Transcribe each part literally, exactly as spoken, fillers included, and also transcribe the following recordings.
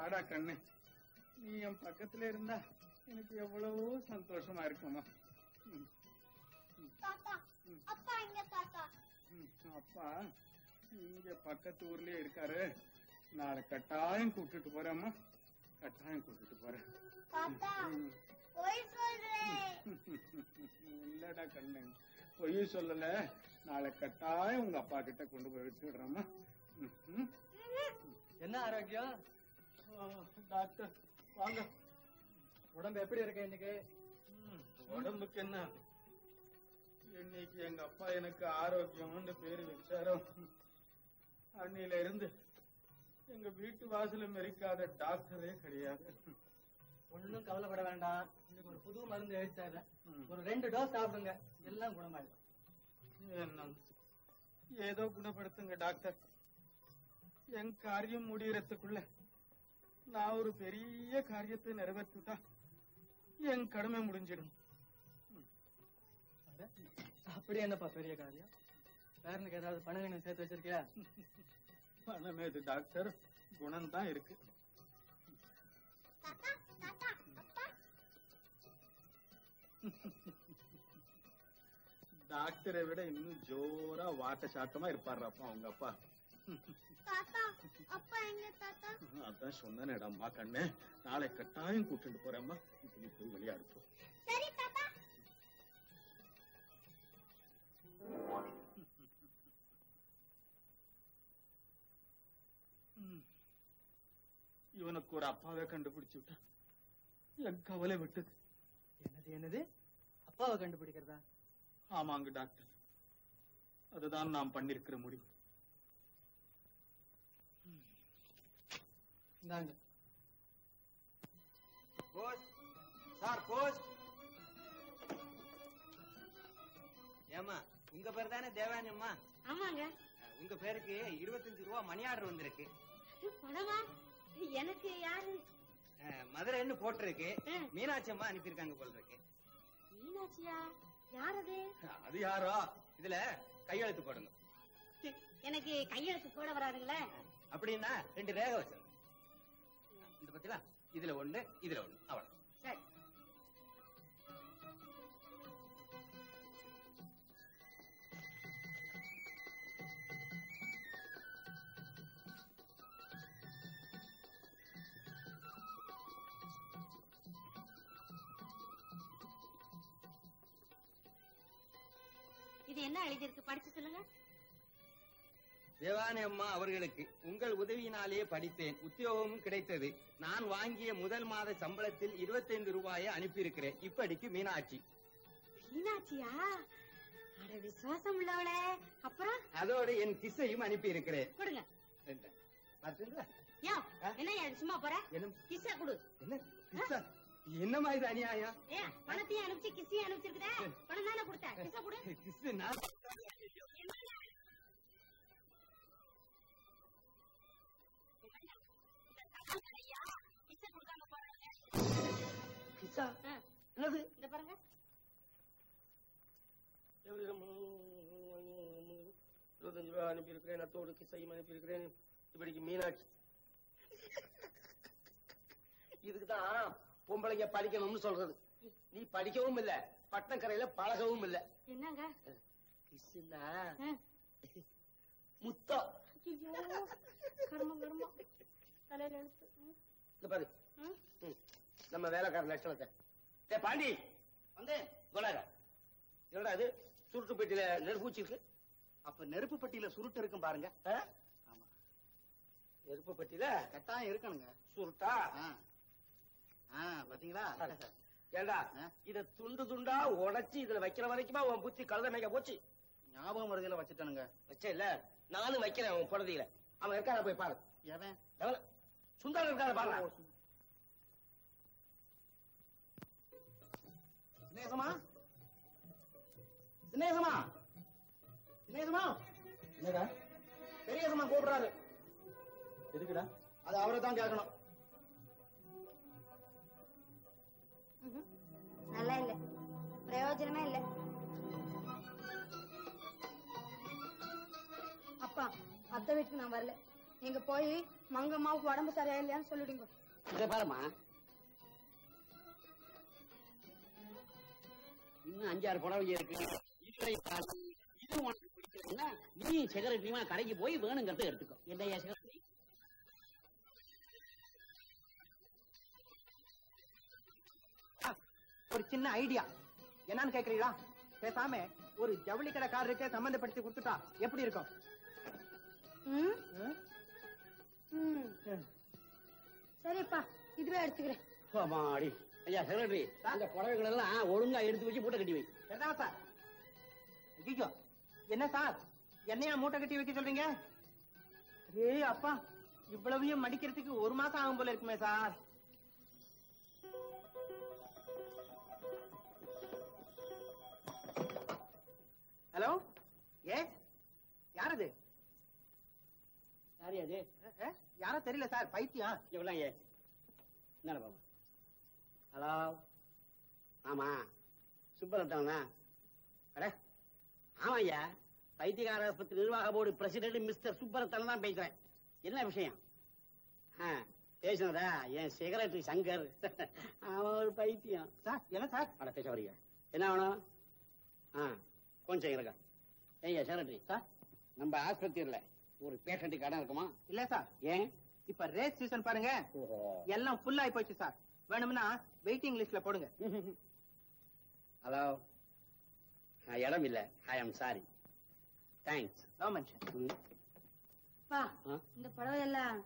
வாடா கண்ணு, நீ என் பக்கத்துல இருந்தா எனக்கு எவ்வளவோ சந்தோஷமா இருக்குமா. அப்பா இங்க பக்கத்து ஊர்லயே இருக்காரு, நாளை கட்டாயம் கூப்பிட்டுட்டு போறேம்மா, கட்டாயம் கூப்பிட்டுட்டு போறேன். இல்லடா கண்ணு, பொய் சொல்லல, நாளை கட்டாயம் உங்க அப்பா கிட்ட கொண்டு போய் விட்டுடுறேம்மா. என்ன ஆரோக்கியம் டாக்டர், வாங்க. உடம்பு எப்படி இருக்கு இன்னைக்கு? உடம்புக்கு என்ன, இன்னைக்கு எங்க அப்பா எனக்கு ஆரோக்கியம்னு பேரு வச்சாரோ அன்னில இருந்து எங்க வீட்டு வாசல மெரிக்காத டாக்டரே கிடையாது. ஒன்னும் கவலைப்பட வேண்டாம், இன்னைக்கு ஒரு புது மருந்து எழுத்தாரு, ஒரு ரெண்டு டோஸ் சாப்பிடுங்க, எல்லாம் குணமாயிடும். ஏதோ குணப்படுத்துங்க டாக்டர், என் காரியம் முடியறதுக்குள்ள நான் ஒரு பெரிய காரியத்தை நிறைவேற்றிட்டா என் கடமை முடிஞ்சிடும். அப்படி என்னப்பா பெரிய காரியம்? பேரனுக்கு ஏதாவது பணம் சேர்த்து வச்சிருக்கியா? பணமே இது டாக்டர், குணம் தான் இருக்கு. டாக்டரை விட இன்னும் ஜோரா வாட்ட சாட்டமா இருப்பாருப்பா அவங்க அப்பா. அதான் சொன்னேன்டாம்மா கண்ணு, நாளை கட்டாயம் கூட்டிட்டு போறேம்மா, இப்ப நீ போய் விளையாடுப்போம். இவனுக்கு ஒரு அப்பாவை கண்டுபிடிச்சு விட்டா என் கவலை விட்டது. என்னது என்னது, அப்பாவை கண்டுபிடிக்கிறதா? ஆமாங்க டாக்டர், அதுதான் நாம் பண்ணிருக்கிற முடிவு. ஏமா உங்க பேர் தானே தேவானி அம்மா? ஆமாங்க. உங்க பேருக்கு இருபத்தஞ்சு ரூபா மணி ஆர்டர் வந்திருக்கு. எனக்கு யாரு மதுரைன்னு போட்டிருக்கு, மீனாட்சி அம்மா அனுப்பியிருக்காங்க போல இருக்கு. மீனாட்சியா? யாரது? அது யாரோ, இதுல கையெழுத்து போடுங்க. எனக்கு கையெழுத்து போட வராதுங்களே. அப்படின்னா ரெண்டு ரேகை வச்சிருங்க, இந்த பத்தியா, இதுல ஒண்ணு இதுல ஒண்ணு, அவ்வளவு. சரி. இது என்ன எழுதிருக்கு படிச்சு சொல்லுங்க. தேவானி அம்மா அவர்களுக்கு உங்கள் உதவியினாலேயே படித்தேன், உத்தியோகமும் கிடைத்தது. நான் வாங்கிய முதல் மாத சம்பளத்தில் இருபத்தைந்து ரூபாயை அனுப்பியிருக்கிறேன். இப்படிக்கு மீனாட்சி. மீனாட்சியா? விசுவாசம் உள்ளவளே. அப்புறம் அதோட என் கிசையும் அனுப்பி இருக்கிறேன். கொடுங்க. சும்மா போற கிசா கொடு. என்னமா இது அநியாயம்? பணத்தையும் அனுப்பிச்சு கிசையும் அனுப்பிச்சிருக்க, பணம் தானே கொடுத்தா, கிசா கொடு. கிசு நான் இருபத்தஞ்சு ரூபாய் அனுப்பியிருக்கிறேன், அத்தோடு கிசையும் அனுப்பியிருக்கிறேன். இப்படிக்கு மீனாட்சி. இதுக்குதான் பொம்பளைங்க படிக்கணும்னு சொல்றது. நீ படிக்கவும் இல்ல, பட்டக்கரையில பழகவும் இல்ல. என்னங்க கிசுனா? முத்தம். பாரு நம்ம வேலைக்கார லட்சணத்தை. பாண்டி வந்தேன். என்னடா அது, சுருட்டு பெட்டியில நெருப்பூச்சி இருக்கு. அப்ப நெருப்பு பெட்டியில சுருட்டு இருக்கும் பாருங்க. ஆமா, நெருப்பு பெட்டியில கட்டாயம் இருக்கணுங்க சுருட்டா. பாத்தீங்களா? ஏண்டா இத துண்டு துண்டா உடைச்சு இதுல வைக்கிற வரைக்குமா உன் புத்தி கழுத மேய்க்க போச்சு. ஞாபகம் வருதுல வச்சுட்டானுங்க. வச்ச இல்ல, நானும் வைக்கிறேன் உன் குழந்தையில. அவன் இருக்கான போய் பாரு. ஏவன் சுந்தரம் இருக்கான பாரு. சினேகமா, சினேகமா, சினேகமா. என்னடா பெரியசமா கூப்பிடுறாரு? எதுக்குடா? அது அவரை தான் கேட்கணும். நல்லா இல்ல, பிரயோஜனமே இல்ல. அப்பா அத்தை வீட்டுக்கு நான் வரல, நீங்க போய் மங்கம்மாவுக்கு உடம்பு சரியா இல்லையான்னு சொல்லிடுங்க. இதை பாருமா, இன்னும் அஞ்சாறு புடவை இருக்கு. நீ செகரெட்லியுமா கடைக்கு போய் வேணுங்கிறத எடுத்துக்கோ. என்னையா செகரெட்லி? ஒரு சின்ன ஐடியா. என்னன்னு கேக்குறீங்களா? பேசாம ஒரு ஜவுளி கடைக்காரருக்கு சம்பந்தப்படுத்தி கொடுத்துட்டா எப்படி இருக்கும்? சரிப்பா, இதுவே எடுத்துக்கிறேன். ஐயா செக்ரட்டரி, அந்த புடவைகள் எல்லாம் ஒழுங்கா எடுத்து வச்சு மூட்டை கட்டி வைக்கா சார். ஐயோ, என்ன சார் என்னையா மூட்டை கட்டி வைக்க சொல்றீங்க? ஏ அப்பா, இவ்வளவையும் மடிக்கிறதுக்கு ஒரு மாசம் ஆகும் போல இருக்குமே சார். ஹலோ, ஏ யார் அது? யாரையா அது? யாரா தெரியல சார், பைத்தியம் இவ்வளவு. ஏ என்ன பாப்பா? ஹலோ, ஆமா சுப்பரத்தவனா? அட ஆமா ஐயா, பைத்தியகார ஆஸ்பத்திரி நிர்வாக போர்டு பிரசிடென்ட் மிஸ்டர் சுப்பரத்தன் தான் பேசுறேன். என்ன விஷயம்? பேசுனதா என் செக்ரட்டரி சங்கர். அவன் ஒரு பைத்தியம் சார். என்ன சார் அட பேச வரீங்க? என்ன வேணும்? ஆ கொஞ்சம் இருக்கா. ஏய்யா செக்ரட்டரி சார், நம்ம ஆஸ்பத்திரியில் ஒரு பேஷண்ட்டுக்கு இடம் இருக்குமா? இல்ல சார். ஏன்? இப்ப ரேஸ் சீசன் பாருங்க, எல்லாம் ஃபுல் ஆகி போச்சு சார். வேணும்னா வெயிட்டிங் லிஸ்ட்ல போடுங்க. ஹலோ, இடம் இல்ல. ஐ ஆம் சாரி. தேங்க்ஸ். இந்த புடவையெல்லாம்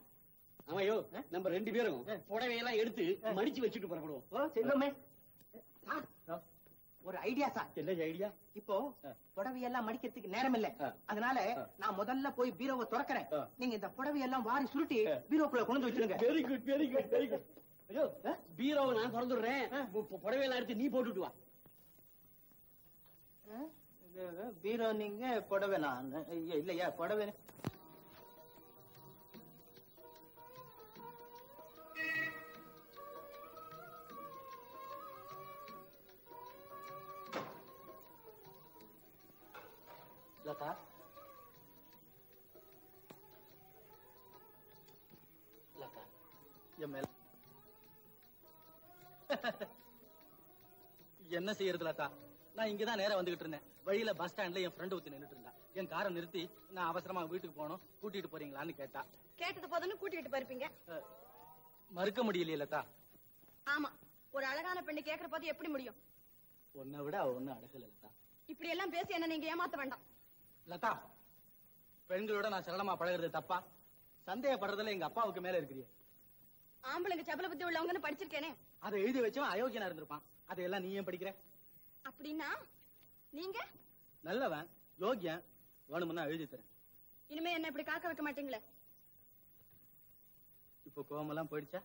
ஆமாயோ, நம்ம ரெண்டு பேரும் புடவையெல்லாம் எடுத்து மடிச்சு வச்சுட்டு புறப்படுவோம். ஒரு ஐடியா சார். என்ன ஐடியா? இப்போ புடவையெல்லாம் மடிக்கிறதுக்கு நேரம் இல்ல, அதனால நான் முதல்ல போய் பீரோவை திறக்கிறேன். நீங்க இந்த புடவையெல்லாம் வாரி சுருட்டி பீரோக்குள்ள கொண்டு வச்சிருங்க. Very good, very good, very good. ஐயோ, பீரோவை நான் திறந்துடுறேன், புடவையெல்லாம் எடுத்து நீ போட்டுட்டு வா. பீரோ நீங்க, புடவை நான். இல்லையா புடவை? லதா, லதா என் மேல என்ன செய்யறது லதா? நான் இங்கதான் நேரா வந்துகிட்டு இருந்தேன். வழியில பஸ் ஸ்டாண்ட்ல என் ஃப்ரெண்ட் ஒருத்தி நின்றுட்டு இருந்தா. என் காரை நிறுத்தி நான் அவசரமா வீட்டுக்கு போனோம், கூட்டிட்டு போறீங்களான்னு கேட்டா. கேட்டது போதுன்னு கூட்டிட்டு போயிருப்பீங்க, மறுக்க முடியலையே லதா. ஆமா, ஒரு அழகான பெண்ணு கேக்குற போது எப்படி முடியும்? உன்னை விட அவ ஒன்னும் அழகல லதா. இப்படி எல்லாம் பேசி என்ன நீங்க ஏமாத்த வேண்டாம் லதா. பெண்களோட நான் சரளமா பழகிறது தப்பா? சந்தேகப்படுறதுல எங்க அப்பாவுக்கு மேல இருக்கிறீ. ஆம்பளைங்க சபல புத்தி உள்ளவங்கன்னு படிச்சிருக்கேனே. அதை எழுதி வச்சவன் அயோக்கியனா இருந்திருப்பான். அதையெல்லாம் நீ ஏன் படிக்கிற? அப்படின்னா நீங்க நல்லவன், யோகியன். வேணும்னா எழுதி தரேன். இனிமே என்ன இப்படி காக்க வைக்க மாட்டீங்களே. இப்போ கோவமெல்லாம் போயிடுச்சா?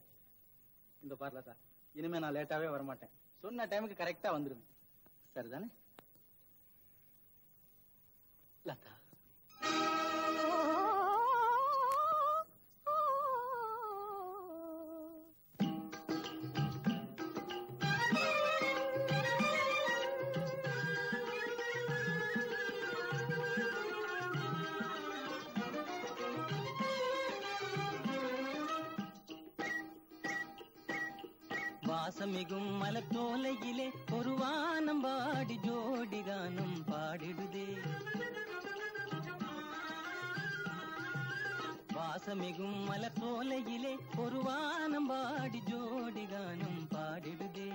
இந்த பார்ல சார், இனிமே நான் லேட்டாவே வரமாட்டேன். சொன்ன டைமுக்கு கரெக்டா வந்துருவேன். சரிதானே லதா? வாசமிகும் மலத்தோலையிலே ஒரு வானம் பாடி ஜோடி கானம் பாடிடுதே. வாசமிகும் மலத்தோலையிலே ஒரு வானம் பாடி ஜோடி கானம் பாடிடுதே.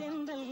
தென்றல்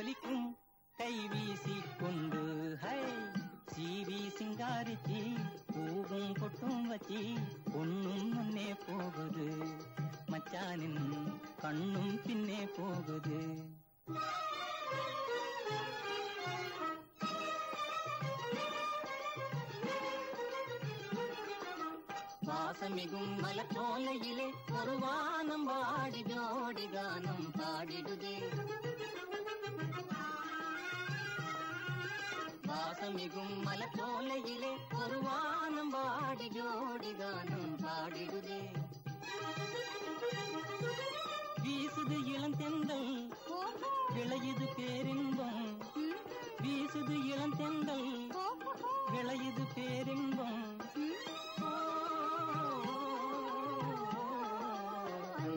ஒலிக்கும் கை வீசி கொண்டு ஹை சீவி சிங்காரிச்சி பூவும் பொட்டும் வச்சி பொண்ணும் முன்னே போகுது மச்சானின் கண்ணும் பின்னே போகுது. வாசமிகும் மலச்சோலையிலே ஒரு வானம் வாடி ஜோடி கானம் பாடிடுதே. வாசமிகும் மலச்சோலையிலே ஒரு வானம் வாடி ஜோடி கானம் பாடிடுதே. வீசுது இளந்தெந்தல் விளையுது பேரின்பம், வீசுது இளந்தெந்தல் விளையுது பேரின்பம்.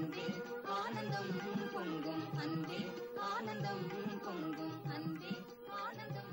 அன்பே ஆனந்தம் பொங்கும், அன்பே ஆனந்தம் பொங்கும், அன்பே ஆனந்தம்.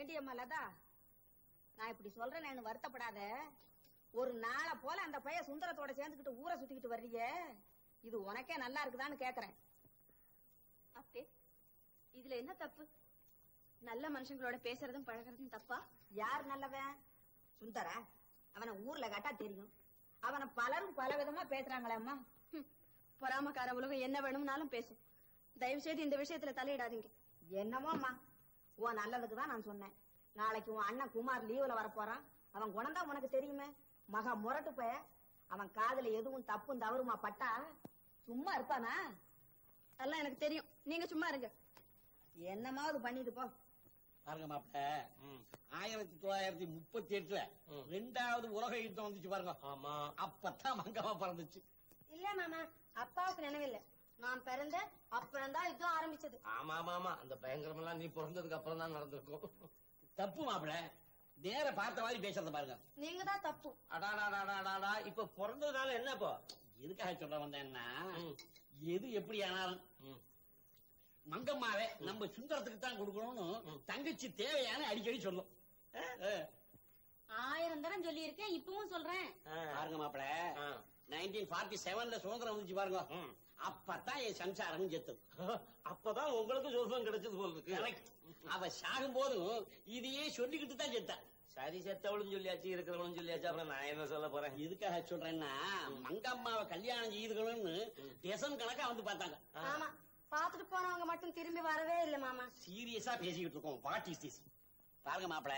ஏண்டி அம்மா லதா, நான் இப்படி சொல்றேன் நான் வருத்தப்படாத. ஒரு நாளை போல அந்த பையன் சுந்தரத்தோட சேர்ந்துக்கிட்டு ஊரை சுத்திக்கிட்டு வர்றீங்க, இது உனக்கே நல்லா இருக்குதான்னு கேக்குறேன். அப்பே, இதுல என்ன தப்பு? நல்ல மனுஷங்களோட பேசுறதும் பழகிறதும் தப்பா? யார் நல்லவன்? சுந்தர. அவனை ஊர்ல கேட்டா தெரியும், அவனை பலரும் பல விதமா பேசுறாங்களே அம்மா. பொறாமக்கார உலகம் என்ன வேணும்னாலும் பேசும். தயவு செய்து இந்த விஷயத்துல தலையிடாதீங்க. என்னமோ அம்மா, உன் நல்லதுக்கு தான் நான் சொன்னேன். நாளைக்கு உன் அண்ணன் குமார் லீவுல வரப்போறான், அவன் குணந்தான் உனக்கு தெரியுமே, மக முரட்டு பய. அவன் காதுல எதுவும் தப்பும் தவறுமா பட்டா சும்மா இருப்பானா? அதெல்லாம் எனக்கு தெரியும், நீங்க சும்மா இருங்க. என்னமாவது பண்ணிட்டு போ. பாருங்க மாப்பிள்ள, ஆயிரத்தி தொள்ளாயிரத்தி முப்பத்தி எட்டுல ரெண்டாவது உலக யுத்தம் வந்துச்சு பாருங்க. ஆமா, அப்பதான் மங்கம்மா பிறந்துச்சு. இல்ல மாமா, அப்பாவுக்கு நினைவில்லை. நான் பிறந்த அப்புறம் தான் யுத்தம் ஆரம்பிச்சது. ஆமா ஆமா, அந்த பயங்கரமெல்லாம் நீ பிறந்ததுக்கு அப்புறம் தான் நடந்திருக்கும். தப்பு மாப்பிள்ள, நேர பார்த்த மாதிரி பேசுறத பாருங்க. நீங்க தான் தப்பு. அடாடாடாடாடா, இப்ப பிறந்ததுனால என்ன? இப்போ எதுக்காக சொல்ல வந்தேன்னா, எது எப்படி ஆனாலும் மங்கம்மாவே நம்ம சுந்தரத்துக்கு தான் கொடுக்கணும்னு தங்கச்சி தேவையான அடிக்கடி சொல்லும். ஆயிரம் தரம் சொல்லி இருக்கேன், இப்பவும் சொல்றேன். பாருங்க மாப்பிள்ள, நைன்டீன் ஃபார்ட்டி செவன்ல சுதந்திரம் வந்துச்சு பாருங்க. அப்பதான் என் சம்சாரம் செத்து, அப்பதான் உங்களுக்கு சொர்க்கம் கிடைச்சது போல இருக்கு. அவ சாகும் போதும் இதையே சொல்லிக்கிட்டு தான் செத்தா. சரி, செத்தவளும் சொல்லியாச்சு, இருக்கிறவளும் சொல்லியாச்சு, அப்புறம் நான் என்ன சொல்ல போறேன்? இதுக்காக சொல்றேன்னா, மங்கம்மாவை கல்யாணம் செய்துக்கணும்னு டெசன் கணக்கா வந்து பார்த்தாங்க. ஆமா, பாத்துட்டு போனவங்க மட்டும் திரும்பி வரவே இல்ல மாமா. சீரியஸா பேசிக்கிட்டு இருக்கோம். What is this? பாருங்க மாப்பிள்ள,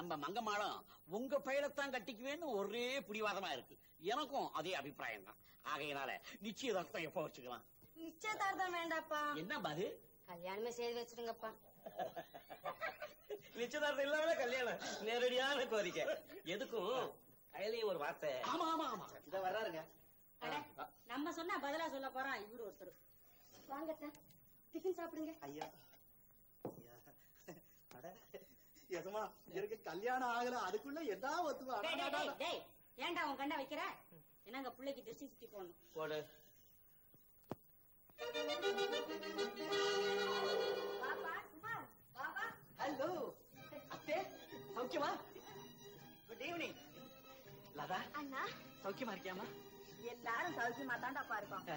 நம்ம மங்கம்மாளும் உங்க பயிரத்தான் கட்டிக்குவேன்னு ஒரே பிடிவாதமா இருக்கு. எனக்கும் அதே அபிப்பிராயம் தான். ஆகையினால நிச்சயதார்த்தம் எப்ப வச்சுக்கலாம்? நிச்சயதார்த்தம் வேண்டாப்பா. என்ன பாது? கல்யாணமே செய்து வச்சிருங்கப்பா. நிச்சயதார்த்தம் இல்லாம கல்யாணம் நேரடியான கோரிக்கை. எதுக்கும் கையிலையும் ஒரு வார்த்தை. ஆமா ஆமா ஆமா, இத வர்றாருங்க. நம்ம சொன்னா பதிலா சொல்ல போறான் இவரு ஒருத்தர். வாங்கத்த, டிஃபன் சாப்பிடுங்க. ஐயா எதுமா எனக்கு கல்யாணம் ஆகல, அதுக்குள்ள எதா ஒத்துவா? ஏண்டா உன் கண்ட வைக்கிற? என்னங்க பிள்ளைக்கு டிரெஸ்ஸிங் சுத்தி போடணும். போடு பாப்பா. குமார் பாப்பா. ஹலோ அத்தே, சௌக்கியமா? Good evening Latha. அண்ணா சௌக்கியமா இருக்கியாமா? எல்லாரும் சௌக்கியமா தாண்டாப்பா இருப்பாங்க.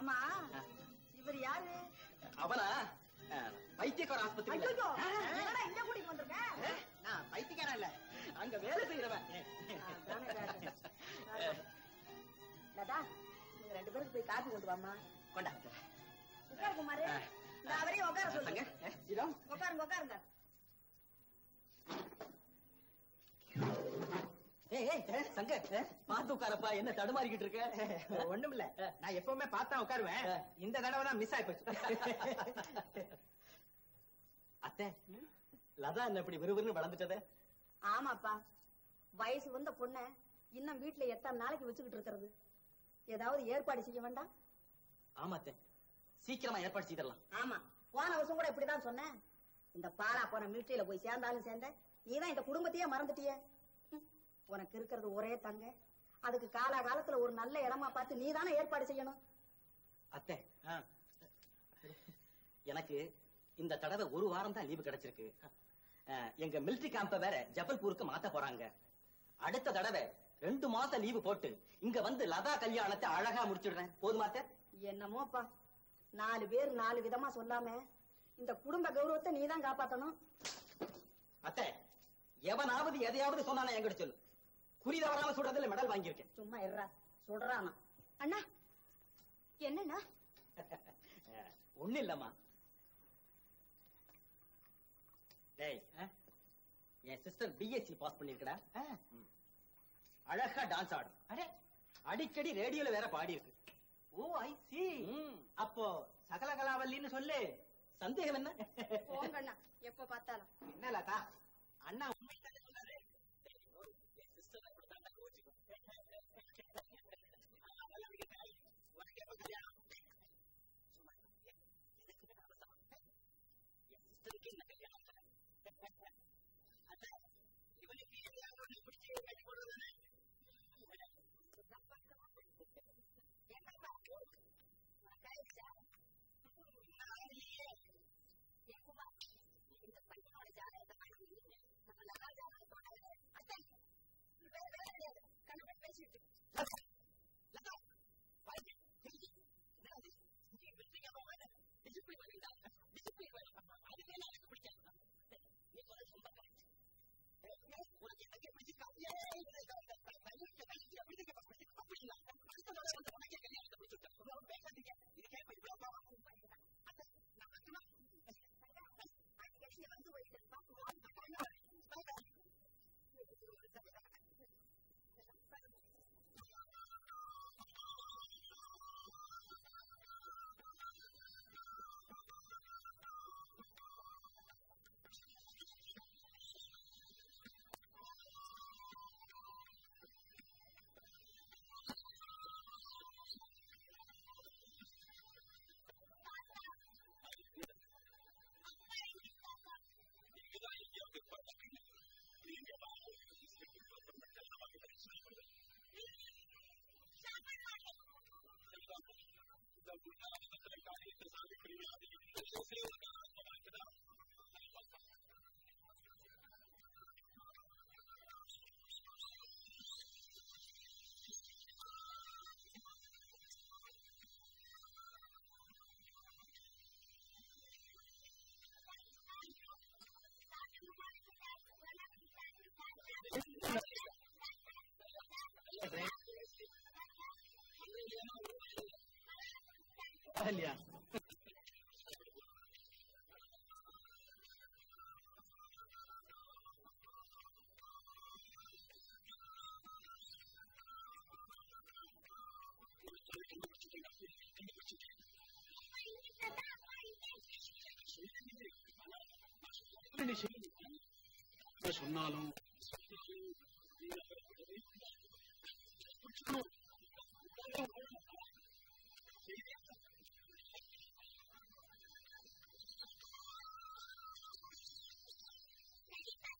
ஆமா, இவர் யாரு? அவனா வைத்தியக்கார ஆஸ்பத்திரி. இங்க கூட்டிட்டு வந்திருக்க? நான் வைத்தியக்காரன் இல்ல, அங்க வேலை செய்யறவன். லதா, நீங்க ரெண்டு பேருக்கு போய் காப்பி கொண்டு வாமா. கொண்டா உட்காரு குமார். அவரையும் உட்கார சொல்லுங்க. உட்காருங்க உட்காருங்க. சங்கர், பாத்து உட்காரப்பா. என்ன தடுமாறிக்கிட்டு இருக்க? ஒண்ணும் இல்ல, நான் எப்பவுமே பார்த்தா உட்காருவேன், இந்த தடவை தான் மிஸ் ஆகி போச்சு. அத்தை, லதா என்ன இப்படி விறுவிறுன்னு வளர்ந்துட்டதே? ஆமாப்பா, வயசு வந்த பொண்ண இன்னும் வீட்டுல எத்தனை நாளைக்கு வச்சுக்கிட்டு இருக்கிறது? ஏதாவது ஏற்பாடு செய்ய வேண்டாம். ஆமாத்தே சீக்கிரமா ஏற்பாடு செய்தறலாம். ஆமா போன வருஷம் கூட இப்படி தான் சொன்னேன். இந்த பாலா போன மிலிட்டரியில போய் சேர்ந்தாலும் சேர்ந்த நீதான் இந்த குடும்பத்தையே மறந்துட்டியே. உனக்கு இருக்கிறது ஒரே தங்க, அதுக்கு காலா காலத்துல ஒரு நல்ல இடமா பார்த்து நீ தானே ஏற்பாடு செய்யணும். அத்தை எனக்கு இந்த தடவை ஒரு வாரம் தான் லீவு கிடைச்சிருக்கு. எங்க மிலிட்டரி கேம்ப வேற ஜபல்பூருக்கு மாத்த போறாங்க. அடுத்த தடவை ரெண்டு மாசம் லீவு போட்டு இங்க வந்து லதா கல்யாணத்தை அழகா முடிச்சிடுறேன். போதுமாத்த? என்னமோப்பா நாலு பேர் நாலு விதமா சொல்லாம இந்த குடும்ப கௌரவத்தை நீதான் காப்பாத்தணும். அத்தை எவனாவது எதையாவது சொன்னானே என்கிட்ட சொல்லு. குறி தவறாம சொல்றதுல மெடல் வாங்கியிருக்கேன். சும்மா இருடா சொல்றானா. அண்ணா என்னன்னா ஒண்ணு இல்லம்மா. டேய் என் சிஸ்டர் பிஎஸ்சி பாஸ் பண்ணிருக்கடா. அழகா டான்ஸ் ஆடும். அரே அடிக்கடி ரேடியோல வேற பாடி இருக்கு. Oh I see. அப்போ சகலகலாவல்லின்னு சொல்லு. சந்தேகம் என்ன? போங்க அண்ணா எப்ப பார்த்தாலும். என்ன லதா அண்ணா உண்மையிலே சொன்னாரு. என் சிஸ்டர் கூட தான் கோச்சிக்கும். உனக்கு எப்ப கல்யாணம்? என் சிஸ்டருக்கு என்ன கல்யாணம்? Yeah. சொன்னாலும்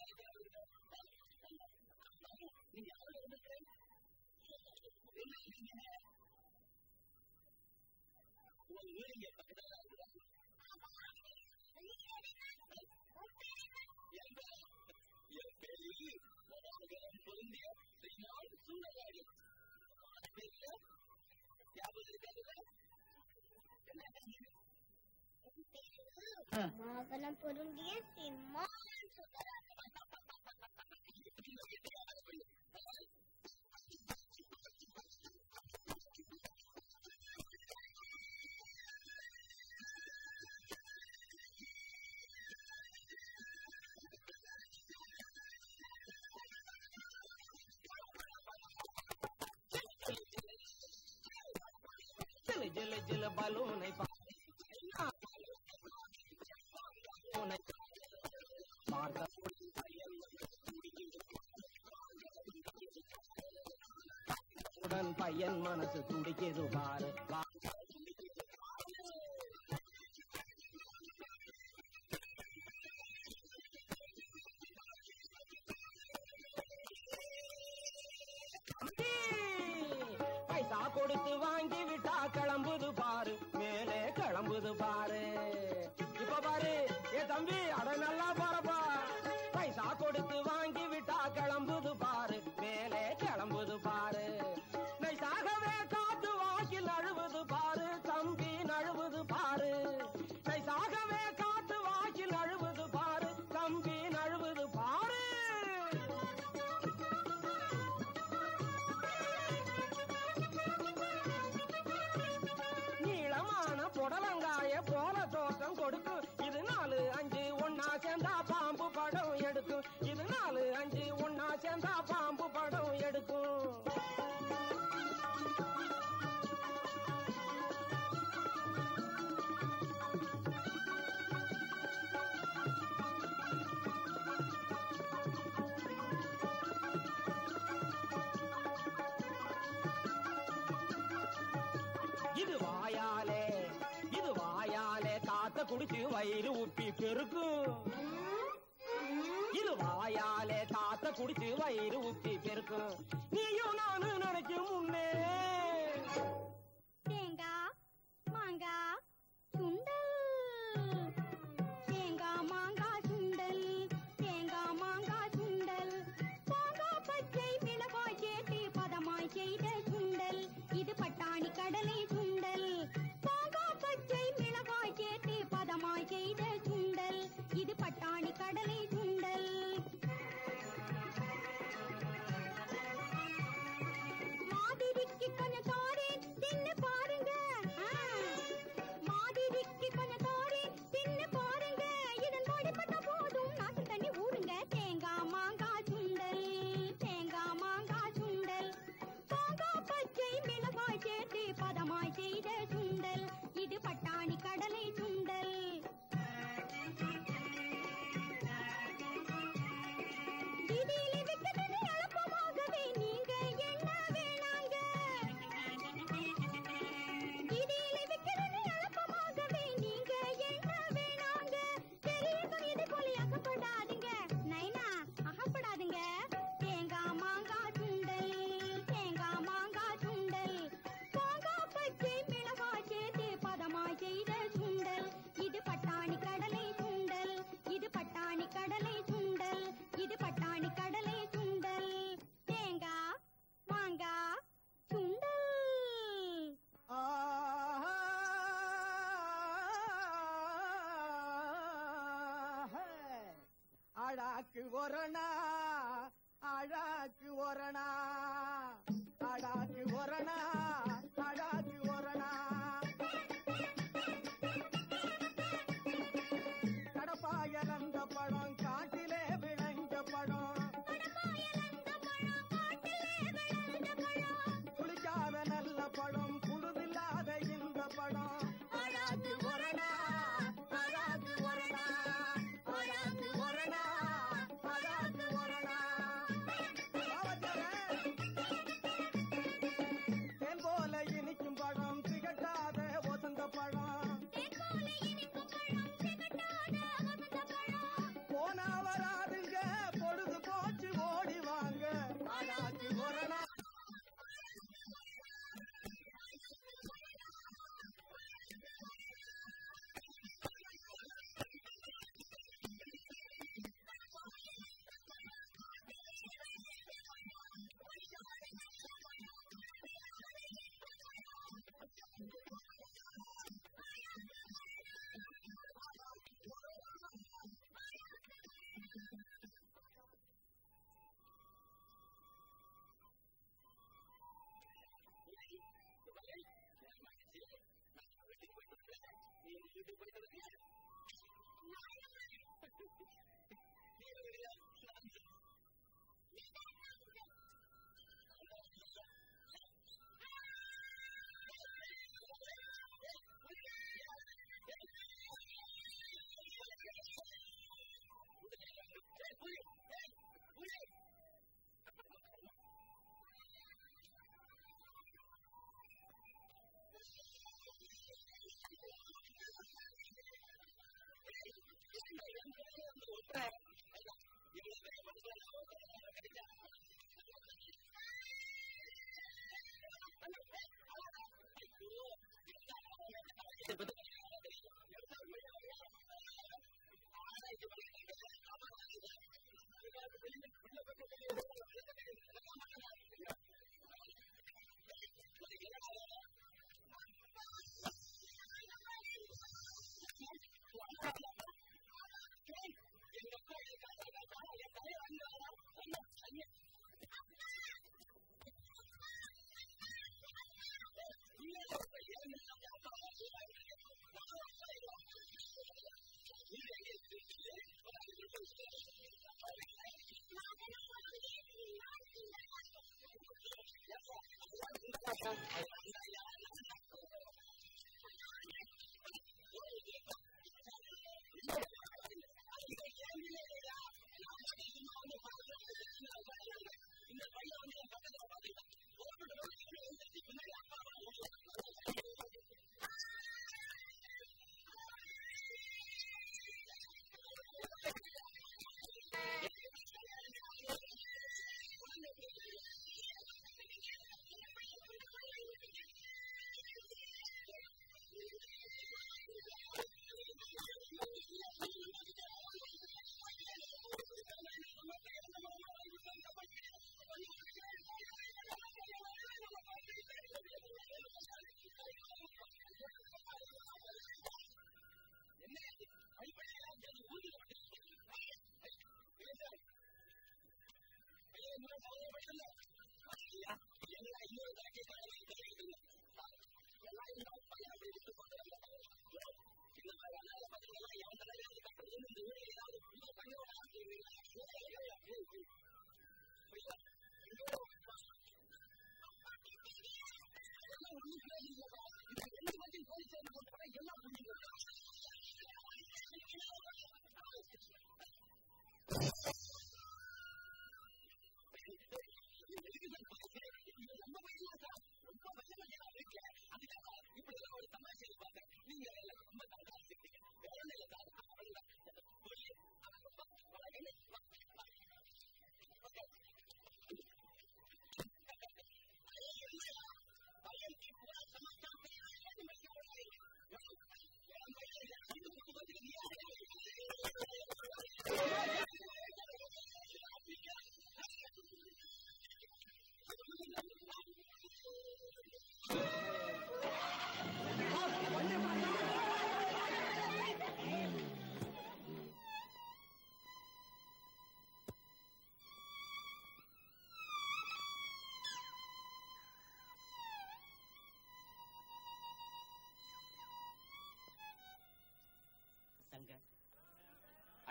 Thank you. Mahavanam Purundi is in more than Jala jala balloon I Payan Manasa to the Kedu Bar, I saw Cody Divine give it a Kalambu the bar, Mele Kalambu the bar. Ipabare, Yetambi, Adanala Baraba, I saw Cody Divine give it a Kalambu the bar, Mele Kalambu the bar. வயிறு உப்பி பெருக்கு இது வாயாலே தாத்த குடிச்சு வயிறு உப்பி பெருக்கு நீயும் நானு நினைச்சு முன்னே தேங்கா மாங்கா சுண்டல் தேங்கா மாங்கா சுண்டல் தேங்கா மாங்கா சுண்டல் போங்கா பச்சை மிளகாய் சேர்த்து பதமாய் செய்த சுண்டல் இது பட்டாணி கடலை சுண்டல் இது பட்டாணி கடலை சுண்டல் மாதிரிக்கு கொஞ்சம் தோரி தின்னு பாருங்க மாதிரிக்கு கொஞ்சம் தோரி தின்னு பாருங்க இதன் படிப்பட்ட போதும் நாட்டு தண்ணி ஊருங்க தேங்காய் மாங்காய் சுண்டல் தேங்காய் மாங்காய் சுண்டல் தேங்காய் பச்சை மிளகாய் சேர்த்து பதமாய் செய்த சுண்டல் இது பட்டாணி கடலை சுண்டல் அழாக்கு ஒரணா அழாக்கு ஒரணா அழாக்கு ஒரணா அழாக்கு ஒரணா கடப்பாயலந்த பழம் காட்டிலே விளைஞ்ச பழம் புளிக்காத நல்ல பழம் புழுதில்லாத இந்த பழம் அழாக்கு ஒரணா Thank you.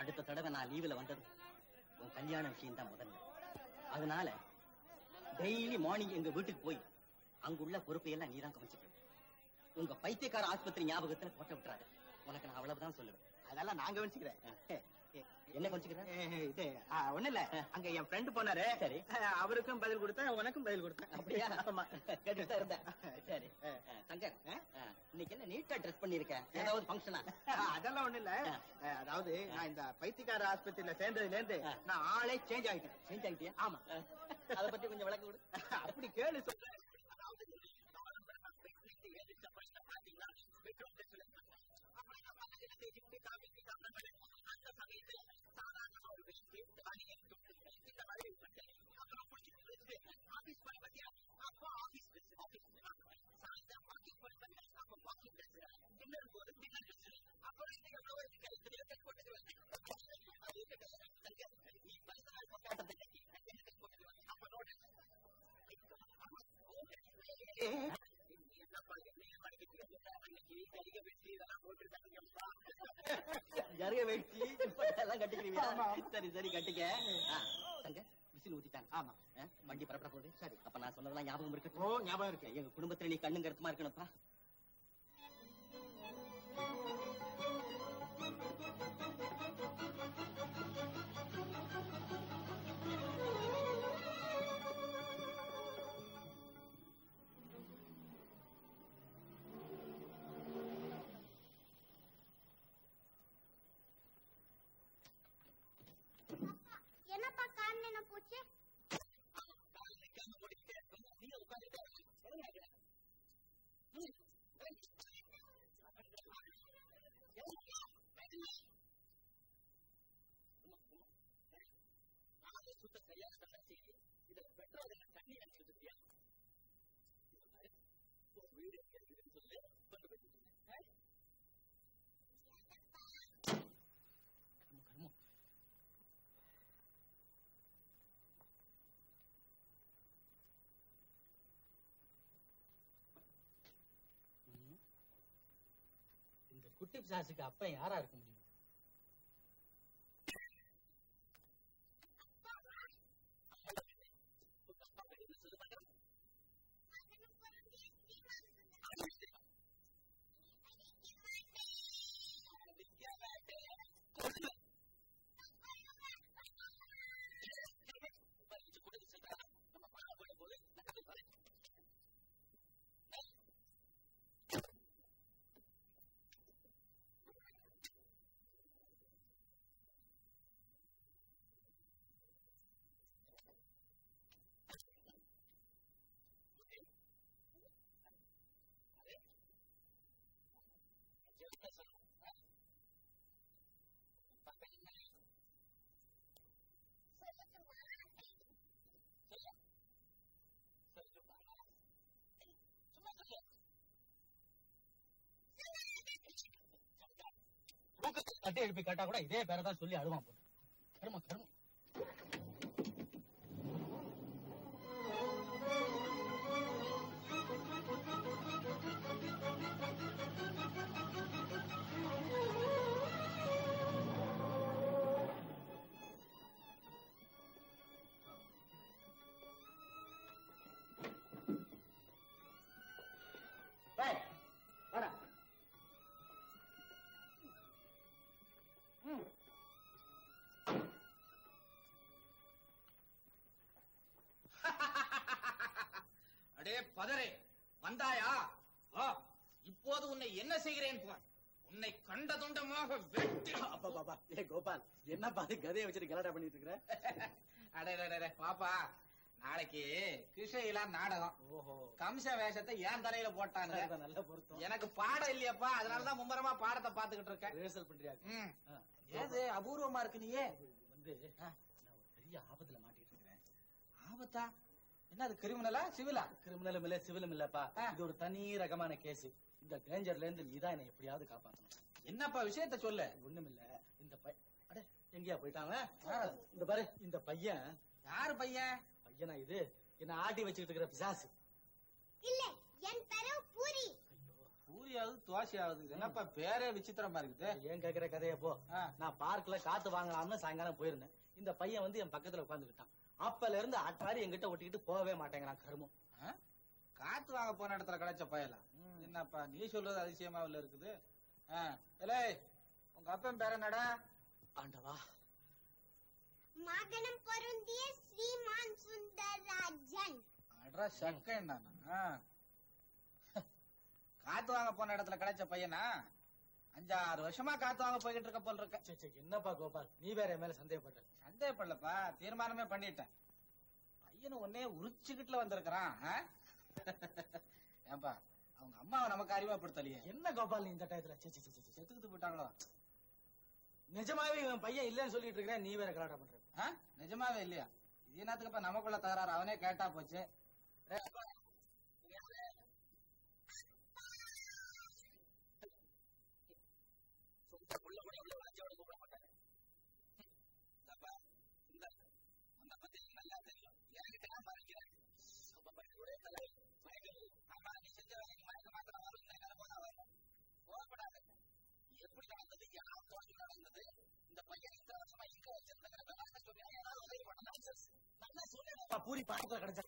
அடுத்த தடவை நான் லீவுல வந்தது உன் கல்யாண விஷயம் தான் முதல்ல. அதனால டெய்லி மார்னிங் எங்க வீட்டுக்கு போய் அங்குள்ள பொறுப்பை எல்லாம் நீதான் கவனிச்சுக்க. உங்க பைத்தியக்கார ஆஸ்பத்திரி ஞாபகத்துல போட்ட விட்டுறாரு. உனக்கு நான் அவ்வளவுதான் சொல்லுவேன். அதெல்லாம் நான் கவனிச்சுக்கிறேன். என்ன கவனிச்சுக்கிறேன்? இது ஒண்ணு இல்ல, அங்க என் ஃப்ரெண்டு போனாரு. சரி, அவருக்கும் பதில் கொடுத்தேன், உனக்கும் பதில் கொடுத்தேன். அப்படியா? ஆமா, கேட்டுட்டு தான் இருந்தேன். சரி தங்க, இன்னைக்கு என்ன நீட்டா ட்ரெஸ் பண்ணிருக்கேன். ஏதாவது ஃபங்க்ஷனா? அதெல்லாம் ஒண்ணு இல்ல. அதாவது நான் இந்த பைத்தியக்கார ஆஸ்பத்திரியில சேர்ந்ததுல இருந்து நான் ஆளே சேஞ்ச் ஆகிட்டேன். சேஞ்ச் ஆகிட்டியா? ஆமா. அதை பத்தி கொஞ்சம் விளக்கம் கொடு. அப்படி கேளு சொல்றேன். ஜரிய வெட்டி எல்லாம் கட்டிக்கிறீங்க. சரி சரி கட்டிக்க. தங்க விசில் ஊத்திட்டாங்க. ஆமா, வண்டி பரப்பட போகுது. சரி, அப்ப நான் சொன்னதெல்லாம் ஞாபகம் இருக்கு. ஓ, ஞாபகம் இருக்கு. எங்க குடும்பத்துல நீ கண்ணும் கருத்துமா இருக்கணும்ப்பா. குட்டி பிசாசுக்கு அப்பா யாரா இருக்க முடியும்? கட்டி எழுப்பி கேட்டா கூட இதே பேரதான் சொல்லி அழுவான் போட்டு. கரும கரும பதரே வந்தாயா? வா, இப்போது உன்னை என்ன செய்கிறேன் பார். உன்னை கண்ட துண்டமாக வெட்டி. அப்பா பாபா, ஏ கோபால், என்ன பாரு கதையை வச்சுட்டு கலாட்டா பண்ணிட்டு இருக்கிற? அடே பாப்பா, நாளைக்கு கிருஷ்ணகிலா நாடகம். ஓஹோ, கம்ச வேஷத்தை ஏன் தலையில போட்டாங்க. நல்ல பொருத்தம். எனக்கு பாடம் இல்லையப்பா, அதனாலதான் மும்பரமா பாடத்தை பாத்துக்கிட்டு இருக்கேன். ரிஹர்சல் பண்றியா? ஏது அபூர்வமா இருக்கு. நீயே வந்து நான் ஒரு பெரிய ஆபத்துல மாட்டிட்டு இருக்கிறேன். ஆபத்தா? என்ன அது, கிரிமினலா சிவிலா? கிரிமினலும் இல்ல சிவிலும் இல்லப்பா, இது ஒரு தனி ரகமான கேஸ். இந்த டேஞ்சர்ல இருந்து நீதான் என்னை எப்படியாவது காப்பாற்றணும். என்னப்பா விஷயத்த சொல்ல? ஒண்ணும் இல்ல, இந்த பையன் எங்கயா போயிட்டாங்க? இந்த பாரு, இந்த பையன். யாரு பையன்? பையனா இது என்ன ஆட்டி வச்சுக்கிட்டு இருக்கிற பிசாசு. இல்ல, என் பேரு பூரி. பூரியாவது துவாசியாவது என்னப்பா பேரே விசித்திரமா இருக்குது. ஏன் கேக்குற கதைய போ. நான் பார்க்ல காத்து வாங்கலாம்னு சாயங்காலம் போயிருந்தேன். இந்த பையன் வந்து என் பக்கத்துல உட்காந்துக்கிட்டான். அப்பல இருந்து அட்டாரி எங்கிட்ட ஒட்டிக்கிட்டு போகவே மாட்டேங்கிறான். கருமம். காத்து வாங்க போன இடத்துல கிடைச்ச பயலாம். என்னப்பா நீ சொல்றது அதிசயமா உள்ள இருக்குது. உங்க அப்பன் பேர் என்னடா? ஆண்டவா, மகனம் பொருந்திய ஸ்ரீமான் சுந்தரராஜன். அடரா சக்கேண்டா, காத்து வாங்க போன இடத்துல கிடைச்ச பையனா? அஞ்சாறு வருஷமா காத்து வாங்க போய்கிட்டு இருக்க போல இருக்க. என்னப்பா கோபால், நீ வேற மேல சந்தேகப்பட்ட? சந்தேகப்படலப்பா, தீர்மானமே பண்ணிட்டேன். பையனு உன்னே உரிச்சுக்கிட்டுல வந்திருக்கிறான். ஏன்பா அவங்க அம்மாவை நமக்கு அறிமுகப்படுத்தலையே. என்ன கோபால் நீ இந்த டயத்துல செத்துக்கிட்டு போயிட்டாங்களோ? நிஜமாவே இவன் பையன் இல்லன்னு சொல்லிட்டு இருக்கிறேன், நீ வேற கலாட்டம் பண்ற. நிஜமாவே இல்லையா? இது என்னத்துக்குப்பா நமக்குள்ள தகராறு? அவனே கேட்டா போச்சு. பூரி பாடத்துல கிடைச்சா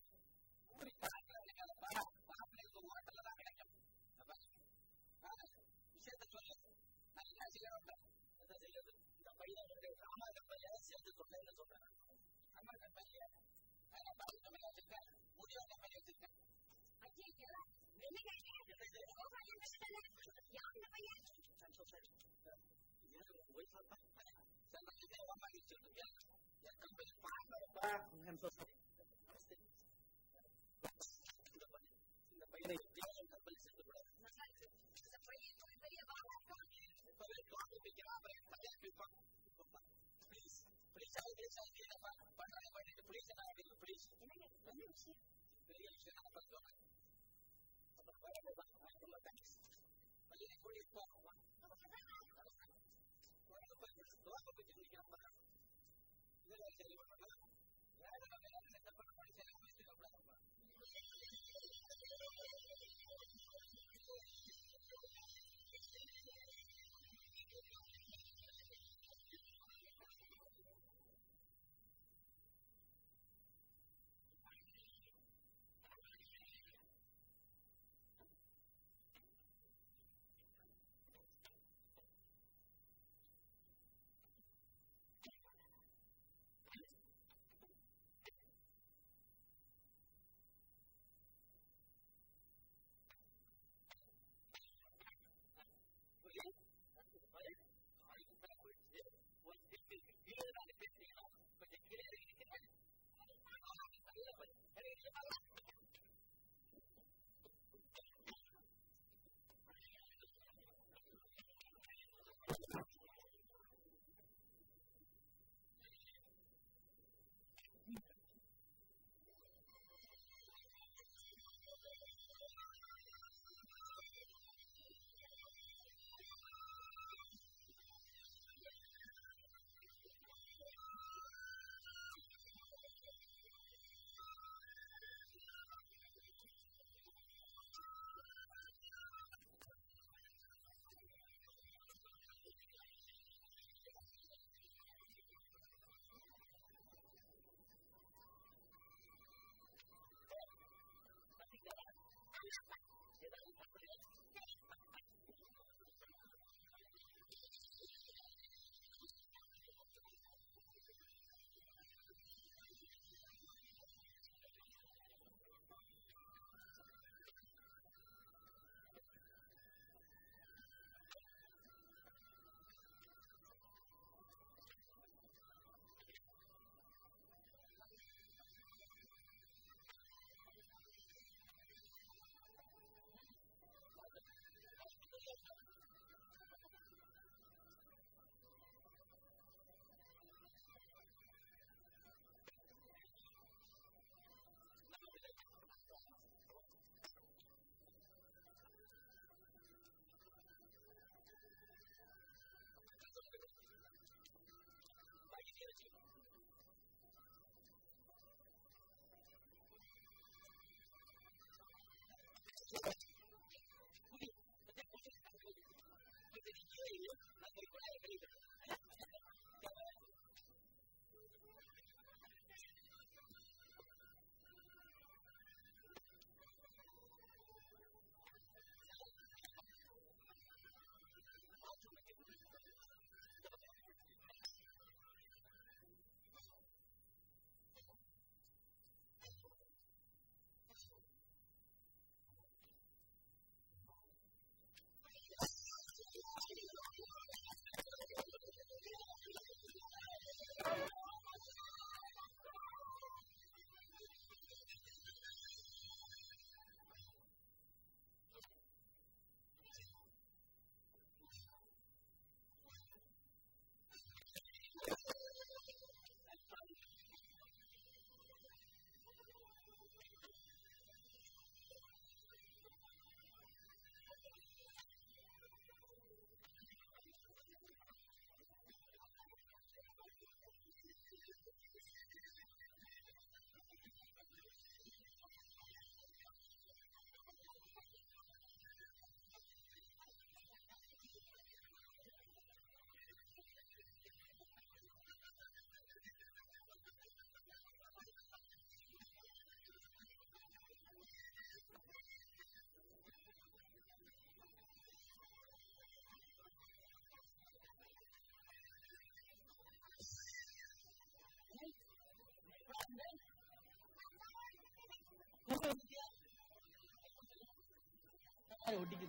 ஒட்டிக்க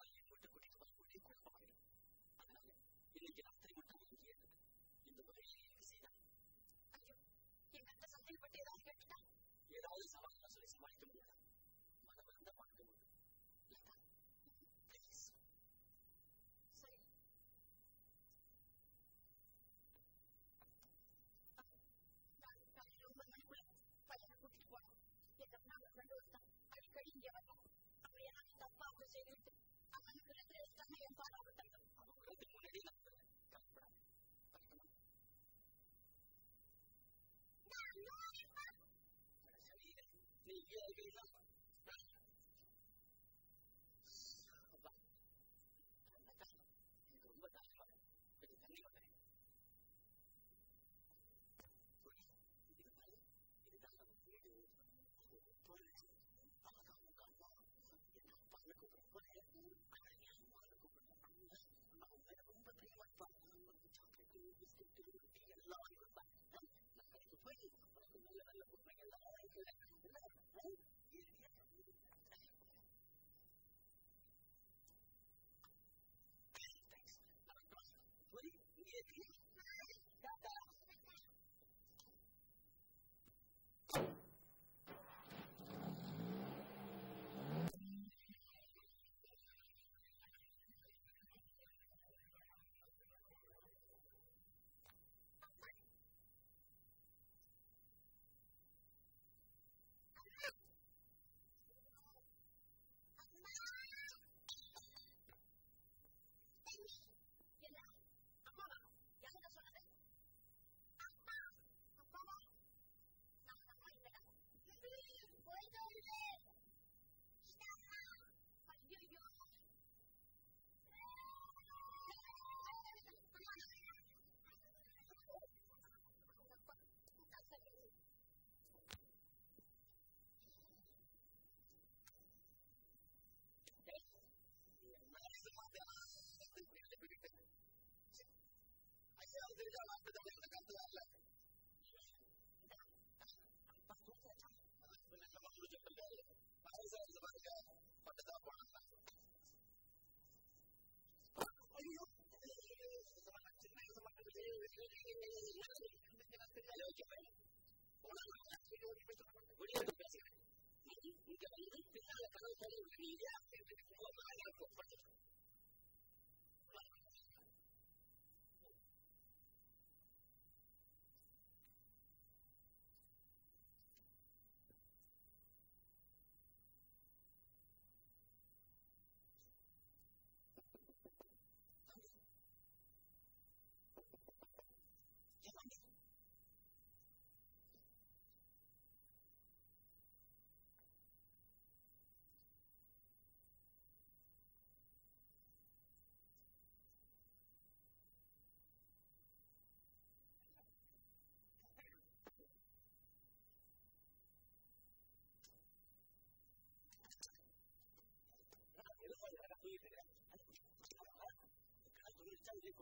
Thank you.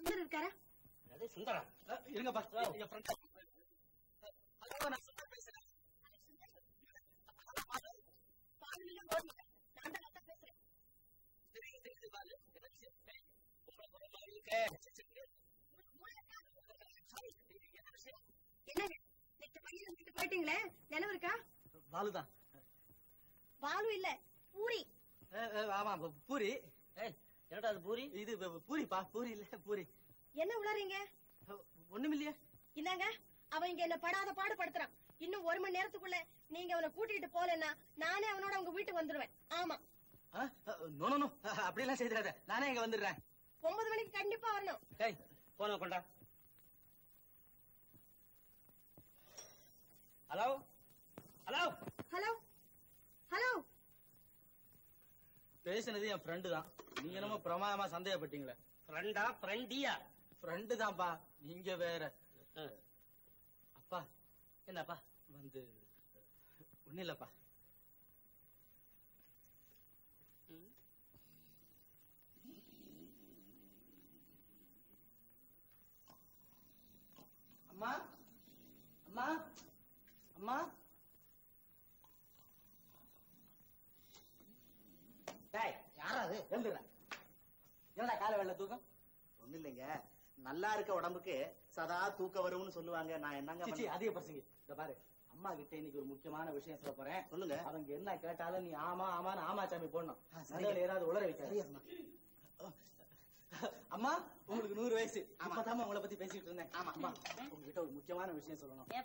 Sundar irukara? Adhe Sundara. Irunga pa. Enga friend. Hello na Sundar pesren. Paanilla go. Nanda nanda pesren. Theri theri baale. Theri theri. Umra umra baale ke. Enna next baale nittu poitingala? Nelavu iruka? Balu da. Balu illa. Puri. Eh aama Puri. Eh What is Puri? This is Puri, Puri, Puri. What are you doing? Nothing. No, he is not going to study with me. If you go to one hour, you will go to him. I will go to his house. Yes. No, no, no. I will not do that. I will go to him. I will go to him. Hey, hello? Hello? Hello? Hello? This is my friend. You are not going to be able friend, friend. Friend, you are here. Papa, what is Papa? What is Papa? Mama? Mama? Mama? Hey, who is that? Why are you doing this? No, I don't know. If you say that you are doing this, you will tell me what to do. That's it. Look, I'm going to tell you a important thing. Tell me. If you tell me, you will tell me what to do. Amma, you have one hundred years. I'm talking to you now. Amma, you tell me a important thing.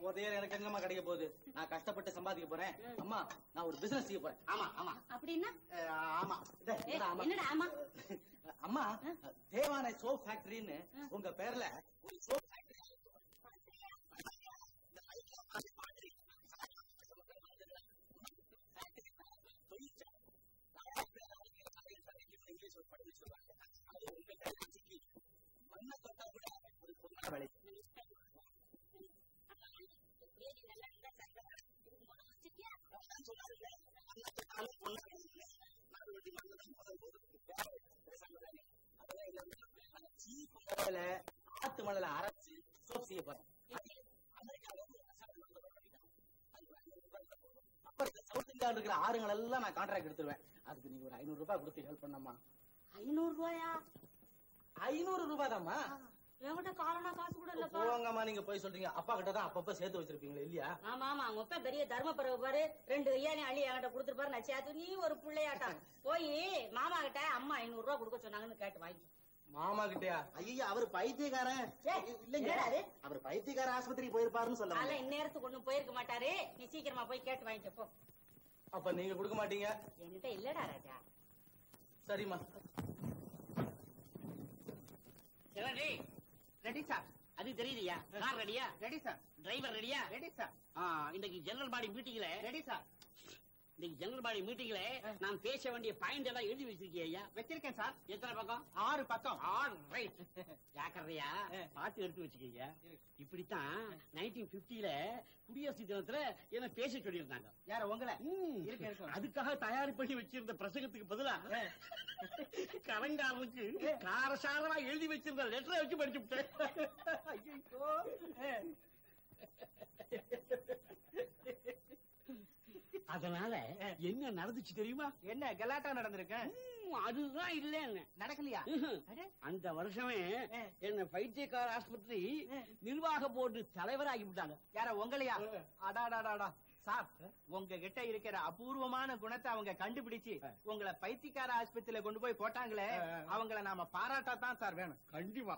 Why do you have to tell me? I'm going to go to my house. Amma, I'm going to do a business. Amma, Amma. That's it? Amma. What is Amma? Amma, you have a soap factory in your name. A soap factory. All my contract is through. I know Ruba would help on Nama. I know Ruya. I know Ruba the Ma. You want a car and a car school and a long money of poisoning a pocket of Papa's head with ripping Lilia. Mamma, Mopa, very Dharma Parabare, Renduyan Ali and a good burn at Chatuni or Pulayata. Oh, ye, Mamma, I know Ruba would go to another cat wine. Mamma, I our pie digger. Our pie digger asked for three poor barns and I never to go to Puermatare, you see my cat wine. Apa ni kalau kurang mati ya? Yang itu tidak ada raja. Sorry ma. Siapa ni? Ready sir. Adi ready dia. Car ready ya? Ready sir. Driver ready ya? Ready sir. Ah, ini general body meeting lah. Ready sir. Ini general body meeting lah. Nama face yang dia fine jelah ini bisik ya. Betul kan sir? Yang mana baga? Or pato. Or right. Jaga dia. Pati orang tu bisik ya. Ipperi tan nineteen fifty lah. Puriya sejalan terus, yang na face curi orang kan. Yar orang la. Hmm. Adik kahar tayar pergi macam tu perasaan tu berubah. Karang dah macam, kar syarwa eldi macam tu letter macam macam tu. Ayo. Adakah la? Yang ni nara tu citerima? Yang ni galata nara tu kan? அதுதான் இல்லன்னு நடக்கலையா? அந்த வருஷமே என்ன பைத்தியக்கார ஆஸ்பத்திரி நிர்வாக board தலைவர் ஆகிவிட்டாங்க. யார உங்களையா? அடாடாடா சார், உங்க கிட்ட இருக்கிற அபூர்வமான குணத்தை அவங்க கண்டுபிடிச்சு உங்களை பைத்தியக்கார ஆஸ்பத்திரியில கொண்டு போய் போட்டாங்களே, அவங்கள நாம பாராட்டா தான் சார் வேணும். கண்டிப்பா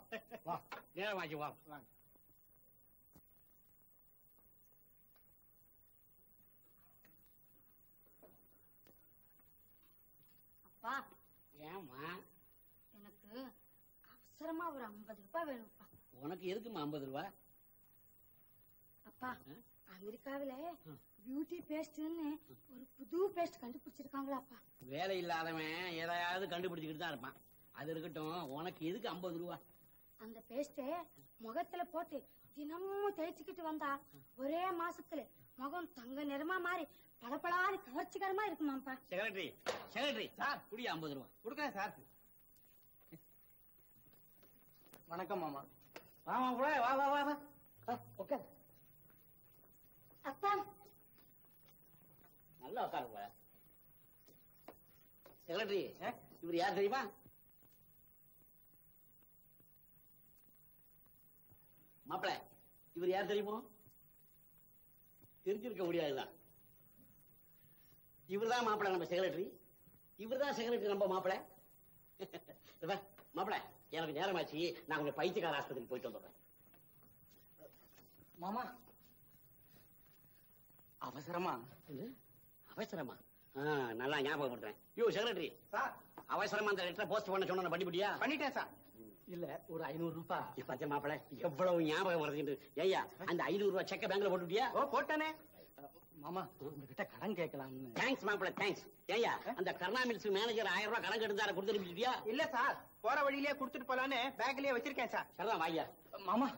வா, நேரமாகி வா. அப்பா ஏமா, எனக்கு அவசரமா ஒரு ஐம்பது ரூபாய் வேணும்ப்பா. உனக்கு எதுக்குமா ஐம்பது ரூபாய்? அப்பா, அமெரிக்காவில பியூட்டி பேஸ்ட்னு ஒரு புது பேஸ்ட் கண்டுபிடிச்சிருக்காங்களாப்பா. வேலை இல்லாதவன் ஏதாவது கண்டுபிடிச்சுக்கிட்டு தான் இருப்பான். அது இருக்கட்டும், உனக்கு எதுக்கு ஐம்பது ரூபாய்? அந்த பேஸ்ட முகத்துல போட்டு தினமும் தேய்ச்சிக்கிட்டு வந்தா ஒரே மாசத்துல முகம் தங்க நிறமா மாறி படப்படாது கவர்ச்சிகரமா இருக்குமாப்பா. செக்ரட்டரி செக்ரட்டரி சார், குடியா ஐம்பது ரூபாய் கொடுக்குறேன் சார். வணக்கம் மாமா. மாமா கூட வா வா வா வா. ஓகே அப்பா, நல்லா உட்காருங்க. செக்ரட்டரி, இவர் யார் தெரியுமா? மாப்பிள்ள, இவர் யார் தெரியுமோ? தெரிஞ்சிருக்க முடியாதுதான். இவர் தான் மாப்பிள்ள நம்ம செக்ரட்டரி. இவர் தான் செக்ரட்டரி நம்ம மாப்பிள்ள. மாப்பிள்ள, எனக்கு நேரமாச்சு, நான் கொஞ்சம் பைத்தியக்கார ஆஸ்பத்திரிக்கு போயிட்டு வந்துடுறேன். மாமா அவசரமா அவசரமா நல்லா ஞாபகம் பண்றேன். யோ செக்ரட்டரி சார், அவசரமா அந்த லெட்டர் போஸ்ட் பண்ண சொன்ன பண்ணிபடியா? பண்ணிட்டேன் சார். இல்ல ஒரு ஐநூறு ரூபாய் பச்சை மாப்பிள்ள, எவ்வளவு ஞாபகம் வருது. ஐயா, அந்த ஐநூறு ரூபாய் செக்க பேங்க்ல போட்டுட்டியா? போட்டானே மாமா, உங்ககிட்ட கடன் கேட்கலாம்னு. தேங்க்ஸ் மாப்பிள்ள, தேங்க்ஸ். ஐயா, அந்த கருணா மில்ஸ் மேனேஜர் ஆயிரம் ரூபாய் கடன் எடுத்தார கொடுத்துருப்பியா? இல்ல சார், போற வழியிலேயே கொடுத்துட்டு போலான்னு பேங்க்லயே வச்சிருக்கேன் சார். சரிதான் வாய்யா. மாமா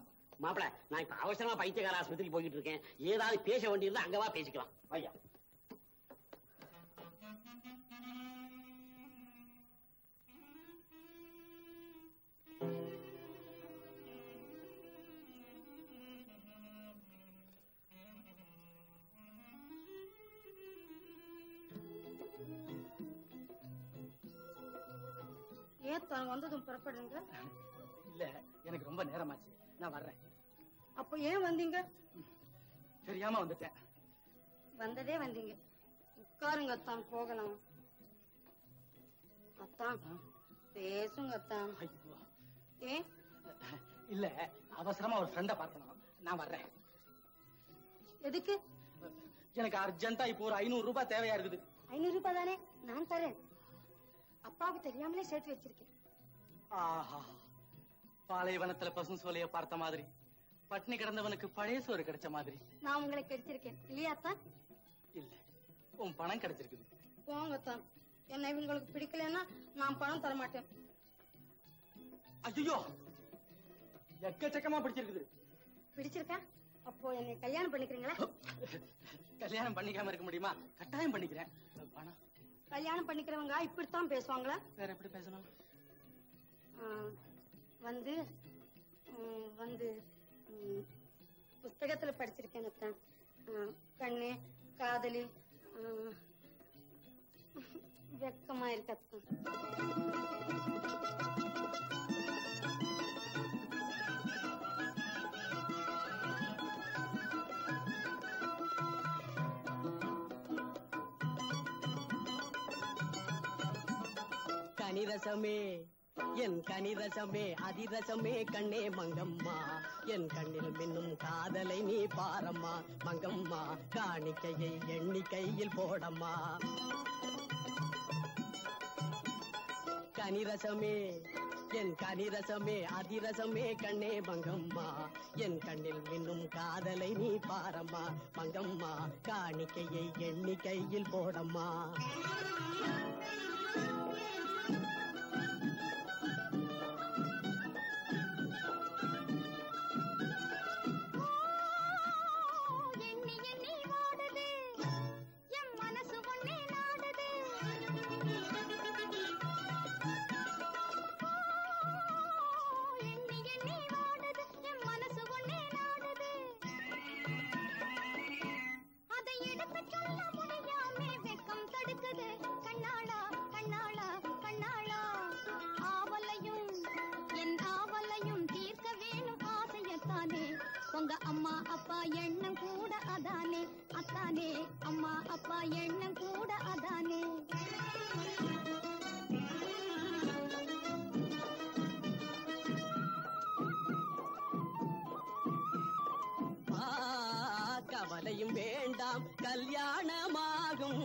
மாப்பிள்ள, நான் இப்ப அவசரமா பைத்தியக்கார ஆஸ்பத்திரிக்கு போயிட்டு இருக்கேன். ஏதாவது பேச வேண்டியிருந்தா அங்கவா பேசிக்கலாம். ஐயா ஏன் வந்ததும் புறப்படுங்க? இல்ல, எனக்கு ரொம்ப நேரமாச்சு, நான் வர்றேன். அப்ப ஏன் வந்தீங்க? தெரியாம வந்துட்டேன். வந்ததே வந்தீங்க, உட்காருங்க அத்தான், போகலாம். அத்தான் பேசுங்க அத்தான். ஏன்? இல்ல, அவசரமா ஒரு ஃப்ரெண்ட பார்க்கணும், நான் வர்றேன். எதுக்கு? எனக்கு அர்ஜென்டா இப்போ ஒரு ஐநூறு ரூபாய் தேவையா இருக்குது. ஐநூறு ரூபாய் தானே, நான் தரேன். அப்பாவுக்கு தெரியாமலே சேர்த்து வச்சிருக்கேன். ஆஹா, பாலைவனத்துல பசு சோலைய பார்த்த மாதிரி பட்னி கிடந்தவனுக்கு பழைய சோறு கிடைச்ச மாதிரி நான் உங்களை கிடைச்சிருக்கேன். இல்லையா தான்? இல்ல, உன் பணம் கிடைச்சிருக்குது. போங்க தான், என்ன இவங்களுக்கு பிடிக்கலன்னா நான் பணம் தரமாட்டேன். ஐயோ, எக்கச்சக்கமா பிடிச்சிருக்குது. பிடிச்சிருக்கா? அப்போ என்னை கல்யாணம் பண்ணிக்கிறீங்களா? கல்யாணம் பண்ணிக்காம இருக்க முடியுமா? கட்டாயம் பண்ணிக்கிறேன். பணம் கல்யாணம் பண்ணிக்கிறவங்க இப்படித்தான் பேசுவாங்களா? வேற எப்படி பேசணும்? வந்து வந்து புத்தகத்துல படிச்சிருக்கேன் அத்தான். கண்ணு காதலி வெக்கமா இருக்க. கனிரசமே என் கனிரசமே அதிரசமே கண்ணே மங்கம்மா, என் கண்ணில் மின்னும் காதலை நீ பாரம்மா மங்கம்மா, காணிக்கையை எண்ணிக்கையில் போடம்மா. கனிரசமே என் கனிரசமே அதிரசமே கண்ணே மங்கம்மா, என் கண்ணில் மின்னும் காதலை நீ பாரம்மா மங்கம்மா, காணிக்கையை எண்ணிக்கையில் போடம்மா. கண்ணாளா கண்ணாளா கண்ணா அவங்க அம்மா அப்பா எண்ணம் கூட அதானே அத்தானே அம்மா அப்பா எண்ணம் கூட அதானே கவலையும் வேண்டாம் கல்யாணமாகும்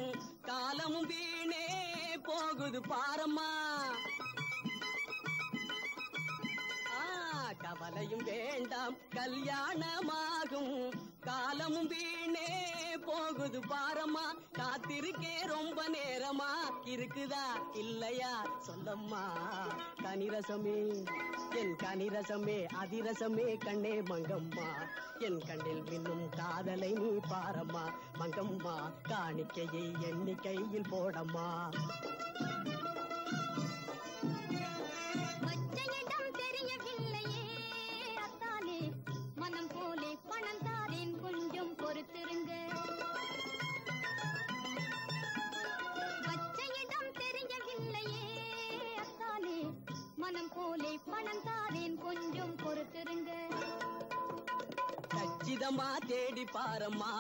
காலமும் வீணே போகுது பாரம்மா கவலையும் வேண்டாம் கல்யாணமாகும் காலமும் வீணே போகுது பாரம்மா காத்திருக்கே ரொம்ப நேரமா இருக்குதா இல்லையா சொல்லம்மா கனிரசமே என் கனிரசமே அதிரசமே கண்ணே மங்கம்மா என் கண்ணில் மின்னும் காதலை நீ பாரம்மா மங்கம்மா காணிக்கையை எண்ணிக்கையில் போடம்மா கச்சிதமா தேடி பாரம்மா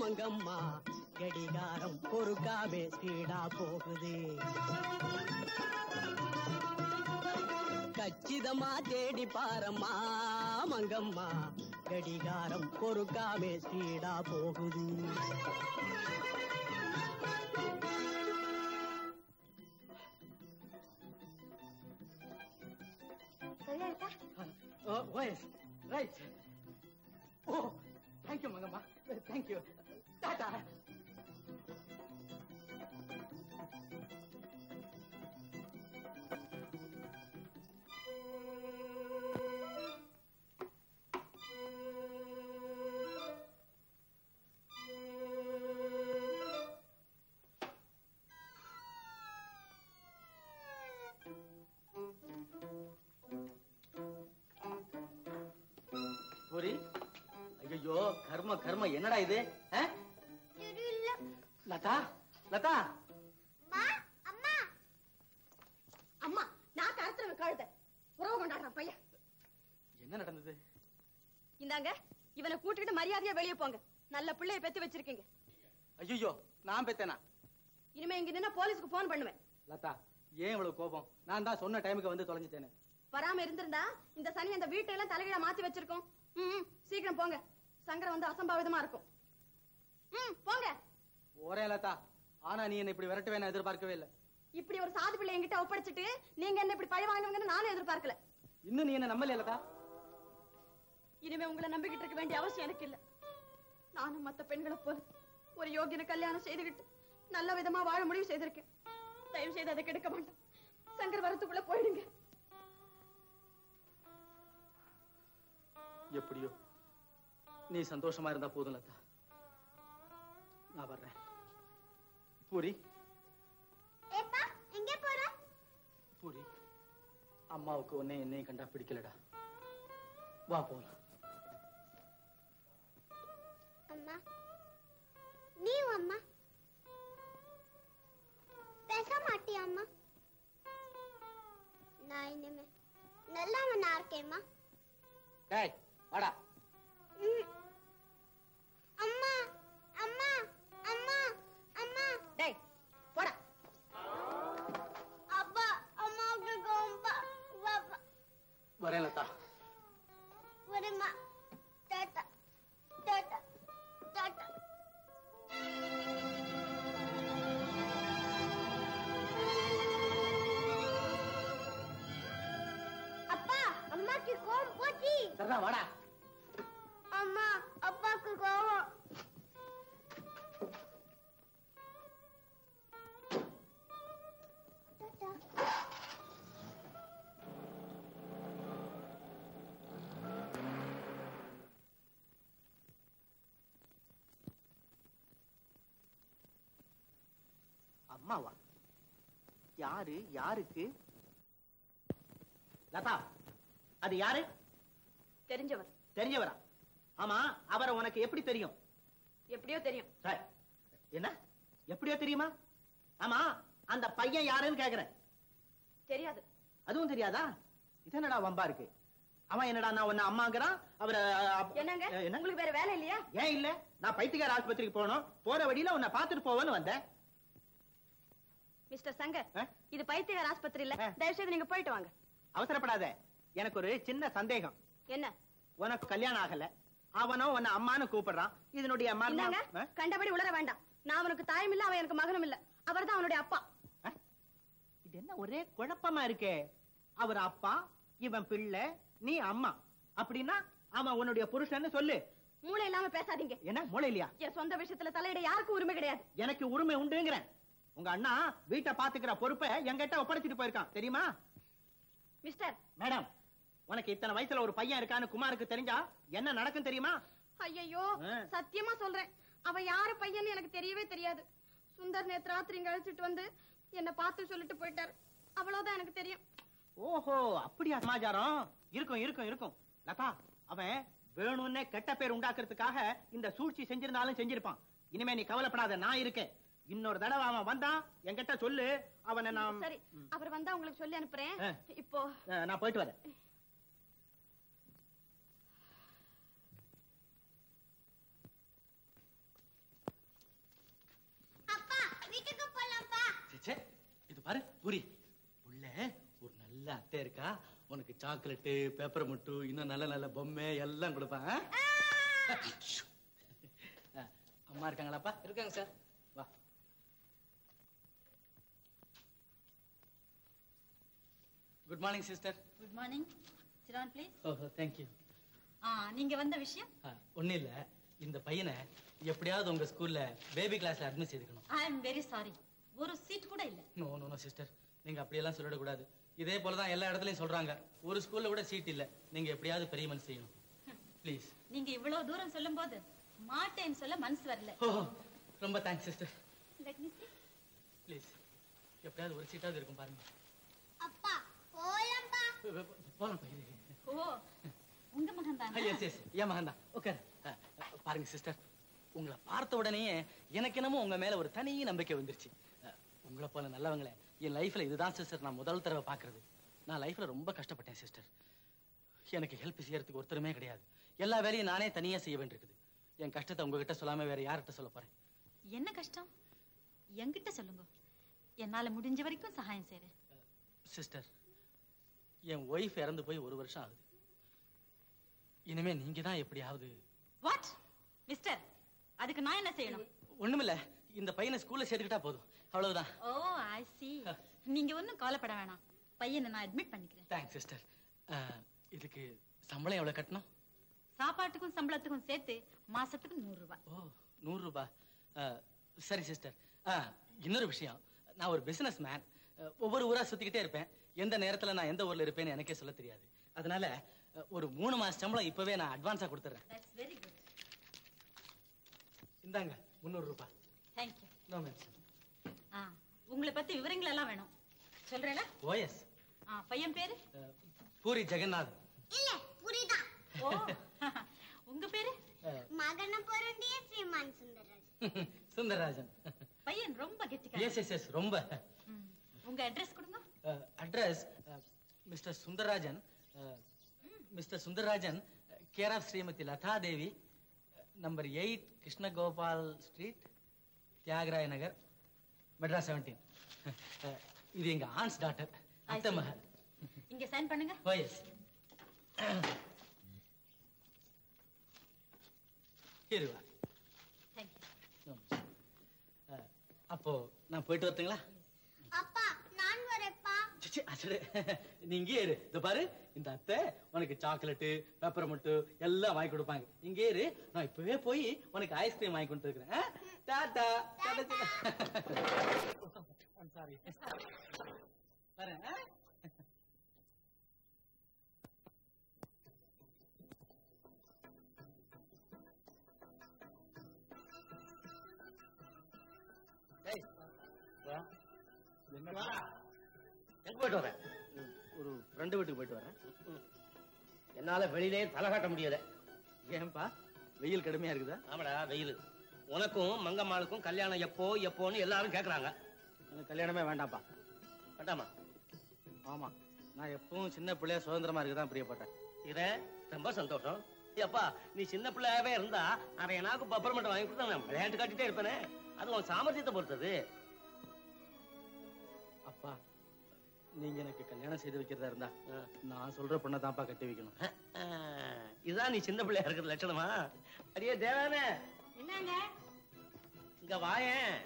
மங்கம்மா கடிகாரம் பொறுக்காவே ஸ்பீடா போகுது கச்சிதமா தேடி பாரம்மா மங்கம்மா கடிகாரம் பொறுக்காவே ஸ்பீடா போகுது Oh, yes, right. Oh, thank you, Mangamma. Thank you. Tata. கர்ம கர்ம என்னடா இது லதா லதா அம்மா அம்மா நான் கருத்துறவ கழுத உறவு கொண்டாடுறேன் பையன் என்ன நடந்தது இந்தாங்க இவனை கூட்டிட்டு மரியாதையா வெளியே போங்க நல்ல பிள்ளைய பெத்து வச்சிருக்கீங்க ஐயோ நான் பெத்தேனா இனிமே இங்க நின்னா போலீஸ்க்கு போன் பண்ணுவேன் லதா ஏன் இவ்வளவு கோபம் நான் தான் சொன்ன டைமுக்கு வந்து தொலைஞ்சிட்டேனே வராம இருந்திருந்தா இந்த சனி அந்த வீட்டை எல்லாம் தலையில மாத்தி வச்சிருக்கோம் ம் சீக்கிரம் போங்க சங்கரம் வந்து அசம்பாவிதமா இருக்கும் ம் போங்க ஒரே லதா ஆனா நீ என்ன இப்படி விரட்டுவே நான் எதிர்பார்க்கவே இல்ல இப்படி ஒரு சாது பிள்ளை என்கிட்ட ஒப்படைச்சிட்டு நீங்க என்ன இப்படி பழி வாங்குவீங்கன்னு நானே எதிர்பார்க்கல இன்னும் நீ என்ன நம்பலையா லதா இனிமே உங்களை நம்பிக்கிட்டு இருக்க வேண்டிய அவசியம் எனக்கு இல்ல நானும் மத்த பெண்களை போல ஒரு யோகியனை கல்யாணம் செய்துக்கிட்டு நல்ல விதமா வாழ முடிவு செய்திருக்கேன் தயவு செய்து அதை கெடுக்க வேண்டாம் சங்கர் வரத்துக்குள்ள போயிடுங்க எப்படியோ நீ சந்தோஷமா இருந்தா போதும் லதா நான் வர்றேன் பூரி ஏப்பா எங்க போற பூரி அம்மாவுக்கு உன்னை என்னையும் கண்டா பிடிக்கலடா வா போலாம் அம்மா நீ அம்மா பேச மாட்டியா அம்மா நான் இனிமே நல்லவனா இருக்கேம்மா டேய் வாடா அம்மா அம்மா அம்மா அம்மா டேய் போடா அப்பா அம்மாவுக்கு கோம்பா பாப்பா வரேன் லதா வரேம்மா டாட்டா டாட்டா டாட்டா அப்பா அம்மாக்கு கோம் போச்சி சரடா வாடா அம்மா அப்பாக்கு கோவம் அம்மாவா யாரு யாருக்கு லதா அது யாரு தெரிஞ்சவர் தெரிஞ்சவரா ஆமா அவரை உனக்கு எப்படி தெரியும் எப்படியோ தெரியும் சார் என்ன எப்படியோ தெரியுமா ஆமா அந்த பையன் யாருன்னு கேக்குறேன் தெரியாது அதுவும் தெரியாதா இதனடா வம்பா இருக்கு அவன் என்னடா நான் உன்ன அம்மாங்கறான் அவர் என்னங்க உங்களுக்கு வேற வேலை இல்லையா? ஏன் இல்ல? நான் பைத்தியக்கார ஆஸ்பத்திரிக்கு போறோம். போற வழியில உன்னை பாத்துட்டு போவேன்னு வந்தேன். மிஸ்டர் சங்கர், இது பைத்தியக்கார ஆஸ்பத்திரி இல்ல. தயவு செய்து நீங்க போயிட்டு வாங்க. அவசரப்படாத. எனக்கு ஒரு சின்ன சந்தேகம். என்ன? உனக்கு கல்யாணம் ஆகல. அவனோ உன்னை அம்மான்னு கூப்பிடுறான். இதனுடைய மர்மம் கண்டபடி உளற வேண்டாம். நான் அவனுக்கு தாயும் இல்ல, அவன் எனக்கு மகனும் இல்ல. அவர்தான் அவனுடைய அப்பா. இது என்ன ஒரே குழப்பமா இருக்கே? அவர் அப்பா, இவன் பிள்ளை, நீ அம்மா. அப்படின்னா அவன் உன்னுடைய புருஷன்னு சொல்லு. மூளை இல்லாம பேசாதீங்க. என்ன மூளை இல்லையா? என் சொந்த விஷயத்துல தலையிட யாருக்கும் உரிமை கிடையாது. எனக்கு உரிமை உண்டுங்கிறேன். உங்க அண்ணா வீட்டை பாத்துக்கிற பொறுப்பை எங்கிட்ட ஒப்படைச்சிட்டு போயிருக்கான், தெரியுமா? மிஸ்டர் மேடம், உனக்கு இத்தனை வயசுல ஒரு பையன் இருக்கான்னு குமாருக்கு தெரிஞ்சா என்ன நடக்கும் தெரியுமா? ஐயோ, சத்தியமா சொல்றேன், அவன் யாரு பையன்னு எனக்கு தெரியவே தெரியாது. சுந்தர் நேத்து ராத்திரி அழைச்சிட்டு வந்து என்ன பார்த்து சொல்லிட்டு போயிட்டாரு. அவ்வளவுதான் எனக்கு தெரியும். ஓஹோ, அப்படியா? சமாச்சாரம் இருக்கும் இருக்கும் இருக்கும் லதா. அவன் வேணும்னே கெட்ட பேர் உண்டாக்குறதுக்காக இந்த சூழ்ச்சி செஞ்சிருந்தாலும் செஞ்சிருப்பான். இனிமே நீ கவலைப்படாத, நான் இருக்கேன். இன்னொரு தடவை அவன் வந்தா என்கிட்ட சொல்லு. அவனை நான் சரி, அவர் வந்தா உங்களுக்கு சொல்லி அனுப்புறேன். இப்போ நான் போயிட்டு வரேன். அப்பா, வீட்டுக்கு போலாம்ப்பா. சீச்சே, இது பாரு பூரி, உள்ள ஒரு நல்ல அத்தை இருக்கா. உனக்கு சாக்லேட்டு, பேப்பர் முட்டு, இன்னும் நல்ல நல்ல பொம்மை எல்லாம் கொடுப்பாங்க. அம்மா இருக்காங்களாப்பா? இருக்காங்க சார். வா. Good morning sister. Good morning. Sit down please. ஓஹோ, தேங்க்யூ. நீங்க வந்த விஷயம் ஒன்னும் இல்ல. இந்த பையனை எப்படியாவது உங்க ஸ்கூல்ல பேபி கிளாஸ்ல அட்மிட் செய்துக்கணும். ஐ எம் வெரி சாரி, ஒரு சீட் கூட இல்ல. நோ நோ நோ சிஸ்டர், நீங்க அப்படியெல்லாம் சொல்லிடக்கூடாது. இதே போலதான் எல்லா இடத்துலயும் சொல்றாங்க, ஒரு ஸ்கூல்ல கூட சீட் இல்ல. நீங்க எப்படியாவது பெரிய மனசு செய்யணும் ப்ளீஸ். நீங்க இவ்வளவு தூரம் சொல்லும் போது மாட்டேன்னு சொல்ல மனசு வரல. ரொம்ப thanks sister. Let me see please. எப்படியாவது ஒரு சீட்டாவது இருக்கும் பாருங்க. அப்பா போலாம்பா. போலாம் பையன். ஓ, உங்க மகன் தானா? எஸ் எஸ், என் மகன் தான். ஓகே பாருங்க சிஸ்டர், உங்களை பார்த்த உடனே எனக்கு என்னமோ உங்க மேல ஒரு தனி நம்பிக்கை வந்துருச்சு. உங்களை போல நல்லவங்களே என் லைஃப்ல இதுதான் சிஸ்டர் நான் முதல் தடவை பாக்குறது. நான் லைஃப்ல ரொம்ப கஷ்டப்பட்டேன் சிஸ்டர். எனக்கு ஹெல்ப் செய்யறதுக்கு ஒருத்தருமே கிடையாது. எல்லா வேலையும் நானே தனியா செய்ய வேண்டியிருக்குது. என் கஷ்டத்தை உங்ககிட்ட சொல்லாம வேற யார்கிட்ட சொல்ல போறேன்? என்ன கஷ்டம் என்கிட்ட சொல்லுங்க, என்னால முடிஞ்ச வரைக்கும் சகாயம் செய்யறேன். சிஸ்டர், என் ஒய்ஃப் இறந்து போய் ஒரு வருஷம் ஆகுது. இனிமே நீங்க தான் எப்படியாவது. வாட் மிஸ்டர், அதுக்கு நான் என்ன செய்யணும்? ஒண்ணுமில்ல, இந்த பையனை ஸ்கூல்ல சேர்த்துக்கிட்டா போதும், அவ்வளவுதான். ஓ ஐ சீ. நீங்க ஒன்னும் கவலைப்பட வேணாம், பையனை நான் அட்மிட் பண்ணிக்கிறேன். Thanks sister. இதுக்கு சம்பளம் எவ்வளவு கட்டணும்? சாப்பாட்டுக்கும் சம்பளத்துக்கும் சேர்த்து மாசத்துக்கு நூறு ரூபாய். ஓ, நூறு ரூபாய். சரி சிஸ்டர், இன்னொரு விஷயம், நான் ஒரு பிசினஸ் மேன். ஒவ்வொரு ஊரா சுத்திக்கிட்டே இருப்பேன். எந்த நேரத்துல நான் எந்த ஊர்ல இருப்பேன்னு எனக்கே சொல்ல தெரியாது. அதனால ஒரு மூணு மாசம் சம்பளம் இப்பவே நான் அட்வான்ஸா கொடுத்துறேன். That's very good. இந்தாங்க முன்னூறு ரூபாய். Thank you. No ma'am. ஆ, உங்களை பத்தி விவரங்கள் எல்லாம் வேணும், சொல்றேனா? Oh S. ஆ, பையன் பேரு பூரி ஜெகநாத். இல்ல பூரிதான். ஓ, உங்க பேரு? மகன பொருந்திய ஸ்ரீமான் சுந்தரராஜன். சுந்தரராஜன். பையன் ரொம்ப கெட்டிக்காரன். எஸ் எஸ் எஸ், ரொம்ப. உங்க அட்ரஸ் கொடுங்க. Address mister Sundararajan. Mister Sundararajan, care of Srimathi Latha Devi, number eight, Krishna Gopal street, Thyagarayanagar, Madras seventeen. இது எங்க ஆன்ஸ் டாக்டர், அத்தை மகள். இங்க சைன் பண்ணுங்க. ஓஎஸ். இருவா. Thank you. அப்போ நான் போயிட்டு வரட்டுங்களா? அப்பா நான் வரேப்பா. சீ, அசடு நீங்க இரு. இது பாரு, இந்த அத்தை உனக்கு சாக்லேட்டு, பேப்பர் மட்டு எல்லாம் வாங்கி கொடுப்பாங்க. இங்கே இரு, நான் இப்பவே போய் உனக்கு ஐஸ்கிரீம் வாங்கி கொண்டு இருக்கிறேன். டாடா. I'm sorry. வரேன். டேய் வா. என்ன வா? எங்க போயிட்டு வரேன்? ஒரு ஃப்ரெண்டு வீட்டுக்கு போயிட்டு வரேன். என்னால வெளியிலே தலை காட்ட முடியல. ஏன்பா, வெயில் கடுமையா இருக்குதா? ஆமாடா வெயில். உனக்கும் மங்கம்மாளுக்கும் கல்யாணம் எப்போ எப்போன்னு எல்லாரும் கேட்குறாங்க. எனக்கு கல்யாணமே வேண்டாம்ப்பா. வேண்டாமா? ஆமாம், நான் எப்பவும் சின்ன பிள்ளையா சுதந்திரமா இருக்குதான் பிரியப்பட்டேன். Ida, tambah sentosa. Iapa, ni chinna pula ayam eranda, arah enak aku bapar mata orang ikut tanam. Hand cut itu erpane, adu orang samar itu berterus. Apa, ni jangan kekanya sedewi cerita eranda. Naa solra pernah tanpa katewi keno. Ida ni chinna pula erkat lecet mana? Arya dewa ne? Ina ne? Gawai he?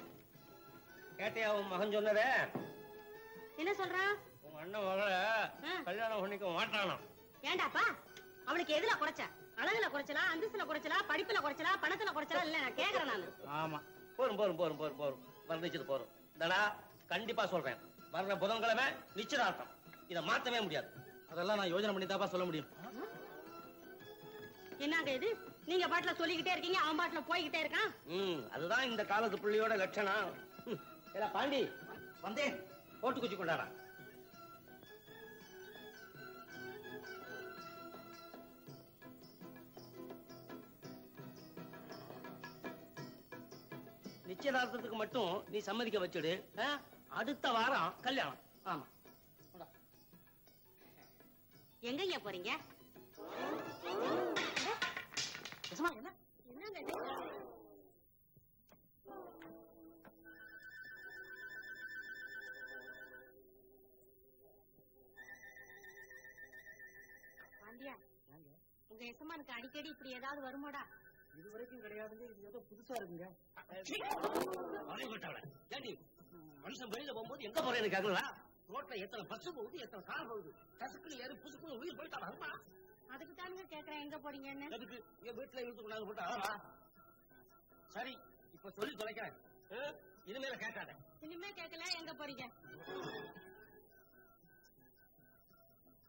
Kata aku makan jono deh. Ina solra? Mana malah? Kalau orang ni kau matran. Yang apa? Awalnya kedua la koraca, anak la koraca la, andis la koraca la, padi la koraca la, panas la koraca la, lain nak kaya kerana. Ama, borum borum borum borum borum, baru nici tu borum. Dada, kandi pas solpen, baru na bodong kalau me nici ratam. Ina mata me mudiat. Adalah na yojana mandi tapas solom mudiat. Ina kedua, niaga batla soli kita erkinga, am batla poi kita erka. Hmm, adalah inda kalau tu puli orang leccha na. Ela pandi, pandi, pot kuci kundara. Niche rasa tu kematon, ni samar juga baca deh, eh? Adat tawara, kalyan, ama. Yang ni apa ringya? Semua ni lah. Pandya, ugai semua ni kadi kadi priya dah baru muda. Ini baru kita kerja ni, ini ada putus orang ni. Orang itu ada. Jadi, manusia beri jawab mesti yang kebenaran kita guna. Road ni, kita basuh boleh, kita sah boleh. Kasih kiri, ada putus pun boleh beri tanah mana? Ada kita ni kerja kerja yang kebenaran ni. Jadi, ini beri lagi untuk orang berita apa? Sorry, ikut solis boleh kan? Ini mana kerja ada? Ini mana kerja yang kebenaran?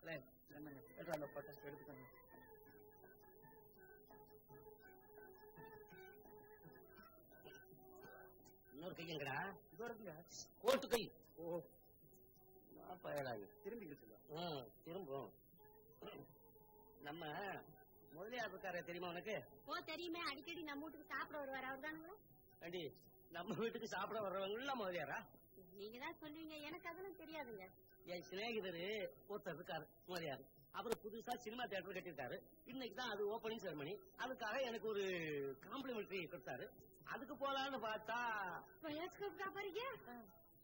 Lain, lain, itu adalah putus pun. Orang kaya enggak ada. Orang dia. Kau tu kaya. Oh, apa yang lagi? Tirum juga sudah. Hmm, tirum bro. Nama, mula apa cara terima orang ke? Oh terima, hari kali nama itu saapra orang orang mana? Adi, nama itu saapra orang orang mana mula dia? Ni kita solinnya, yang nak ada teri ada ni. Ya, sini kita ni, kau terfikar mula dia. Apa tu putus sahaja cinema teater kita tarik. Ini kita ada opening ceremony. Apa cara yang aku complimentary kita tarik. Aduh tu pola anu baca. Banyak kerja pergi.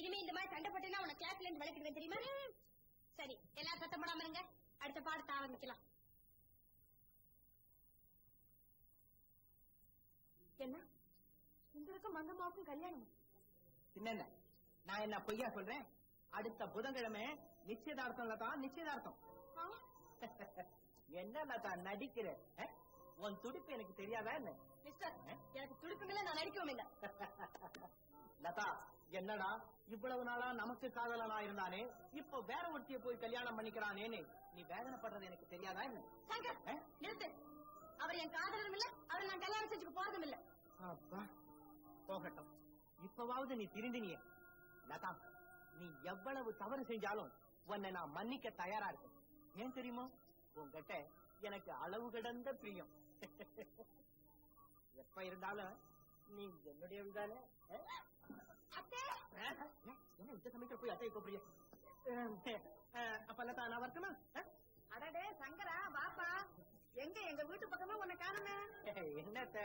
இனிமே இந்த மாதிரி சண்டை போட்டேன்னா உன கிளாஸ்ல இருந்து விளக்கிடுவேன் தெரியுமா? சரி எல்லா சத்தம் போடாம இருங்க, அடுத்த பாடத்தை ஆரம்பிக்கலாம். என்ன உங்களுக்கும் மங்கம்மாவுக்கும் கல்யாணம்? என்னென்ன நான் என்ன பொய்யா சொல்றேன்? அடுத்த புதன்கிழமை நிச்சயதார்த்தம் தான். நிச்சயதார்த்தம் என்ன நான் நடிக்கிறேன்? உன் துடிப்பு எனக்கு தெரியாதா என்ன? மிஸ்டர் எனக்கு துடிப்புங்களே, நான் நடிக்கவும் இல்லை. லதா என்னடா இவ்வளவு நாளா நமக்கு காதலனா இருந்தானே இப்ப வேற ஒருத்திய போய் கல்யாணம் பண்ணிக்கிறானேன்னு நீ வேதனைப்படுறது எனக்கு தெரியாதா என்ன? நிறுத்து, அவர் என் காதலும் இல்ல, அவர் நான் கல்யாணம் செஞ்சுக்கு போறதும் இல்ல. போகட்டும், இப்பவாவது நீ திருந்தினியே. லதா நீ எவ்வளவு தவறு செஞ்சாலும் உன்னை நான் மன்னிக்க தயாரா இருக்கேன். ஏன் தெரியுமோ? உங்ககிட்ட எனக்கு அளவு கடந்த பிரியம். எப்ப இருந்தாலும் நீ என்னுடைய தானே. என்ன இந்த சமயத்துல போய் அத்தை கூப்பிடிய? அப்ப லதா நான் வரட்டுமா? அடடே சங்கரா பாப்பா, எங்க எங்க வீட்டு பக்கமா உன்னை காணுமே. என்னத்த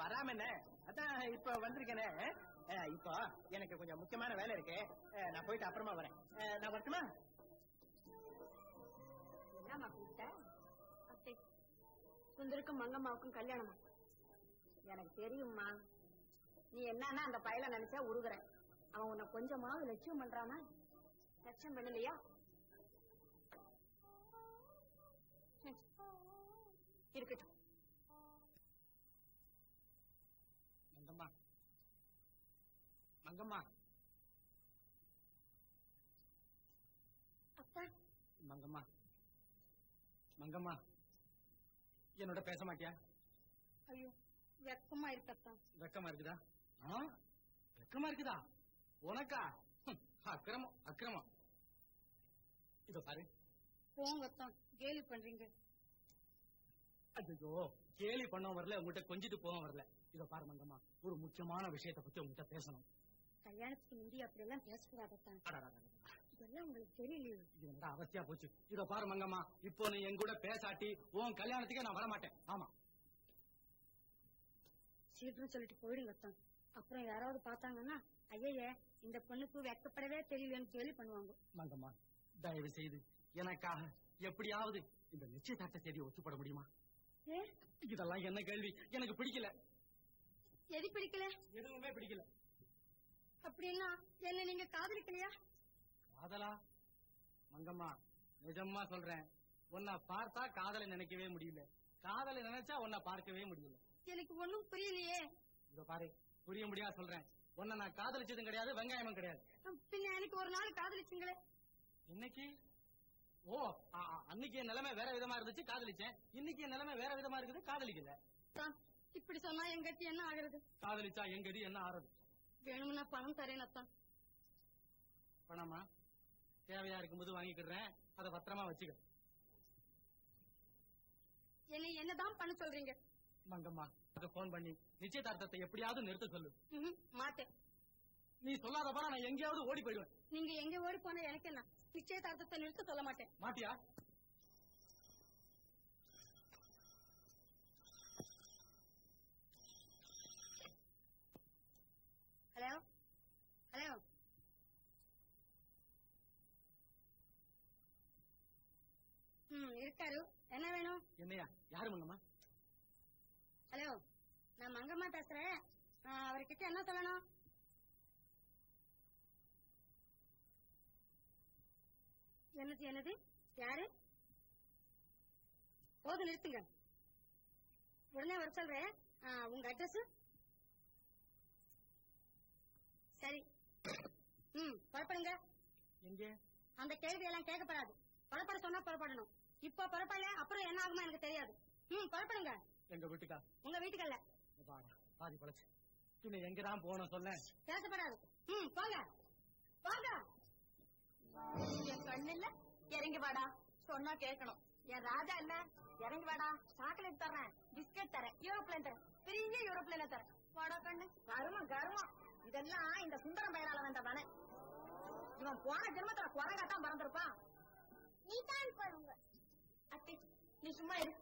வராம என்ன? அதான் இப்ப வந்திருக்கேனே. இப்போ எனக்கு கொஞ்சம் முக்கியமான வேலை இருக்கு, நான் போயிட்டு அப்புறமா வரேன். நான் வரட்டுமா? என்னமா கூப்பிட்ட? அத்தை சுந்தருக்கும் மங்கம்மாவுக்கும் கல்யாணமா? எனக்கு தெரியுமா, நீ என்னன்னா அந்த பயல நினைச்சா உருகுற. அவன் உன்னை கொஞ்சமாவது லட்சியம் பண்றானா? லட்சியம் பண்ணலையா? இருக்கட்டும். மங்கம்மா மங்கம்மா அப்பா மங்கம்மா மங்கம்மா என்னோட பேச மாட்டியா? ஐயோ வெக்கமா இருக்கா? வெக்கமா இருக்குதா? வெக்கமா இருக்குதா உனக்கா? அக்கிரமம் அக்கிரமம். இதோ பாரு போங்கத்தான் கேலி பண்றீங்க. அதுக்கோ கேலி பண்ண வரல, உங்ககிட்ட கொஞ்சிட்டு போக வரல. இதோ பாரு மங்கம்மா, ஒரு முக்கியமான விஷயத்தை பத்தி உங்ககிட்ட பேசணும். கல்யாணத்துக்கு முந்தி அப்படி எல்லாம் பேசக்கூடாதான். இதெல்லாம் உங்களுக்கு தெரியலையே. இது ரொம்ப அவசியா போச்சு. இதோ பாரு மங்கம்மா, இப்போ நீ என் கூட பேசாட்டி உன் கல்யாணத்துக்கே நான் வரமாட்டேன். ஆமா, சீக்கிரம் சொல்லிட்டு போயிடுங்க. அப்புறம் யாராவது பாத்தாங்கன்னா ஐயே இந்த பொண்ணுக்கு வெக்கப்படவே தெரியலன்னு கேள்வி பண்ணுவாங்க. மங்கம்மா, தயவு செய்து எனக்காக எப்படியாவது இந்த நிச்சயதார்த்த செய்தியை ஒத்துப்பட முடியுமா? இதெல்லாம் என்ன கேள்வி? எனக்கு பிடிக்கல. எது பிடிக்கல? எதுவுமே பிடிக்கல. அப்படின்னா என்ன நீங்க காதலிக்கலையா? காதலா? மங்கம்மா, நிஜமா சொல்றேன், உன்னை பார்த்தா காதலை நினைக்கவே முடியல, காதலை நினைச்சா உன்னை பார்க்கவே முடியல. எனக்கு ஒண்ணும் புரியலையே. இத பாரு, புரிய முடியாது சொல்றேன், உன்னை நான் காதலிச்சதும் கிடையாது, வெங்காயமும் கிடையாது. பின்ன எனக்கு ஒரு நாள் காதலிச்சிங்களே. இன்னைக்கு? ஓ, அன்னைக்கு என் நிலைமை வேற விதமா இருந்துச்சு, காதலிச்சேன். இன்னைக்கு என் நிலைமை வேற விதமா இருக்குது, காதலிக்கல. இப்படி சொன்னா எங்கத்தி என்ன ஆகுறது? காதலிச்சா எங்கடி என்ன ஆகுறது? வேணும்னா பணம் தரேன். அத்தான் பணமா? தேவையா இருக்கும்போது வாங்கிக்கிறேன், அதை பத்திரமா வச்சுக்க. என்ன என்னதான் பண்ண சொல்றீங்க? மங்கம்மா, போன் பண்ணி நிச்சயதார்த்தத்தை எப்படியாவது நிறுத்த சொல்லு. மாட்டேன். நீ சொல்லாதப்பா நான் எங்கேயாவது ஓடி போயிடுவேன். நீங்க எங்க ஓடி போனா எனக்கு என்ன? நிச்சயதார்த்தத்தை நிறுத்த சொல்ல மாட்டேன். மாட்டியா? ஹலோ ஹலோ, ம் இருக்காரு. என்ன வேணும்? என்னையா? யாரு மங்கம்மா? ஹலோ, நான் மங்கம்மா பேசுறேன். அவர்கிட்ட என்ன சொல்லணும்? என்னது என்னது? யாரு? போது நிறுத்துங்க. உடனே வர சொல்றேன். உங்க அட்ரஸ்? சரி, ம் புறப்படுங்க. எங்க? அந்த கேள்வி எல்லாம் கேட்கப்படாது. புறப்பட சொன்னா புறப்படணும். இப்ப புறப்படல அப்புறம் என்ன ஆகுமா எனக்கு தெரியாது. ம் புறப்படுங்க. எங்க வீட்டுக்கா? உங்க வீட்டுக்கல்ல. பாதி பழச்சு இன்னும் எங்கதான் போகணும் சொல்ல? கேட்கப்படாது. ம் போங்க போங்க. என் கண்ணு இல்ல, இறங்கி வாடா. சொன்னா கேட்கணும். என் ராஜா இல்ல, இறங்கி வாடா. சாக்லேட் தரேன், பிஸ்கட் தரேன், யூரோப்ளேன் தரேன், பெரிய யூரோப்ளேன தரேன். வாடா கண்ணு. கருமம் கருமம். இதெல்லாம் இந்த சுந்தரம் பையனால வந்த வன. இவன் போன ஜென்மத்துல குரங்காத்தான் பறந்துருப்பான். நீ தான் போடுங்க அத்தை. நீ சும்மா இரு.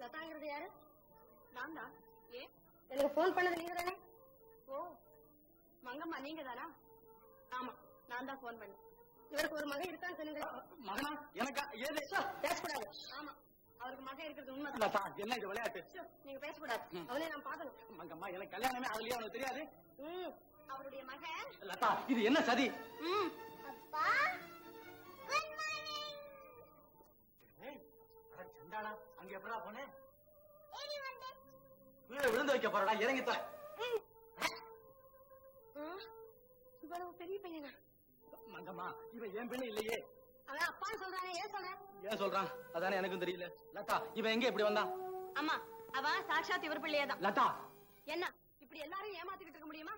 லதாங்கிறது யாரு? நான் தான். ஏ எனக்கு போன் பண்ணது நீங்க தானே? ஓ மங்கம்மா, நீங்க தானா? ஆமா, நான் தான் போன் பண்ணேன். இவருக்கு ஒரு மகன் இருக்கான்னு சொன்னீங்க. மகனா? எனக்கா? ஏது பேசக்கூடாது. ஆமா, அவருக்கு மகன் இருக்கிறது உண்மைதான். என்ன இது விளையாட்டு? நீங்க பேசக்கூடாது. அவனே நான் பாக்கணும். மங்கம்மா, எனக்கு கல்யாணமே அதுலயே அவனுக்கு தெரியாது. ம் அவருடைய மகன் லதா. இது என்ன சதி? ம் அப்பா குட் மார்னிங். ஏய் அட சண்டாளா, அங்க எப்பறா போனே? ஏறி வந்தேன். வீட விழுந்து வைக்க போறடா, இறங்கி தா. ம் இவரோ பெரிய பையனா? மங்கம்மா, இவன் என் பெண்ணு இல்லையே. அவன் அப்பா சொல்றானே. ஏன் சொல்றான்? ஏன் சொல்றான் அதானே எனக்கும் தெரியல. லதா, இவன் எங்க இப்படி வந்தான்? அம்மா, அவன் சாட்சாத் இவர் பிள்ளையதான். லதா, என்ன இப்படி எல்லாரும் ஏமாத்திக்கிட்டு இருக்க முடியுமா?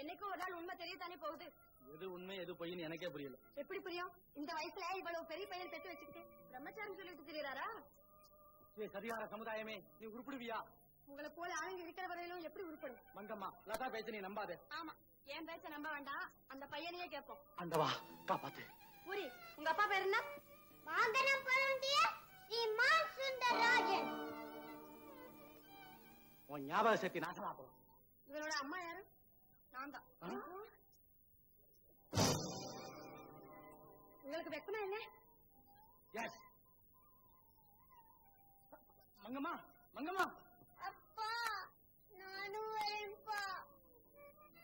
என்னைக்கும் ஒரு நாள் உண்மை தெரியத்தானே போகுது. எது உண்மை எது பொய்ன்னு எனக்கே புரியல. எப்படி புரியும்? இந்த வயசுல இவ்வளவு பெரிய பையன் பெற்று வச்சுக்கிட்டு பிரம்மச்சாரம் சொல்லிட்டு தெரியாரா? சரியார சமுதாயமே, நீ உருப்பிடுவியா? உங்களை போல ஆளுங்க இருக்கிற வரையிலும் எப்படி உருப்பிடும்? மங்கம்மா, லதா பேச்ச நீ நம்பாது. ஆமா, ஏன் பேச்ச நம்ப வேண்டாம், அந்த பையனையே கேட்போம். அந்த வா காப்பாத்து. பூரி, உங்க அப்பா பேர் என்ன? மாங்கனம் பரண்டிய ஸ்ரீமா சுந்தரராஜன். உன் ஞாபக சக்தி நாசமா போகும். இவனோட அம்மா யாரு? நான் தான். உங்களுக்கு வெக்கமா என்ன? எஸ். மங்கம்மா, மங்கம்மா. அப்பா நானும் வரேன்ப்பா.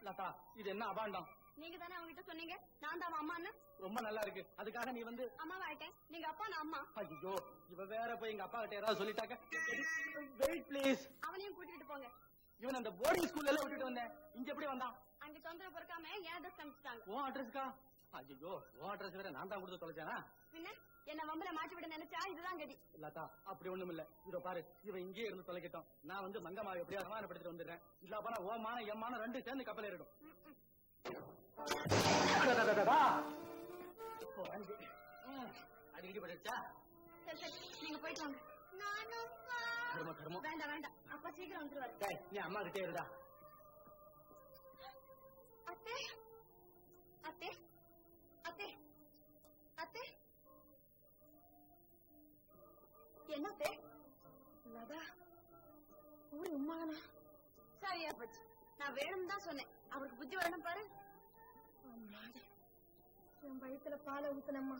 லதா, இது என்ன அபாண்டம்? நீங்க தானே அவங்க கிட்ட சொன்னீங்க நான் தான் அம்மான்னு. ரொம்ப நல்லா இருக்கு. அதுக்காக நீ வந்து அம்மாவா ஆயிட்டேன். நீங்க அப்பா, நான் அம்மா. ஐயோ, இவ வேற போய் எங்க அப்பா கிட்ட ஏதாவது சொல்லிட்டாங்க. Wait please. அவனையும் கூட்டிட்டு போங்க. இவன் அந்த போர்டிங் ஸ்கூல்ல எல்லாம் விட்டுட்டு வந்தேன். இங்க எப்படி வந்தான்? அங்க தொந்தரவு பொறுக்காம என் அட்ரஸ் அனுப்பிச்சிட்டாங்க. ஓ அட்ரஸ்க்கா? ஐயோ, ஓ அட்ரஸ் வேற நான் தான் கொடுத்து தொலைச்சானா? பின்ன என்ன வம்பல மாட்டி விட நினைச்சா? இதுதான் கதி. லதா, அப்படி ஒண்ணும் இல்ல. இதோ பாரு, இவன் இங்கே இருந்து தொலைக்கட்டும். நான் வந்து மங்கம்மாவை எப்படியா சமாதானப்படுத்திட்டு வந்துடுறேன். இல்ல போனா ஓ மான எம் மான ரெண்டு சேர்ந்து கப்பல் ஏறிடும். அடிக்கடி படிச்சா சரி சரி நீங்க போய் வாங்க நானும் கர்ம கர்ம வேண்டாம் வேண்டாம் அப்பா சீக்கிரம் வந்துருவாரு டேய் நீ அம்மா கிட்ட இருடா அத்தை அத்தை அத்தை அத்தை என்ன அத்தை லதா ஊரு உம்மானா சரியா போச்சு நான் வேணும்னு தான் சொன்னேன் அவருக்கு புத்தி வரணும் பாரு அம்மாடி என் வயித்துல பாலை ஊத்தனம்மா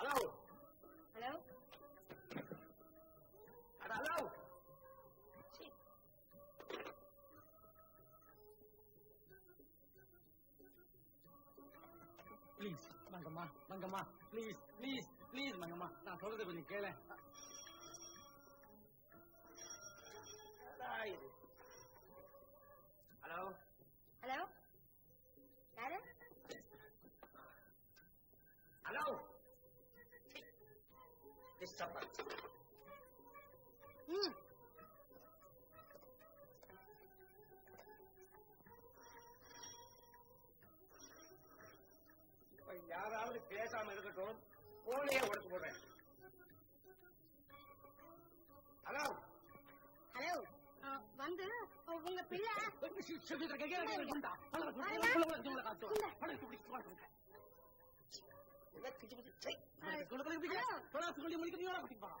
Hello. Hello. Hello. Please, Mangama, Mangama, please, please, please, Mangama. Now, follow the money, Kerala. Hello. Hello. Hello. This supper. Hmm. By Yara, the place I'm at the door. Only I want to go there. Hello. Hello. Wonder, oh, one pillar. Let me see. Should we take again? Hello. Hello. Let's get you to take. Let's go to the big house. Let's go to the big house. Hello.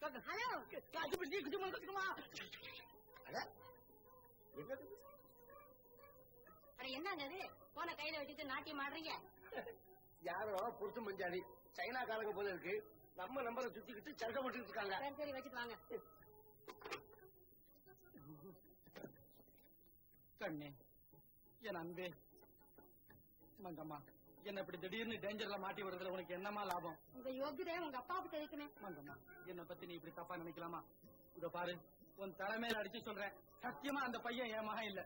Let's go to the big house. Let's go to the big house. Hello. Are you not there? What a kind of it is not your Maria. Yaro, Portumanjari, China, Galago, number number of fifty to Chaka. That's very much longer. Sunday, Yanambe, Mangama. என்ன இப்படி திடீர்னு டேஞ்சர்ல மாட்டி வரதுல உனக்கு என்னமா லாபம் இந்த யோகிதே உங்க அப்பாவுக்கு தெரியுமே மங்கம்மா என்ன பத்தி நீ இப்படி தப்பா நினைக்கலாமா இத பாரு உன் தலைமையில அடிச்சு சொல்றேன் சத்தியமா அந்த பையன் என் மகன் இல்ல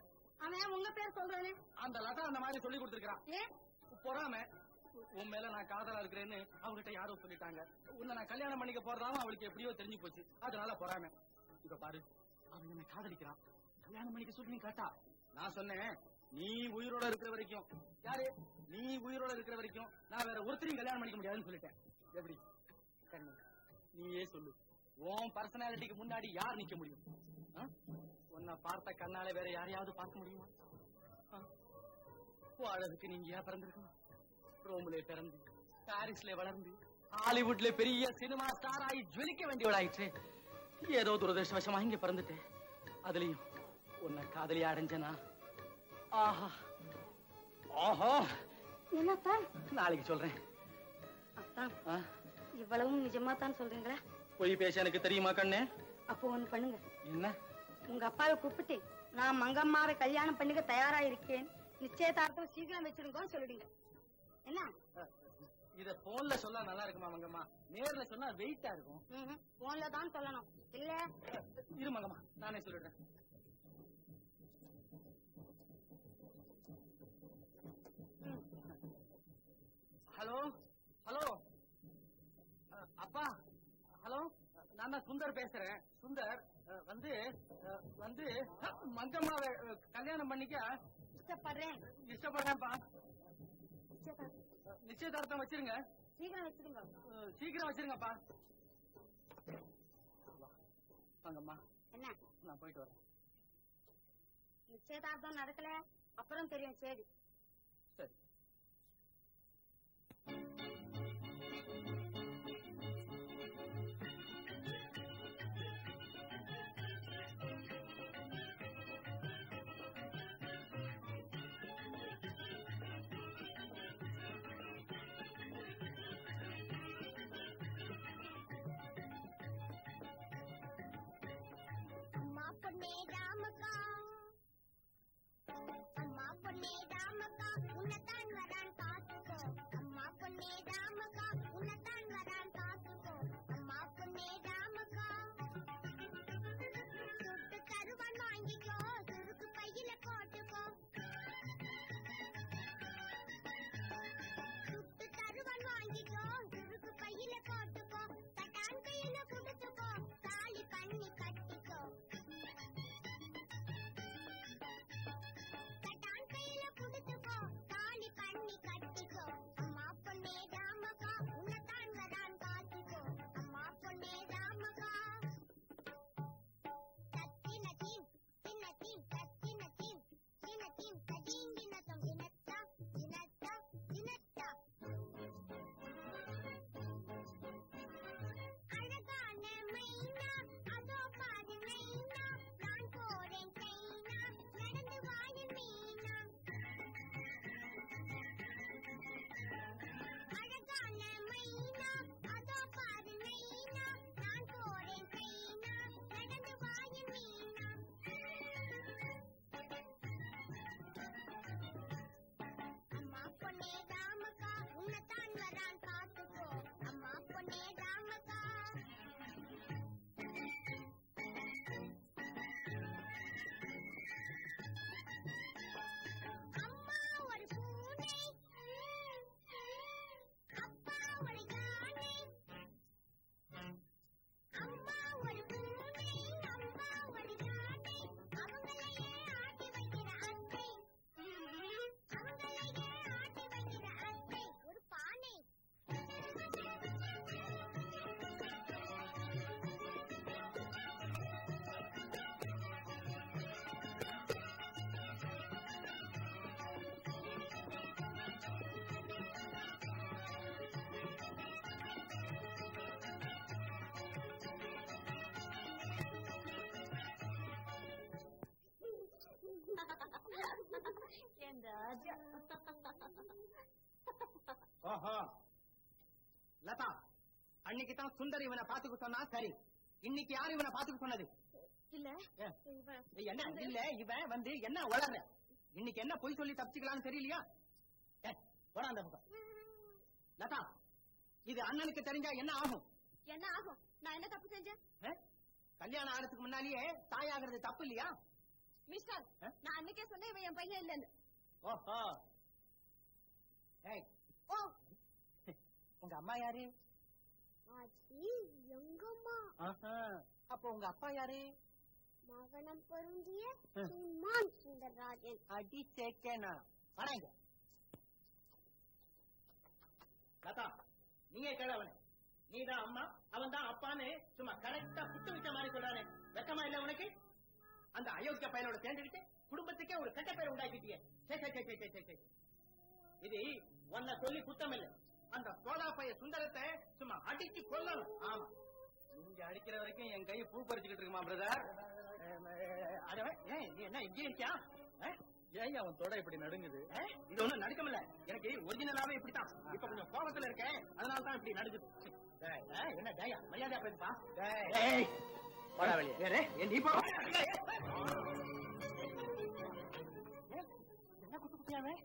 அவன் உங்க பேர் சொல்றானே அந்த லதா அந்த மாதிரி சொல்லி கொடுத்திருக்கான் ஏன் பொறாமை உன் மேல நான் காதலா இருக்கேன்னு அவங்கிட்ட யாரோ சொல்லிட்டாங்க உன்னை நான் கல்யாணம் பண்ணிக்க போறதாவும் அவளுக்கு எப்படியோ தெரிஞ்சு போச்சு அதனால பொறாமை இத பாரு அவன் என்ன காதலிக்கிறான் கல்யாணம் பண்ணிக்க சொல்லி நீ கேட்டா நான் சொன்னேன் நீ உயிரோட இருக்கிற வரைக்கும் யாரு நீ உயிரோட இருக்கிற வரைக்கும் நான் வேற ஒருத்தரையும் கல்யாணம் பண்ணிக்க முடியாதுன்னு சொல்லிட்டேன் எப்படி கண்ணு நீயே சொல்லு உன் பர்சனாலிட்டிக்கு முன்னாடி யார் நிக்க முடியும் உன்னை பார்த்த கண்ணால வேற யாரையாவது பார்க்க முடியுமா வாழறதுக்கு நீங்க ஏன் பிறந்திருக்கணும் ரோம்ல பிறந்து பாரிஸ்ல வளர்ந்து ஹாலிவுட்ல பெரிய சினிமா ஸ்டார் ஆகி ஜொலிக்க வேண்டியவளாயிற்று ஏதோ துரதிருஷ்டவசமா இங்க பிறந்துட்டேன் அதுலயும் உன்னை காதலி அடைஞ்சனா ஆஹா ஆஹா என்னப்பா நாளைக்கு சொல்றேன் அப்பா இவ்வளவும் நிஜமா தான் சொல்றீங்களா போய் பேச எனக்கு தெரியுமா கண்ணே அப்போ ஒன்னு பண்ணுங்க என்ன உங்க அப்பாவை கூப்பிட்டு நான் மங்கம்மாவை கல்யாணம் பண்ணிக்க தயாரா இருக்கேன் நிச்சயதார்த்தம் சீக்கிரம் வச்சிருங்கன்னு சொல்லிடுங்க என்ன இத போன்ல சொன்னா நல்லா இருக்குமா மங்கம்மா நேர்ல சொன்னா வெயிட்டா இருக்கும் போன்ல தான் சொல்லணும் இல்ல இரு மங்கம்மா நானே சொல்லிடுறேன் ஹலோ ஹலோ அப்பா ஹலோ நான் தான் சுந்தர் பேசுறேன் சுந்தர் வந்து வந்து மங்கம்மாவை கல்யாணம் பண்ணிக்க இஷ்டப்படுறேன் இஷ்டப்படுறேன்ப்பா நிச்சயதார்த்தம் வச்சிருங்க சீக்கிரம் வச்சிருங்க சீக்கிரம் வச்சிருங்கப்பா மங்கம்மா என்ன நான் போயிட்டு வரேன் நிச்சயதார்த்தம் நடக்கல அப்புறம் தெரியும் சரி சரி ஓஹோ லதா, அன்னைக்குதான் சுந்தர் இவனை பாத்துக்க சொன்னா சரி, இன்னைக்கு யாரு இவனை பாத்துக்க சொன்னது? இல்ல என்ன இல்ல இவன் வந்து என்ன வளர்ற இன்னைக்கு என்ன பொய் சொல்லி தப்பிச்சுக்கலான்னு தெரியலையா? அந்த பக்கம் லதா, இது அண்ணனுக்கு தெரிஞ்சா என்ன ஆகும்? என்ன ஆகும்? நான் என்ன தப்பு செஞ்சேன்? கல்யாணம் ஆகிறதுக்கு முன்னாலேயே தாயாகிறது தப்பு இல்லையா? மிஸ்டர், நான் அன்னைக்கே சொன்னேன் இவன் என் பையன் இல்லைன்னு. ஓஹோ, உங்க அம்மா யாரு? அப்ப உங்க அப்பா யாரு? மகனம் பொருந்திய சுந்தரராஜன். அடி சேக்கேனா வராங்க. தாத்தா, நீங்க கேளவன, நீதான் அம்மா, அவன் தான் அப்பான்னு சும்மா கரெக்டா புட்டு விட்ட மாதிரி சொல்றாரு. வெக்கமா இல்ல உனக்கு? அந்த அயோக்கிய பையனோட சேர்ந்துக்கிட்டு குடும்பத்துக்கே ஒரு கெட்ட பேரை உண்டாக்கிட்டீங்க. இது உன்னை சொல்லி குத்தம் இல்லை, அந்த சோடா பைய சுந்தரத்தை சும்மா அடிச்சு கொல்லணும். ஆமா, நீங்க அடிக்கிற வரைக்கும் என் கை பூ பறிச்சுக்கிட்டு இருக்குமா பிரதர்? என்ன இங்கே இருக்கியா? ஏன் அவன் தோட இப்படி நடுங்குது? இது ஒண்ணும் நடுக்கமில்ல, எனக்கு ஒரிஜினலாவே இப்படித்தான். இப்ப கொஞ்சம் கோபத்துல இருக்கேன், அதனாலதான் இப்படி நடுக்குது. என்ன ஜயா, மரியாதையா போயிருப்பா. என்ன குத்து குத்தியாவே?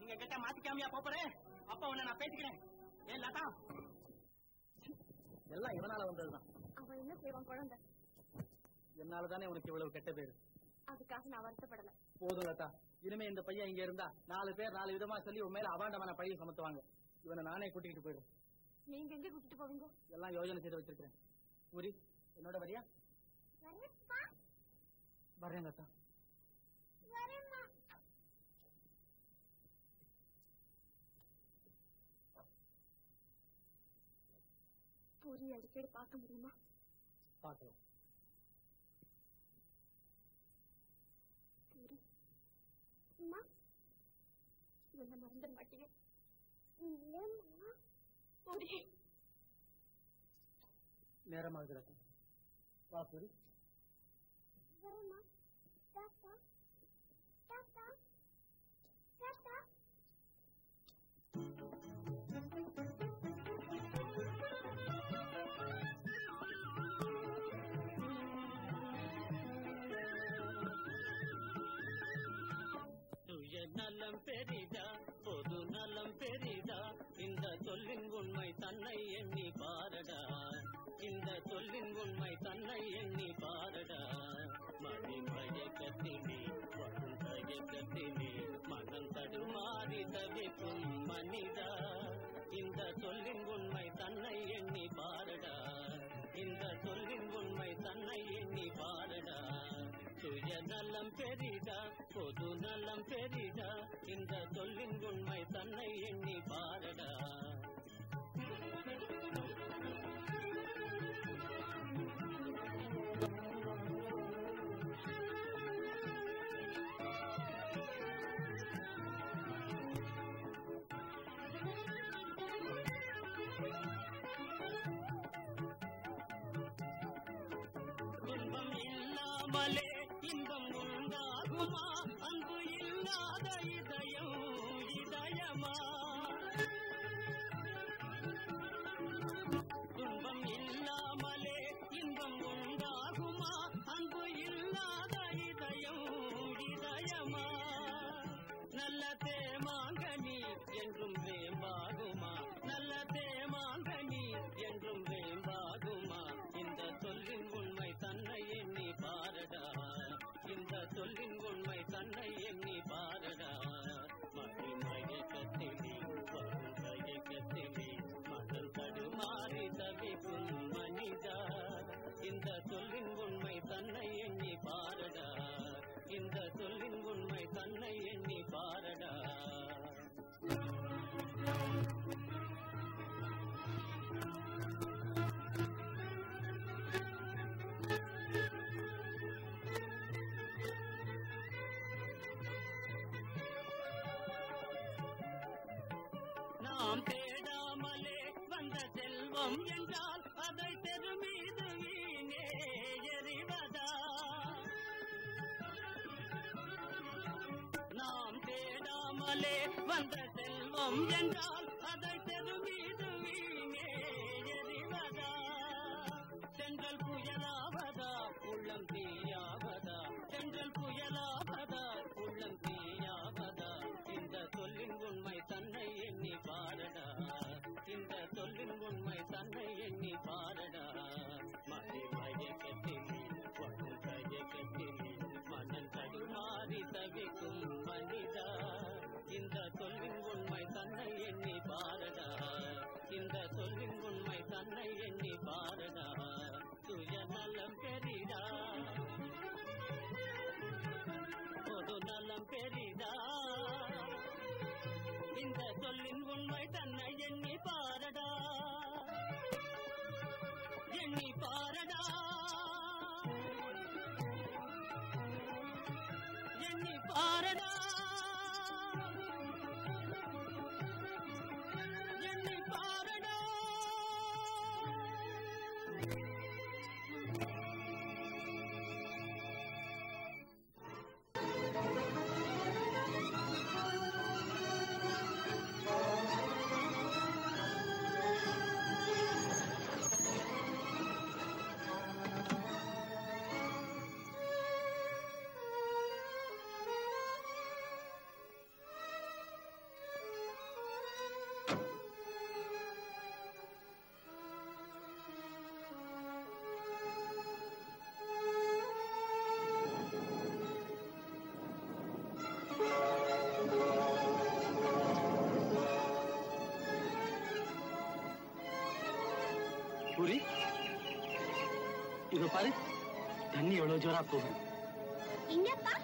நீங்க கேட்ட மாத்திக்காமையா போறேன், அப்பா உன்ன நான் பேசிக்கிறேன். ஏன் லதா, எல்லாம் இவனால வந்ததுதான். அவன் என்ன செய்வான் குழந்தை? என்னாலதானே உனக்கு இவ்வளவு கெட்ட பேரு. அதுக்காக நான் வருத்தப்படல. போதும் லதா, இனிமே இந்த பையன் இங்க இருந்தா நாலு பேர் நாலு விதமா சொல்லி உன் மேல அபாண்டமான பழியை சமத்துவாங்க. இவனை நானே கூட்டிகிட்டு போயிடும். நீங்க எங்க கூட்டிட்டு போவீங்க? எல்லாம் யோஜனை செய்து வச்சிருக்கிறேன். பூரி, என்னோட வரியா? வரேன் லதா. பூரி அடிக்கடி பார்க்க முடியுமா? பார்க்கலாம். என்ன மறந்துட மாட்டீங்க? நேரமாக வா பூரி. நலம் பெரிதா, பொது நலம் பெரிதா, இந்த சொல்லின் உண்மை தன்னை எண்ணி பாரடா, இந்த சொல்லின் உண்மை தன்னை எண்ணி பாரடா. மணி மயக்கத்தினே வரும் மயக்கத்தினே மனம் தடுமாறி தவிக்கும் மனிதா, இந்த சொல்லின் உண்மை தன்னை எண்ணி பாரடா, இந்த சொல்லின் உண்மை தன்னை எண்ணி பாரடா. சுய நலம் பெரிதா, பொது நலம் பெரிதா, இந்த சொல்லின் உண்மை தன்னை எண்ணி பாரடா. இன்பம் இல்லாமலே இன்பம் உண்டாகுமா? அன்பு இல்லாத இதயம் இதயமா? இன்பம் இல்லாமலே இன்பம் உண்டாகுமா? அன்பு இல்லாத இதயம் இதயமா? நல்ல தேமாங்கனி என்றும் வேம்பாகுமா? நல்ல தேமாங்கனி என்றும் வேம்பாகுமா? இந்த சொல்லின் உண்மை தன்னை எண்ணி பாரடா, இந்த சொல்லின் உண்மை தன்னை எண்ணி பாரடா. மறு மயக்கத்திலே வரும் மயக்கத்திலே மகள் தடுமாறி தவிக்கும் மனிதா, இந்த சொல்லின் உண்மை தன்னை எண்ணி பாரடா, இந்த சொல்லின் உண்மை தன்னை எண்ணி பாரடா. நாம் தேடாமலே வந்த செல்வம் என்றால் அதை பெருமீது வீணே எறிவதா? நாம் தேடாமலே உள்ளே வந்த செல்வம் என்றால் அதை செதுமி துவி நேயறிவதா? சென்றல் புயலாவதா உள்ளம் தீயாவதா? சென்றல் புயலாவதா உள்ளம் தீயாவதா? இந்த சொல்லின் உண்மை தன்னை எண்ணி பாரடா, இந்த சொல்லின் உண்மை தன்னை எண்ணி பாரடா. மதி மயக்கத்தில் பொருள் மயக்கத்தில் மனன் தடுமாறி தவிக்கும் மனிதா, இந்த சொல்லின் உண்மை தன்னை எண்ணி பாரடா, இந்த சொல்லின் உண்மை தன்னை எண்ணி பாரடா. சுயநலம் பெரிதா பொது நலம் பெரிதா? இந்த சொல்லின் உண்மை தன்னை எண்ணி பாரடா, எண்ணி பாரடா, எண்ணி பாரடா. இதோ பாரு, தண்ணி எவ்வளவு ஜோரா போகும். இதோ பாரு,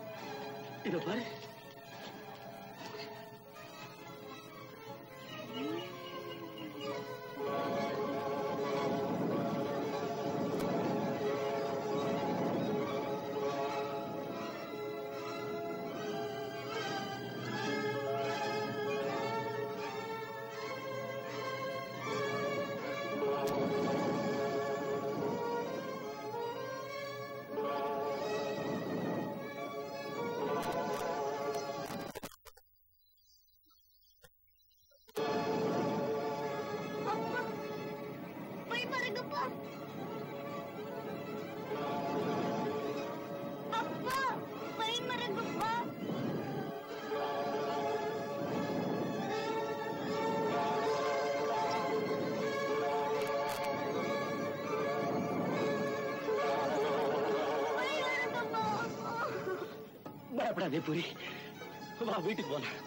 புரி வா, வீட்டுக்கு போலாம்.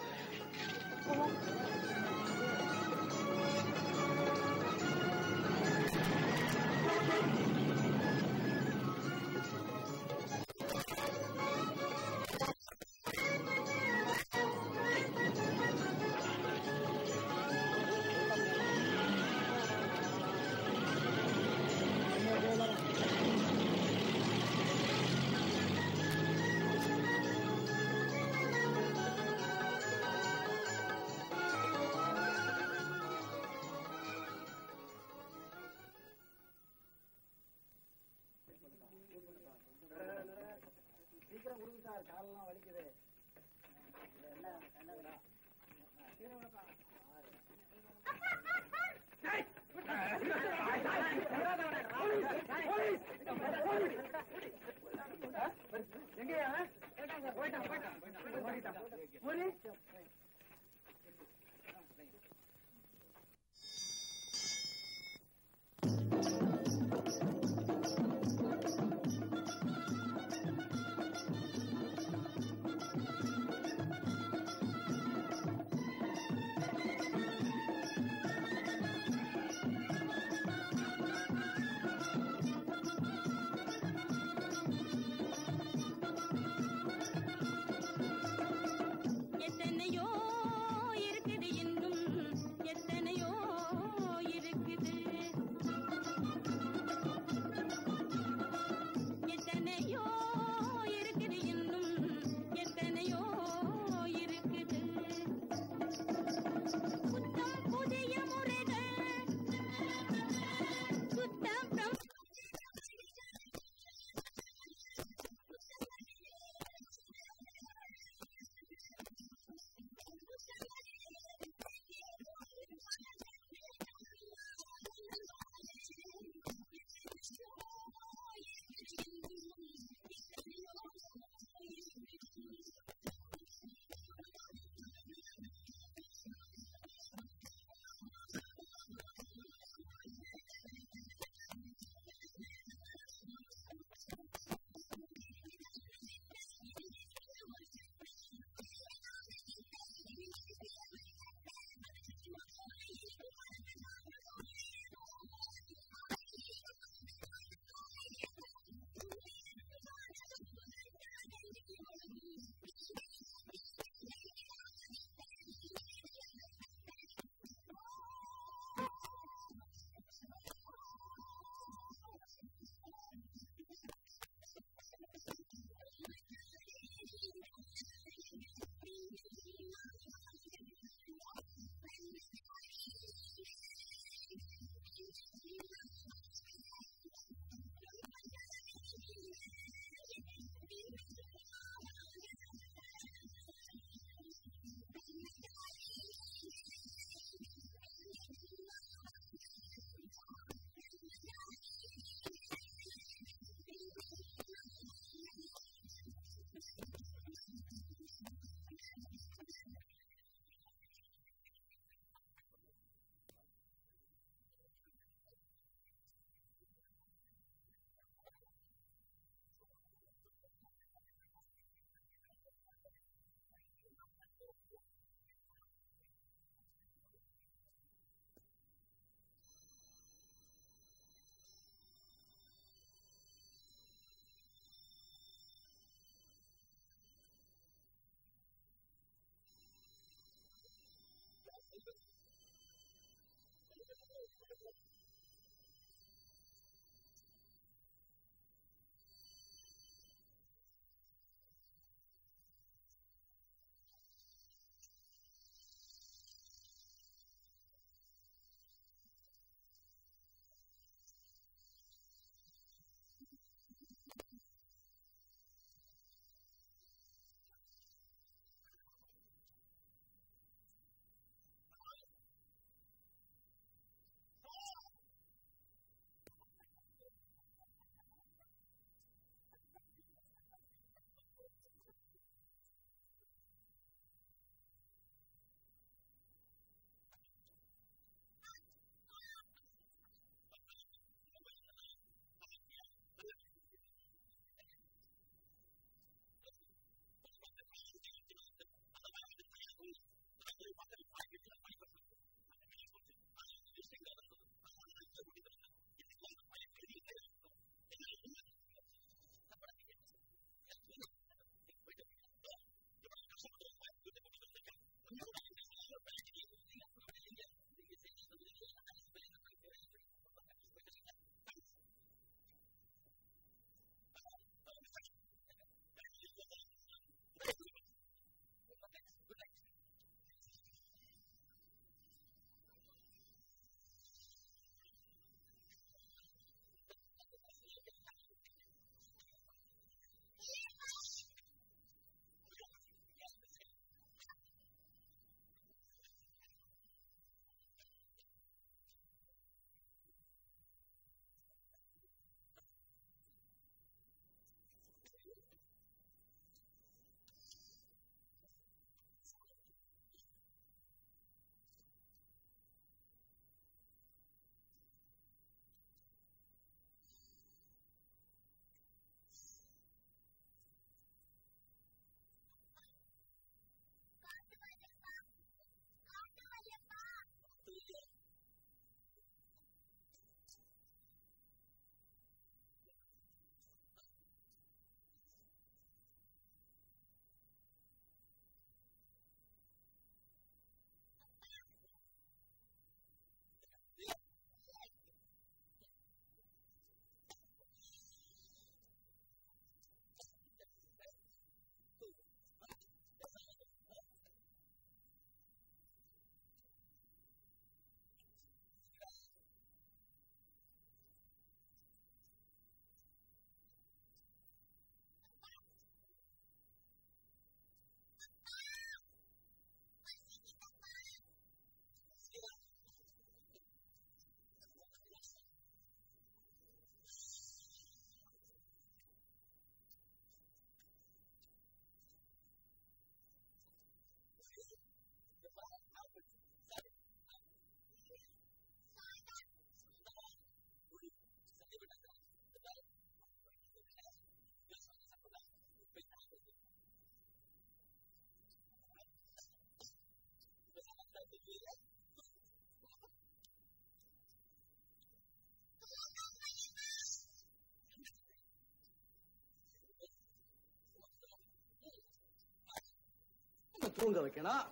தூங்க வைக்கணும்.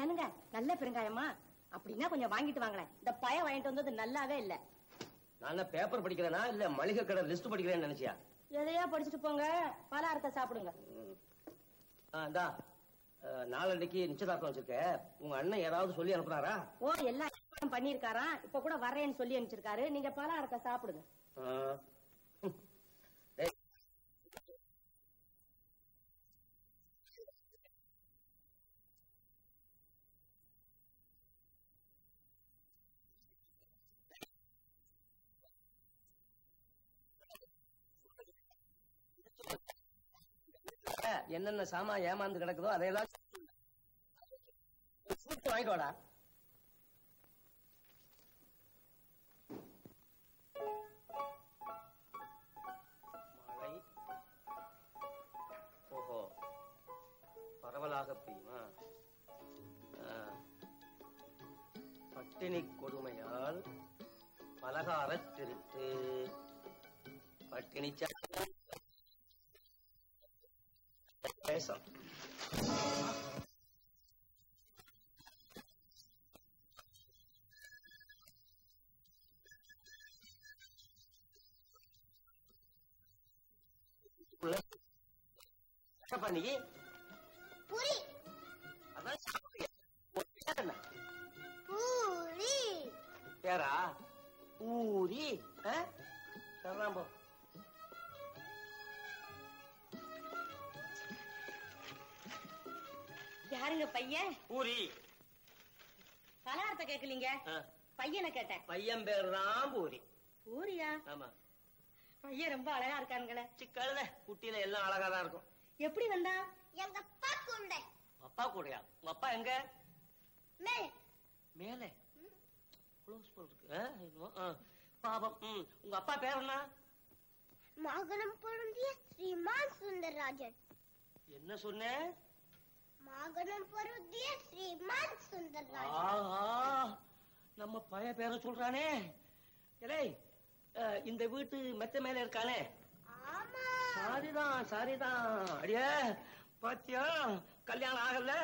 ஏனுங்க நல்ல பெருங்காயமா அப்படின்னா கொஞ்சம் வாங்கிட்டு வாங்களேன். இந்த பய வாங்கிட்டு வந்தது நல்லாவே இல்ல. நான் பேப்பர் படிக்கிறேனா இல்ல மளிகை கடை லிஸ்ட் படிக்கிறேன்னு நினைச்சியா? எதையா படிச்சுட்டு போங்க, பலகாரத்தை சாப்பிடுங்க. நாளன்னைக்கு நிச்சயதார்த்தம் வச்சிருக்க, உங்க அண்ணன் ஏதாவது சொல்லி அனுப்புறாரா? ஓ எல்லாம் பண்ணிருக்காரா, இப்ப கூட வரேன்னு சொல்லி அனுப்பிச்சிருக்காரு. நீங்க பலகாரத்தை சாப்பிடுங்க. என்னென்ன சாமா ஏமாந்து கிடக்குதோ அதையெல்லாம் வாங்கிக்கோடா. மழை ஓஹோ பரவலாக பெய்யுமா? பட்டினி கொடுமையால் பலகாரத் திருட்டு. பட்டினி பேசம் பண்ணி புரி அதான் பூரி பேரா பூரி தர்றாம்போ. யாருங்க பையன்? பூரி. பலகாரத்தை கேட்கலீங்க, பையனை கேட்டேன். பையன் பேர் தான் பூரி. பூரியா? ஆமா. பையன் ரொம்ப அழகா இருக்கானுங்களே. சிக்கல குட்டியில எல்லாம் அழகா தான் இருக்கும். எப்படி வந்தா? எங்க அப்பா கூட. அப்பா கூடயா? உங்க அப்பா எங்க? மேலே. மேலே க்ளோஸ் போல் இருக்கு. பாபம். உங்க அப்பா பேர் என்ன? மாகனம் பொருந்திய ஸ்ரீமான் சுந்தரராஜன். என்ன சொன்ன? மாகனம் பொருந்திய ஸ்ரீமான் சுந்தரராஜன். நம்ம பய பேரை சொல்றானே. இல்லை இந்த வீட்டு மெத்த மேல இருக்கானே. சாரிதான் சாரிதான். அடிய பாத்தியா கல்யாணம் ஆகல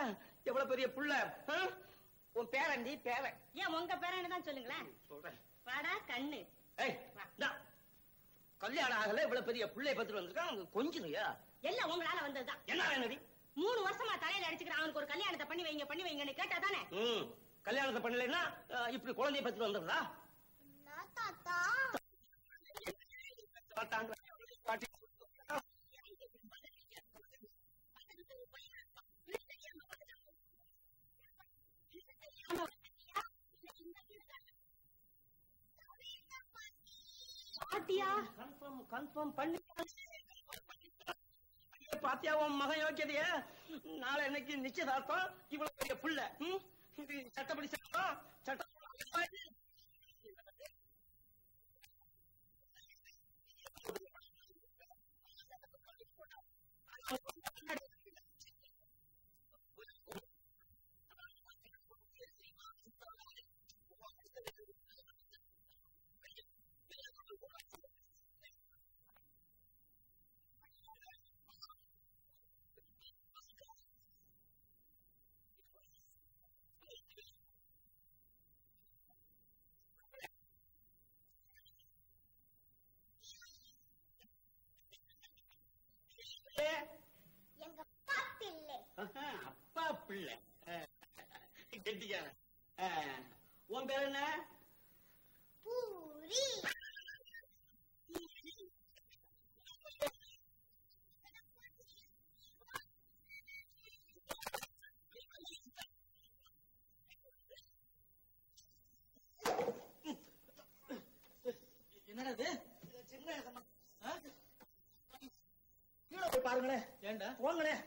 எவ்வளவு பெரிய புள்ள. உன் பேரன்? நீ பேரன்? ஏன் உங்க பேரன் தான் சொல்லுங்களேன். சொல்றேன் வாடா கண்ணு. கல்யாணம் ஆகல இவ்வளவு பெரிய புள்ளைய பத்தி வந்திருக்கான். கொஞ்சம் எல்லாம் உங்களால வந்ததுதான். என்ன வேணுடி? மூணு வருஷமா தலையில அடிச்சுக்கிறான். அவனுக்கு ஒரு கல்யாணத்தை பண்ணி வைங்க பண்ணி வைங்கன்னு கேட்டா தானே. கல்யாணத்தை பண்ணலன்னா இப்படி குழந்தைய பத்தி வந்துடுறா. பாட்டியா கன்ஃபார்ம் கன்ஃபார்ம் பண்ணி பாத்தியா உன் மகன் யோக்கியதைய. நாளை இன்னைக்கு நிச்சயதார்த்தம். இவ்வளவு பெரிய புள்ள இது சட்டப்படி சட்டம் சட்டம் அப்பா பிள்ளை கெட்டிக்கார. உன் பேர் என்ன? பூரி. என்னடா இது? கீழே போய் பாருங்களேன். ஏண்டா போங்களேன்.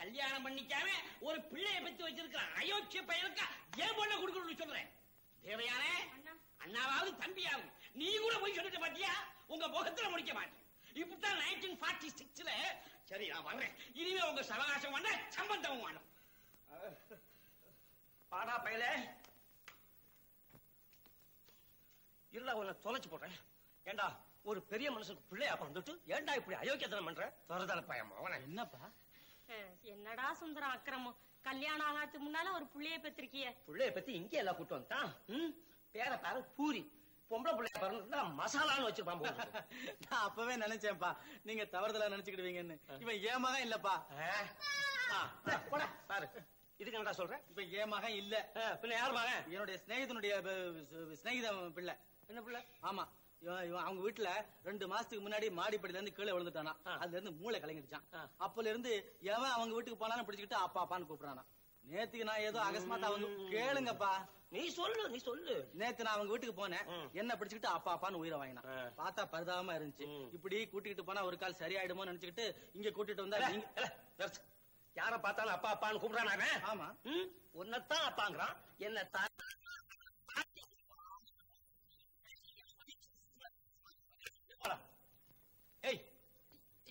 கல்யாணம் பண்ணிக்காம ஒரு பிள்ளைய பத்தி வச்சிருக்கிற அயோக்கிய பையனுக்கு ஏன் பொண்ணை கொடுக்கணும்னு சொல்றேன். தேவையான அண்ணாவது தம்பியாவது நீ கூட போய் சொல்லிட்டு பாத்தியா? உங்க முகத்துல முடிக்க மாட்டேன். இப்படித்தான் நைன்டீன் ஃபார்ட்டி சிக்ஸ்ல. சரி நான் வர்றேன். இனிமே உங்க சவகாசம் வேண்டாம், சம்பந்தம் வேணும். பாடா பயல, இல்ல உன்னை தொலைச்சு போடுறேன். ஏண்டா ஒரு பெரிய மனுஷனுக்கு பிள்ளையா பிறந்துட்டு ஏண்டா இப்படி அயோக்கியத்தனம் பண்ற? தரதான பயமா அவன? என்னப்பா என்னடா சுந்தரம் அக்கிரமம், கல்யாணம் ஆகாதுக்கு முன்னால ஒரு புள்ளைய பெற்றிருக்கிய. புள்ளைய பத்தி இங்கே எல்லாம் கூட்டு வந்துட்டான். பேர பேர பூரி, பொம்பளை பிள்ளையா பிறந்துட்டா மசாலான்னு வச்சிருப்பான். நான் அப்பவே நினைச்சேன்ப்பா நீங்க தவறுதலா நினைச்சுக்கிடுவீங்கன்னு. இவன் ஏமாக இல்லப்பா. பாரு இதுக்கு என்னடா சொல்றேன், இப்ப என் மகன் இல்ல பிள்ளை. யார் மகன்? என்னுடைய ஸ்நேகிதனுடைய ஸ்நேகிதன் பிள்ளை. என்ன பிள்ளை? ஆமா, அவங்க வீட்டுல ரெண்டு மாசத்துக்கு முன்னாடி மாடிப்படியில இருந்து கீழே விழுந்துட்டானா, அதுல இருந்து மூளை கலங்கிடுச்சான். அப்பல இருந்து எவன் அவங்க வீட்டுக்கு போனாலும் பிடிச்சுக்கிட்டு அப்பா அப்பான்னு கூப்பிடறானா. நேத்துக்கு நான் ஏதோ அகஸ்மாத்தா வந்து, கேளுங்கப்பா நீ சொல்லு நீ சொல்லு, நேத்து நான் அவங்க வீட்டுக்கு போனேன், என்ன பிடிச்சுக்கிட்டு அப்பா அப்பான்னு உயிரை வாங்கினா. பார்த்தா பரிதாபமா இருந்துச்சு. இப்படி கூட்டிகிட்டு போனா ஒரு கால் சரியாயிடுமோன்னு நினைச்சுக்கிட்டு இங்க கூட்டிட்டு வந்தா யார பார்த்தாலும் அப்பா அப்பான்னு கூப்பிடறானே. ஆமா, உன்னதான் அப்பாங்கிறான். என்ன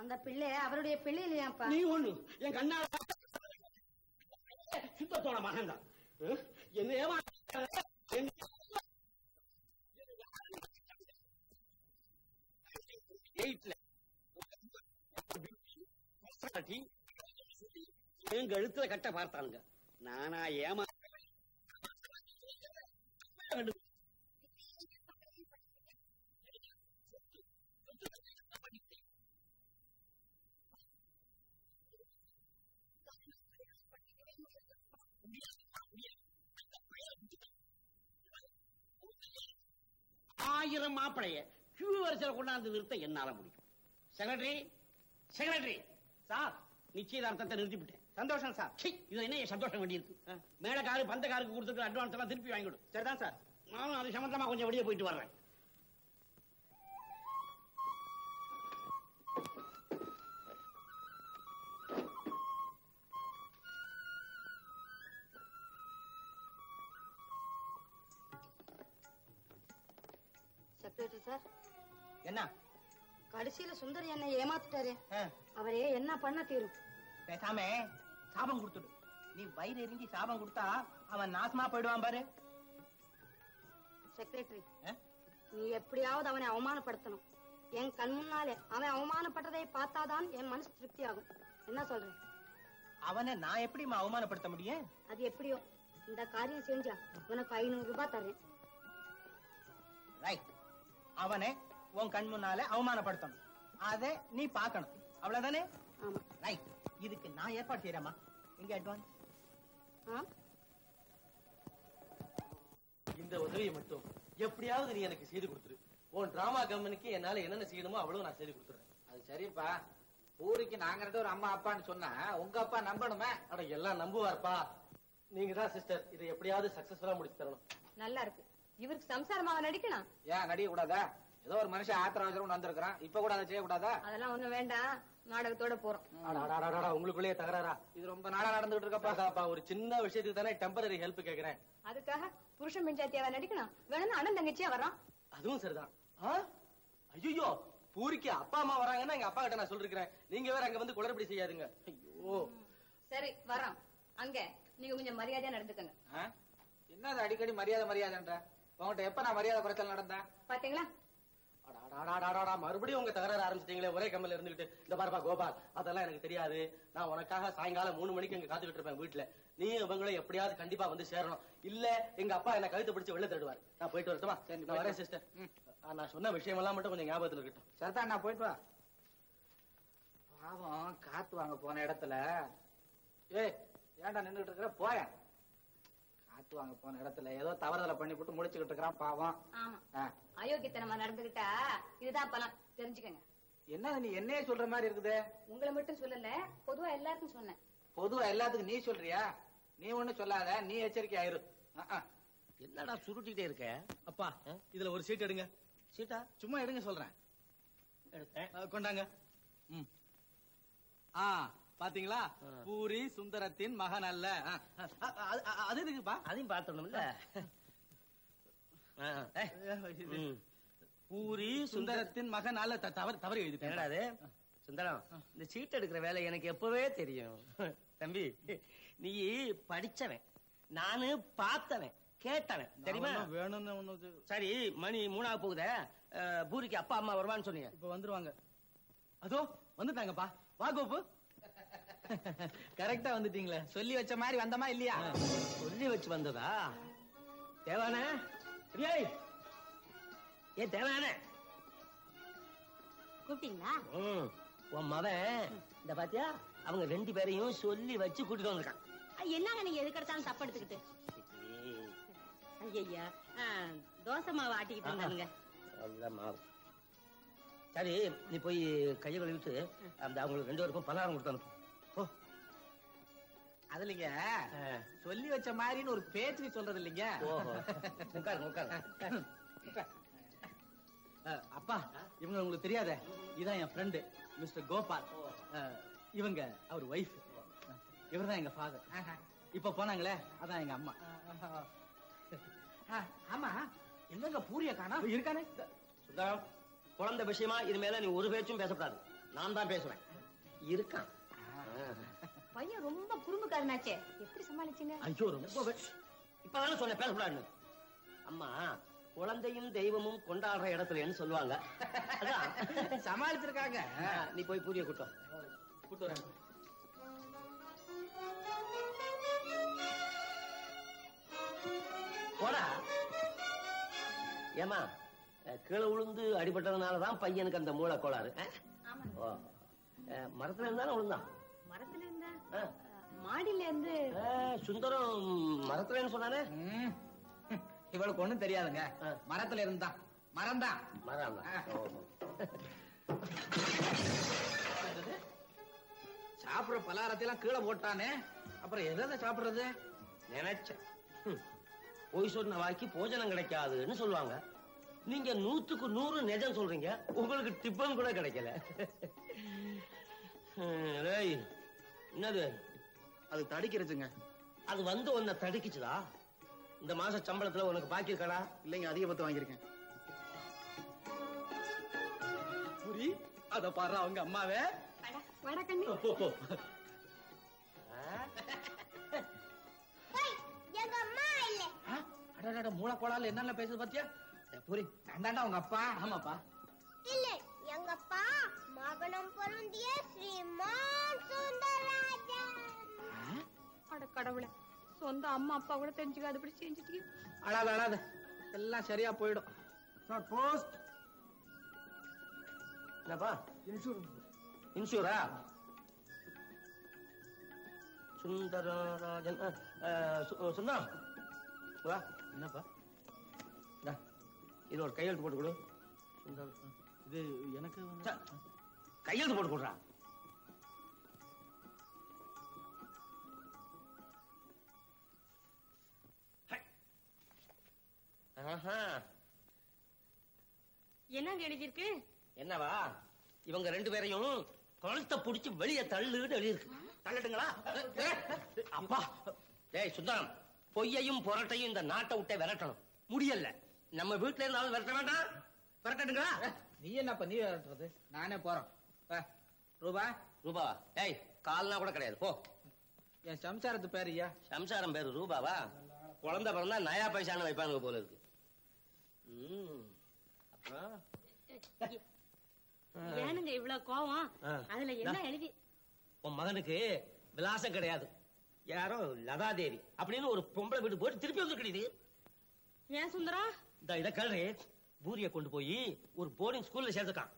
அந்த பிள்ளை அவருடைய பிள்ளை இல்லையாப்பா? நீ ஒண்ணு என் கண்ணால சித்தத்தோட மகன் தான். என்ன ஏமாந்த எங்க எழுத்துல கட்ட பார்த்தாங்க. நானா ஏமா ஆயிரம் மாப்பிளைய கியூ வரிசையில் கொண்டாந்து நிறுத்த என்னால முடியும். செக்ரட்டரி செக்ரட்டரி சார், நிச்சயதார்த்தத்தை நிறுத்திவிட்டேன். சந்தோஷம் சார். இது என்ன சந்தோஷம் வேண்டி இருக்கு? மேல காரு பந்த காருக்கு கொடுத்துட்டு அட்வான்ஸ் எல்லாம் திருப்பி வாங்கிடும். சரிதான் சார், நானும் அது சம்பந்தமா கொஞ்சம் வெளியே போயிட்டு வர்றேன். செக்ரட்டரி சார், என்ன கடைசியில சுந்தர் என்ன ஏமாத்துட்டாரு. அவரே என்ன பண்ண தீரும்? பேசாம சாபம் கொடுத்துடு. நீ வயிறு எரிஞ்சி சாபம் கொடுத்தா அவன் நாசமா போயிடுவான் பாரு. செக்ரட்டரி, நீ எப்படியாவது அவனை அவமானப்படுத்தணும். என் கண் முன்னாலே அவன் அவமானப்பட்டதை பார்த்தாதான் என் மனசு திருப்தி ஆகும். என்ன சொல்றேன்? அவனை நான் எப்படி அவமானப்படுத்த முடியும்? அது எப்படியோ, இந்த காரியம் செஞ்சா உனக்கு ஐநூறு ரூபாய் தரேன். ரைட், அவனை உன் கண் முன்னால அவமானப்படுத்தணும். அதை நீ பாக்கணும், அவ்வளவுதானே? ரைட், இதுக்கு நான் ஏற்பாடு செய்யறேம்மா. எங்க அட்வான்ஸ்? இந்த உதவியை மட்டும் எப்படியாவது நீ எனக்கு செய்து கொடுத்துரு. உன் டிராமா கம்பெனிக்கு என்னால என்னென்ன செய்யணுமோ அவ்வளவு நான் செய்து கொடுத்துறேன். அது சரிப்பா. ஊருக்கு நாங்கிறது ஒரு அம்மா அப்பான்னு சொன்னா உங்க அப்பா நம்பணுமே? அட எல்லாம் நம்புவார்ப்பா. நீங்க தான் சிஸ்டர் இதை எப்படியாவது சக்சஸ்ஃபுல்லா முடிச்சு தரணும். நல்லா இருக்கு. இவருக்கு சம்சாரமா நடிக்கணும். ஏன் நடிக்க கூடாதா? ஏதோ ஒரு மனுஷன் ஆத்திரம் ஆச்சரம் வந்திருக்கான். இப்ப கூட அதை செய்யக்கூடாதா? அதெல்லாம் ஒண்ணு வேண்டாம், நாடகத்தோட போறோம். உங்களுக்குள்ளேயே தகராறா? இது ரொம்ப நாடா நடந்துட்டு இருக்கப்பா. ஒரு சின்ன விஷயத்துக்கு தானே டெம்பரரி ஹெல்ப் கேக்குறேன். அதுக்காக புருஷன் பஞ்சாயத்தியா நடிக்கணும்? வேணும்னு அண்ணன் தங்கச்சியா வர்றான். அதுவும் சரிதான். ஐயோ, பூரிக்கு அப்பா அம்மா வராங்கன்னா எங்க அப்பா கிட்ட நான் சொல்லிருக்கிறேன். நீங்க வேற அங்க வந்து குளறுபடி செய்யாதுங்க. ஐயோ சரி வரோம். அங்க நீங்க கொஞ்சம் மரியாதையா நடந்துக்கங்க. என்னது அடிக்கடி மரியாதை மரியாதைன்ற? உங்ககிட்ட எப்ப நான் மரியாதை குறைச்சல் நடந்தேன் பாத்தீங்களா? மறுபடியும் உங்க தகராறு ஆரம்பிச்சிட்டீங்களே ஒரே கம்பெனில இருந்துகிட்டு. இந்த பாருப்பா கோபால், அதெல்லாம் எனக்கு தெரியாது. நான் உனக்காக சாயங்காலம் மூணு மணிக்கு இங்க காத்துக்கிட்டு இருப்பேன் வீட்டுல. நீ இவங்களும் எப்படியாவது கண்டிப்பா வந்து சேரணும். இல்ல எங்க அப்பா என்ன கழுத்து பிடிச்சு வெளில தடுவாரு. நான் போயிட்டு வரட்டுமா? நான் வரேன் சிஸ்டர். நான் சொன்ன விஷயம் எல்லாம் மட்டும் கொஞ்சம் ஞாபகத்துல இருக்கட்டும். சரிதான், நான் போயிட்டு வா. பாவம் காத்து வாங்க போன இடத்துல. ஏய் ஏன்டா நின்றுட்டு இருக்கிற? போய காத்து வாங்க போன இடத்துல ஏதோ தவறுதலை பண்ணி போட்டு முடிச்சுக்கிட்டு இருக்கிறான் பாவம். அயோக்கியத்தனமா நடந்துகிட்டா இதுதான் பலம், தெரிஞ்சுக்கங்க. என்ன நீ என்னையே சொல்ற மாதிரி இருக்குது? உங்களை மட்டும் சொல்லல, பொதுவா எல்லாருக்கும் சொன்னேன். பொதுவா எல்லாத்துக்கும் நீ சொல்றியா? நீ ஒண்ணு சொல்லாத, நீ எச்சரிக்கை ஆயிரு. என்னடா சுருட்டிட்டே இருக்க? அப்பா, இதுல ஒரு சீட் எடுங்க. சீட்டா? சும்மா எடுங்க சொல்றேன். கொண்டாங்க. ஆ, பாத்தீங்களா? பூரி சுந்தரத்தின் மகன் அல்ல. அது எதுக்குப்பா? அதையும் பார்த்தோம்ல. பூரி சுந்தரத்தின் மகன் அல்ல. தவறு தவறு எழுதிட்டேன். சுந்தரம், இந்த சீட் எடுக்கிற வேலை எனக்கு எப்பவே தெரியும். தம்பி, நீ படிச்சவன், நானு பார்த்தவன், கேட்டவன், தெரியுமா? வேணும்னு. சரி, மணி மூணாவது போகுத. பூரிக்கு அப்பா அம்மா வருவான்னு சொன்னீங்க, இப்ப வந்துருவாங்க. அதோ வந்துட்டாங்கப்பா. வா கோபு, கரெக்டா வந்துட்டீங்களே. சொல்லி வச்ச மாதிரி வந்தமா இல்லையா? சொல்லி வச்சு வந்ததா? தேவானே, ஏ தேவானே, கூப்பிட்டீங்களா? உன் மகன் இந்த பாத்தியா, அவங்க ரெண்டு பேரையும் சொல்லி வச்சு கூட்டிட்டு வந்திருக்கான். என்னங்க நீங்க எதுக்கெடுத்தாலும் தப்பு எடுத்துக்கிட்டு? ஐயா, தோசை மாவு ஆட்டிக்கிட்டு இருந்தாங்க. சரி, நீ போய் கையை கழுவிட்டு அந்த அவங்களுக்கு ரெண்டு பேருக்கும் பலகாரம் கொடுத்து. அது இல்லைங்க, சொல்லி வச்ச மாதிரின்னு ஒரு பேச்சு சொல்றது இல்லைங்க. உட்காருங்க உட்காருங்க. அப்பா, இவங்க உங்களுக்கு தெரியாத, இதான் என் ஃப்ரெண்டு மிஸ்டர் கோபால். இவங்க அவர் வைஃப், இவர் தான் எங்க ஃபாதர். இப்ப போனாங்களே, அதான் எங்க அம்மா. ஆமா, எங்க பூரிய காணா இருக்கானே? சுந்தரம், குழந்தை விஷயமா இனிமேல நீ ஒரு பேச்சும் பேசப்படாது. நான் தான் பேசுவேன். இருக்கான் பையன், ரொம்ப குறும்புக்காரனாச்சே, எப்படி சமாளிச்சீங்க? ஐயோ, ரொம்ப. இப்பதானே சொன்னேன் பேசப்படாது. அம்மா, குழந்தையும் தெய்வமும் கொண்டாடுற இடத்துல என்ன சொல்லுவாங்க, சமாளிச்சிருக்காங்க. நீ போய் பூரிய கூட்டம் கூட்டு வர. போடா. ஏமா, கீழே விழுந்து அடிபட்டதுனாலதான் பையனுக்கு அந்த மூளை கோளாறு. மரத்துல இருந்தாலும் விழுந்தான். மரத்துல இருந்தா? மாடியில இருந்து. சுந்தரம் மரத்துல சொன்னானே, இவளுக்கு ஒண்ணும் தெரியாதுங்க. மரத்துல இருந்தா மரம் தான். மரம் சாப்பிடுற பலகாரத்தையெல்லாம் கீழே போட்டானே, அப்புறம் எதை சாப்பிடுறது? நினைச்ச போய் சொன்ன வாக்கி போஜனம் கிடைக்காதுன்னு சொல்லுவாங்க. நீங்க நூத்துக்கு நூறு நிஜம் சொல்றீங்க. உங்களுக்கு டிப்பன் கூட கிடைக்கல. என்னது அது? தடுக்கிறதுங்க. அது வந்து உன்னை தடுக்கிச்சுதா? இந்த மாச சம்பளத்துல உனக்கு பாக்கி இருக்கா? இல்லைங்க, அதிகபட்சம் வாங்கியிருக்கேன். புரி, அத பாரு அவங்க அம்மாவே. மூளை கோளால என்னென்ன பேசுது பாத்தியா? புரி, கண்டாண்டா உங்க அப்பா. ஆமாப்பா. இல்ல, எங்க அப்பா மகனம் பொருந்திய ஸ்ரீமான் சுந்தரராஜன். அட கடவுளே, சொந்த அம்மா அப்பா கூட தெரிஞ்சுக்காது இப்படி செஞ்சுட்டீங்க. அழாத அழாத, எல்லாம் சரியா போயிடும். இன்சூரா? சுந்தரராஜன். சுந்தரம் வா. என்னப்பா இது? ஒரு கையெழுத்து போட்டு கொடு. இது எனக்கு கையெழுத்து போட்டு கொடுறா. என்ன எழுதிருக்கு? என்னவா, இவங்க ரெண்டு பேரையும் கழுத்தை புடிச்சு வெளிய தள்ளுன்னு எழுதிருக்கு. தள்ளட்டுங்களா? அப்பா, டேய் சுந்தரம், பொய்யையும் புரட்டையும் இந்த நாட்டை விட்டே விரட்டணும். முடியல, நம்ம வீட்டுல இருந்தாலும் விரட்ட வேண்டாம். விரட்டட்டுங்களா? நீ என்னப்பா நீ விரட்டுறது? நானே போறேன். ரூபா ரூபா டேய், கால்னா கூட கிடையாது போ. என் சம்சாரத்து பேருயா? சம்சாரம் பேரு ரூபாவா? குழந்தை பிறந்தா நயா பைசான்னு வைப்பாங்க போல இருக்கு. ஏனுங்க இவ்வளவு கோவம்? அதுல என்ன எழுதி? உன் மகனுக்கு விலாசம் கிடையாது. யாரோ லதாதேவி அப்படின்னு ஒரு பொம்பளை வீட்டு போட்டு திருப்பி வந்து கிடையாது. ஏன் சுந்தரம்? இந்த இத கேளு. பூரிய கொண்டு போய் ஒரு போர்டிங் ஸ்கூல்ல சேர்த்துக்கான்.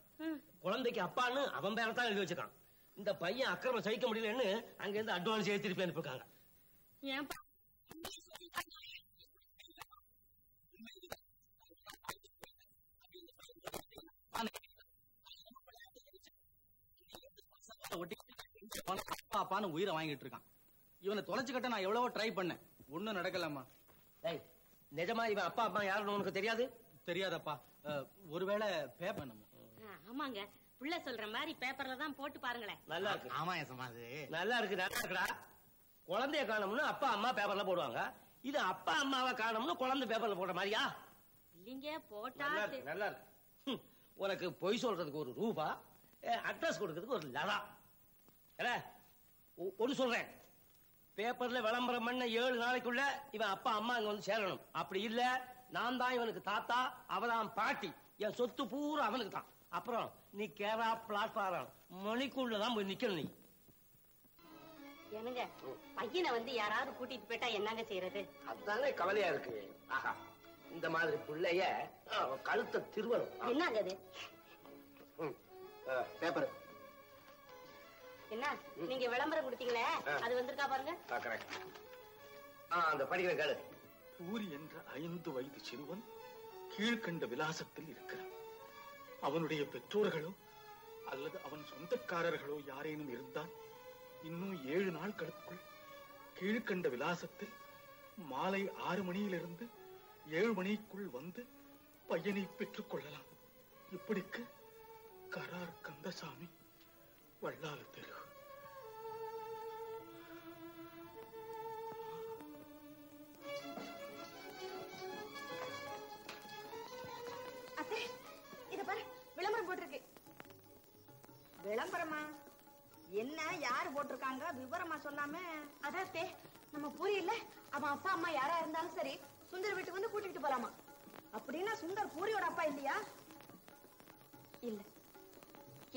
குழந்தைக்கு அப்பான்னு அவன் பேரை தான் எழுதி வச்சுக்கான். இந்த பையன் அக்கிரமம் சகிக்க முடியலன்னு அங்க இருந்து அட்வான்ஸ் ஏறி திருப்பி அனுப்பிருக்காங்க. ஏன் உயிரை வாங்கிட்டு இருக்கான்? இவனை தொலைச்சுக்கிட்ட நான் எவ்வளவோ ட்ரை பண்ணேன், ஒன்னும் நடக்கலாமா? ஏய், நிஜமா இவன் அப்பா அம்மா யாருன்னு உனக்கு தெரியாது? தெரியாதப்பா, ஒருவேளை பேப்பர் நம்ம. ஆமாங்க, புள்ள சொல்ற மாதிரி பேப்பர்ல தான் போட்டு பாருங்களேன். நல்லா இருக்கு. ஆமா ஏசமா, அது நல்லா இருக்கு. நல்லா இருக்குடா. குழந்தைய காணோம்னு அப்பா அம்மா பேப்பர்ல போடுவாங்க, இது அப்பா அம்மாவை காணோம்னு குழந்தை பேப்பர்ல போடுற மாதிரியா? இல்லீங்க, போட்டா நல்லா இருக்கு. உனக்கு பொய் சொல்றதுக்கு ஒரு ரூபா, அட்ரஸ் கொடுக்கறதுக்கு ஒரு லதா. ஒன்னு சொல்றேன், பேப்பர்ல விளம்பரம் பண்ண ஏழு நாளைக்குள்ள இவன் அப்பா அம்மா இங்க வந்து சேரணும். அப்படி இல்ல, நான் தான் இவனுக்கு தாத்தா, அவதான் பாட்டி, என் சொத்து பூரா அவனுக்கு தான். அப்புறம் நீ கேரா பிளாட்பாரம் மணிக்குள்ளதான் போய் நிக்கணும். நீ என்னங்க பையனை வந்து யாராவது கூட்டிட்டு போயிட்டா என்னங்க செய்யறது? அதுதானே கவலையா இருக்கு. ஆஹா, இந்த மாதிரி பிள்ளைய கழுத்தை திருவணும். என்னங்க அது பேப்பர்? என்ன நீங்க விளம்பரம் கொடுத்தீங்களே, அது வந்திருக்கா பாருங்க. அந்த படிக்கிற கழு. பூரி என்ற ஐந்து வயது சிறுவன் கீழ்கண்ட விலாசத்தில் இருக்கிறான். அவனுடைய பெற்றோர்களோ அல்லது அவன் சொந்தக்காரர்களோ யாரேனும் இருந்தால் இன்னும் ஏழு நாள் கழிக்குள் கீழ்கண்ட விலாசத்தில் மாலை ஆறு மணியிலிருந்து ஏழு மணிக்குள் வந்து பையனை பெற்றுக் கொள்ளலாம். இப்படிக்கு கரார் கந்தசாமி, வள்ளாறு தெரு. விளம்பரம் போட்டிருக்கு. விளம்பரமா? என்ன யாரு போட்டிருக்காங்க விவரமா சொல்லாம? அதாத்தே, நம்ம பூரியில அவன் அப்பா அம்மா யாரா இருந்தாலும் சரி சுந்தர் வீட்டுக்கு வந்து கூட்டிட்டு போலாமா? அப்படின்னா சுந்தர் பூரியோட அப்பா இல்லையா? இல்ல,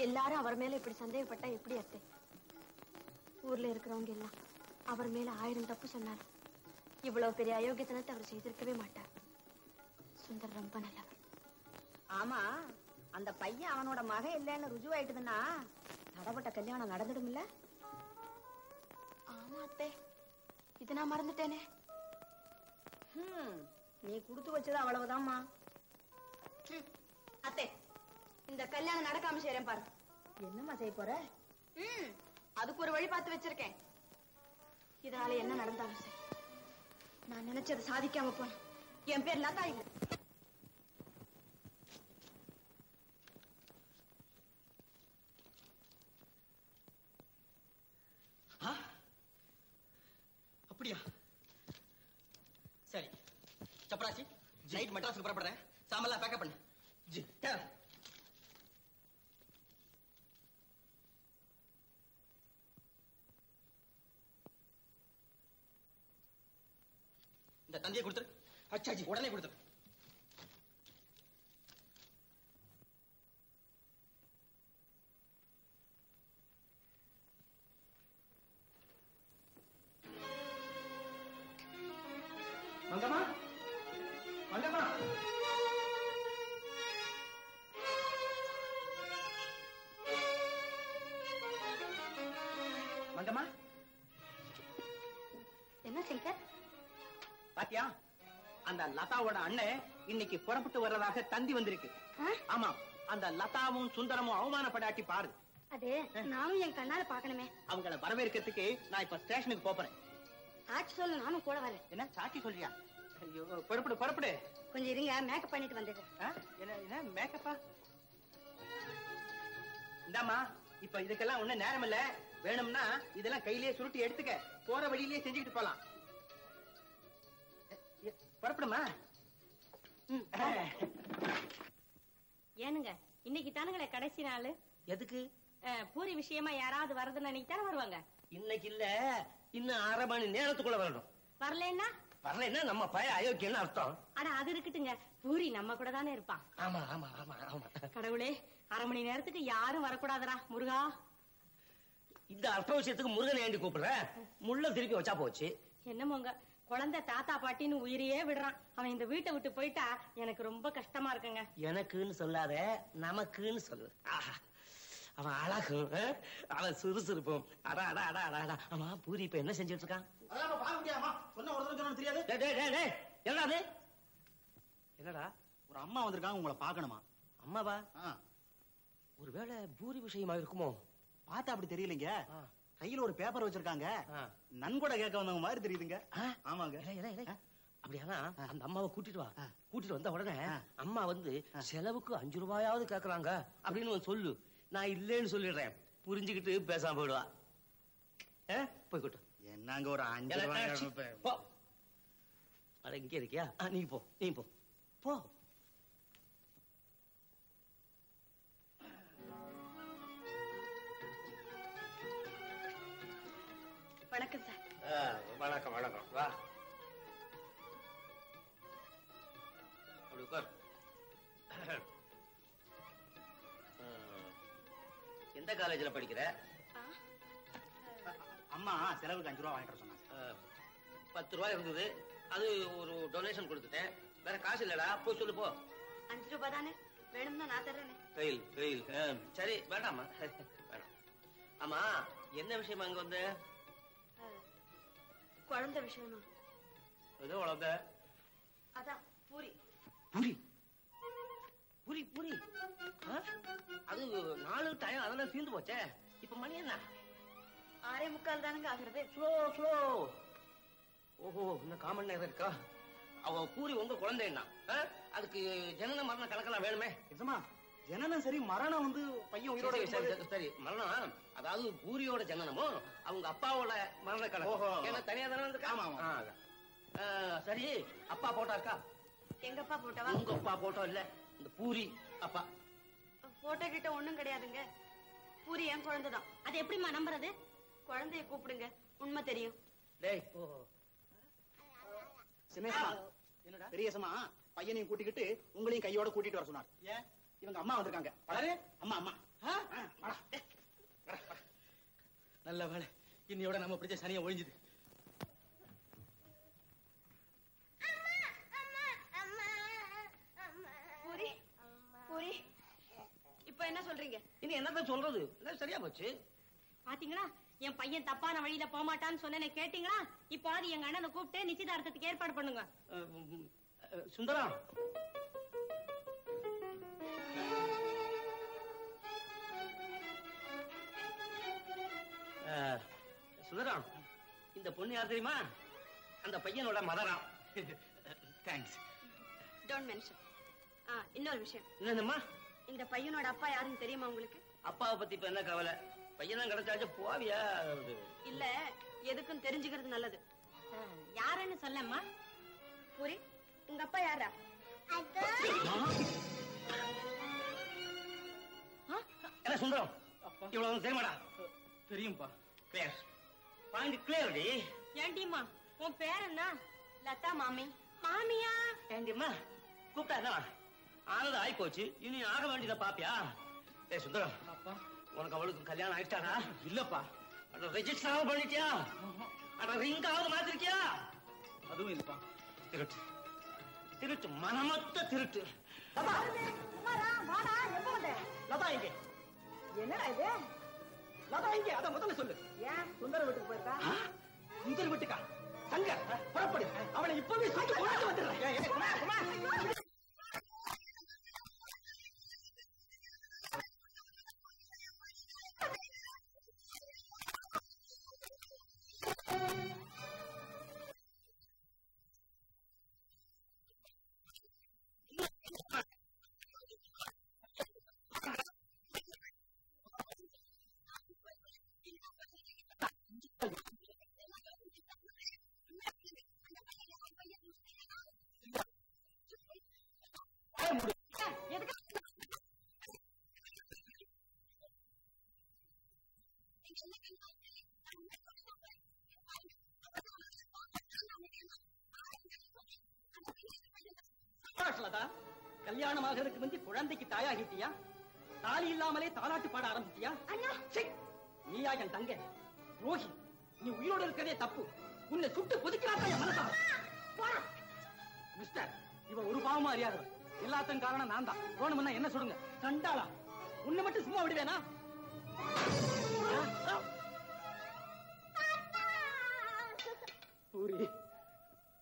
எல்லாரும் அவர் மேல இப்படி சந்தேகப்பட்டா எப்படி அத்தை? ஊர்ல இருக்கிறவங்க எல்லாம் அவர் மேல ஆயிரம் தப்பு சொன்னாரு, இவ்வளவு பெரிய அயோக்கியத்தனத்தை அவர் செய்திருக்கவே மாட்டார். சுந்தர் ரொம்ப நல்லவர். ஆமா, அந்த பையன் அவனோட மகன் இல்லைன்னு ருஜுவாயிட்டதுன்னா நடப்பட்ட கல்யாணம் நடந்துடும் இல்ல? ஆமா அத்தை, இது நான் மறந்துட்டேனே. நீ குடுத்து வச்சது அவ்வளவுதான்மா. அத்தை, இந்த கல்யாணம் நடக்காம செய்றேன் பாரு. என்னம்மா செய்ய போற? ம், அதுக்கு ஒரு வழி பார்த்து வச்சிருக்கேன். இதனால என்ன நடந்தாலும் சரி, நான் நினைச்சதை சாதிக்காம போனேன். என் பேர் லதா இல்ல. அப்படியா? சரி சப்ராசி, நைட் மெட்ராஸுக்கு புறப்படுறேன். சாமெல்லாம் பேக்கப் பண்ணு. ஜி இந்த தந்தியை கொடுத்துரு. அச்சா ஜி, உடனே கொடுத்துரு. மங்கம்மா, மங்கம்மா, மங்கம்மா. என்ன சங்கர், பாத்தியா? அந்த லதாவோட அண்ணன் இன்னைக்கு புறப்பட்டு வர்றதாக தந்தி வந்திருக்கு. ஆமா, அந்த லதாவும் சுந்தரமும் அவமானப்படாட்டி பாரு. அது நானும் என் கண்ணால பாக்கணுமே. அவங்கள வரவேற்கிறதுக்கு நான் இப்ப ஸ்டேஷனுக்கு போறேன். சாட்சி சொல்லு, நானும் கூட வரேன். என்ன சாட்சி சொல்றியா? ஐயோ, புறப்படு புறப்படு. கொஞ்சம் இருங்க, மேக்கப் பண்ணிட்டு வந்துடுறேன். மேக்கப்பா? இந்தாமா, இப்ப இதுக்கெல்லாம் ஒண்ணு நேரம் இல்ல. வேணும்னா இதெல்லாம் கையிலேயே சுருட்டி எடுத்துக்க, போற வழியிலேயே செஞ்சுக்கிட்டு போலாம். புறப்படுமா? ஏனுங்க, இன்னைக்கு தானுங்களே கடைசி நாள். எதுக்கு? பூரி விஷயமா யாராவது வரதுன்னு அன்னைக்கு தானே வருவாங்க. இன்னைக்கு இல்ல, இன்னும் அரை மணி நேரத்துக்குள்ள வரணும். வரலன்னா வரலன்னா நம்ம பய அயோக்கியன்னு அர்த்தம். ஆனா அது இருக்கட்டுங்க, பூரி நம்ம கூட தானே இருப்பான். ஆமா ஆமா ஆமா ஆமா. கடவுளே, அரை மணி நேரத்துக்கு யாரும் வரக்கூடாதுடா முருகா. இந்த அர்த்த விஷயத்துக்கு முருகன் ஏண்டி கூப்பிடுற? முள்ள திருப்பி வச்சா போச்சு. என்னமோங்க, குழந்தை தாத்தா பாட்டின்னு உயிரியே விடுறான். அவன் இந்த வீட்டை விட்டு போயிட்டா எனக்கு ரொம்ப கஷ்டமா இருக்குங்க. எனக்குன்னு சொல்லாத, நமக்குன்னு சொல்லு. அவன் அழகும், அவன் சுறுசுறுப்பும். அடா அடா அடா அடா. ஆமா, பூரி இப்ப என்ன செஞ்சுட்டு இருக்கான்? என்னடா, ஒரு அம்மா வந்திருக்காங்க, உங்களை பாக்கணுமா? அம்மாவா? ஒருவேளை பூரி விஷயமா இருக்குமோ? பார்த்தா அப்படி தெரியலங்க. கையில ஒரு பேப்பர் வச்சிருக்காங்க. நன்கொடை கேட்க வந்தவங்க மாதிரி தெரியுதுங்க. ஆமாங்க. அப்படியானா அந்த அம்மாவை கூட்டிட்டு வா. கூட்டிட்டு வந்த உடனே அம்மா வந்து செலவுக்கு அஞ்சு ரூபாயாவது கேட்கறாங்க அப்படின்னு சொல்லு. நான் இல்லைன்னு சொல்லிடுறேன். புரிஞ்சுக்கிட்டு பேசாம போயிடுவா. போய் கூட்டம் என்னங்க ஒரு அஞ்சு ரூபாய் அட இங்க இருக்கியா? நீ போ, நீ போ போ. வணக்கம் சார். வணக்கம் வணக்கம். வா அப்படி உட்கார். எந்த காலேஜ்ல படிக்கிற? அம்மா செலவுக்கு அஞ்சு ரூபா வாங்கிட்டு சொன்னாங்க. பத்து ரூபாய் இருந்தது, அது ஒரு டொனேஷன் கொடுத்துட்டேன். வேற காசு இல்லடா, போய் சொல்லு. போ. அஞ்சு ரூபாய் தானே வேணும்னா நான் தர்றேன். கையில் கையில் சரி வேண்டாமா வேணாம். ஆமா என்ன விஷயமா அங்க வந்த? குழந்தை விஷயமா? ஏதோ குழந்தை. அதான் பூரி பூரி பூரி பூரி. அது நாலு டைம் அதெல்லாம் சீந்து போச்சே. இப்ப மணி என்ன? ஆறே முக்கால் தானுங்க ஆகிறது. Slow slow. ஓஹோ, இன்னும் காமன் நேரம் இருக்கா? அவ பூரி உங்க குழந்தைன்னா அதுக்கு ஜனன மரணம் கலக்கலாம் வேணுமே. நிஜமா ஜனனம் சரி, மரணம் வந்து பையன் உயிரோட சரி. மரணம் அதாவது பூரியோட ஜனனமும் அவங்க அப்பாவோட மரண கணக்கு தனியா தானே இருக்கு. சரி, அப்பா போட்டோ இருக்கா? எங்க அப்பா போட்டோவா? உங்க அப்பா போட்டோ இல்ல, இந்த பூரி அப்பா போட்டோ கிட்ட ஒண்ணும் கிடையாதுங்க. பூரி என் குழந்தைதான். அது எப்படிமா நம்புறது? குழந்தைய கூப்பிடுங்க, உண்மை தெரியும். பெரியசமா பையனையும் கூட்டிக்கிட்டு உங்களையும் கையோட கூட்டிட்டு வர சொன்னார். இவங்க அம்மா வந்திருக்காங்க. அம்மா அம்மா நல்ல வேலை, இன்னையோட நம்ம பிடிச்ச சனியை ஒழிஞ்சுது. இப்ப என்ன சொல்றீங்க? இனி என்னதான் சொல்றது? சரியா போச்சு. பாத்தீங்களா, என் பையன் தப்பான வழியில போமாட்டான்னு சொன்ன கேட்டீங்களா? இப்ப அது எங்க அண்ணனை கூப்பிட்டு நிச்சயதார்த்தத்துக்கு ஏற்பாடு பண்ணுங்க. சுந்தரம் சுந்தரம், இந்த பொண்ணு யார் தெரியுமா? அந்த பையனோட மதராம். தேங்க்ஸ். Don't mention. இன்னொரு விஷயம். என்னம்மா? இந்த பையனோட அப்பா யாருன்னு தெரியுமா உங்களுக்கு? அப்பாவை பத்தி இப்ப என்ன கவலை? பையன் கிடைச்சாச்சு போவியா? இல்ல, எதுக்கும் தெரிஞ்சுக்கிறது நல்லது. யாருன்னு சொல்லம்மா. பூரி, உங்க அப்பா யாரா? சுந்தரம், இவ்வளவு தெரியுமாடா? தெரியும்பா. Clear point. கிளியர் டி. ஏண்டிமா உன் பேர் என்ன? லதா மாமி. மாமியா? ஏண்டிமா கூப்பிட்டா ஆனது ஆய் போச்சு. இனி ஆக வேண்டியத பாப்பியா? ஏ சுந்தரம், உனக்கு அவளுக்கு கல்யாணம் ஆயிட்டானா? இல்லப்பா. அட ரெஜிஸ்டர் பண்ணிட்டியா? அட ரிங் ஆவது மாத்திருக்கியா? அதுவும் இல்லப்பா. திருட்டு திருட்டு மனமொத்த திருட்டு. லதா இங்க. என்னடா இது? லதா இங்கே. அத முதல்ல சொல்லு. ஏன் சுந்தர வீட்டுக்கு போயிருக்கா? சுந்தர வீட்டுக்கா? சங்கர் புறப்படு, அவளை இப்பவே சுட்டு கொண்டு வந்துடுறேன். கல்யாணமாகிறதுக்கு வந்து குழந்தைக்கு தாயாகிட்டியா? தாலி இல்லாமலே தாலாட்டு பாட ஆரம்பித்தியா? நீயா என் தங்க ரோஹி? நீ உயிரோடு இருக்கிறதே தப்பு. உன்னை சுட்டு கொதிக்கிறாத்தா என் மனசா? மிஸ்டர், இவ ஒரு பாவமா அறியாது. எல்லாத்தையும் காரணம் நான் தான். போனமுன்னா என்ன சொல்லுங்க? சண்டாளா உன்னை மட்டும் சும்மா விடுவேனா? பூரி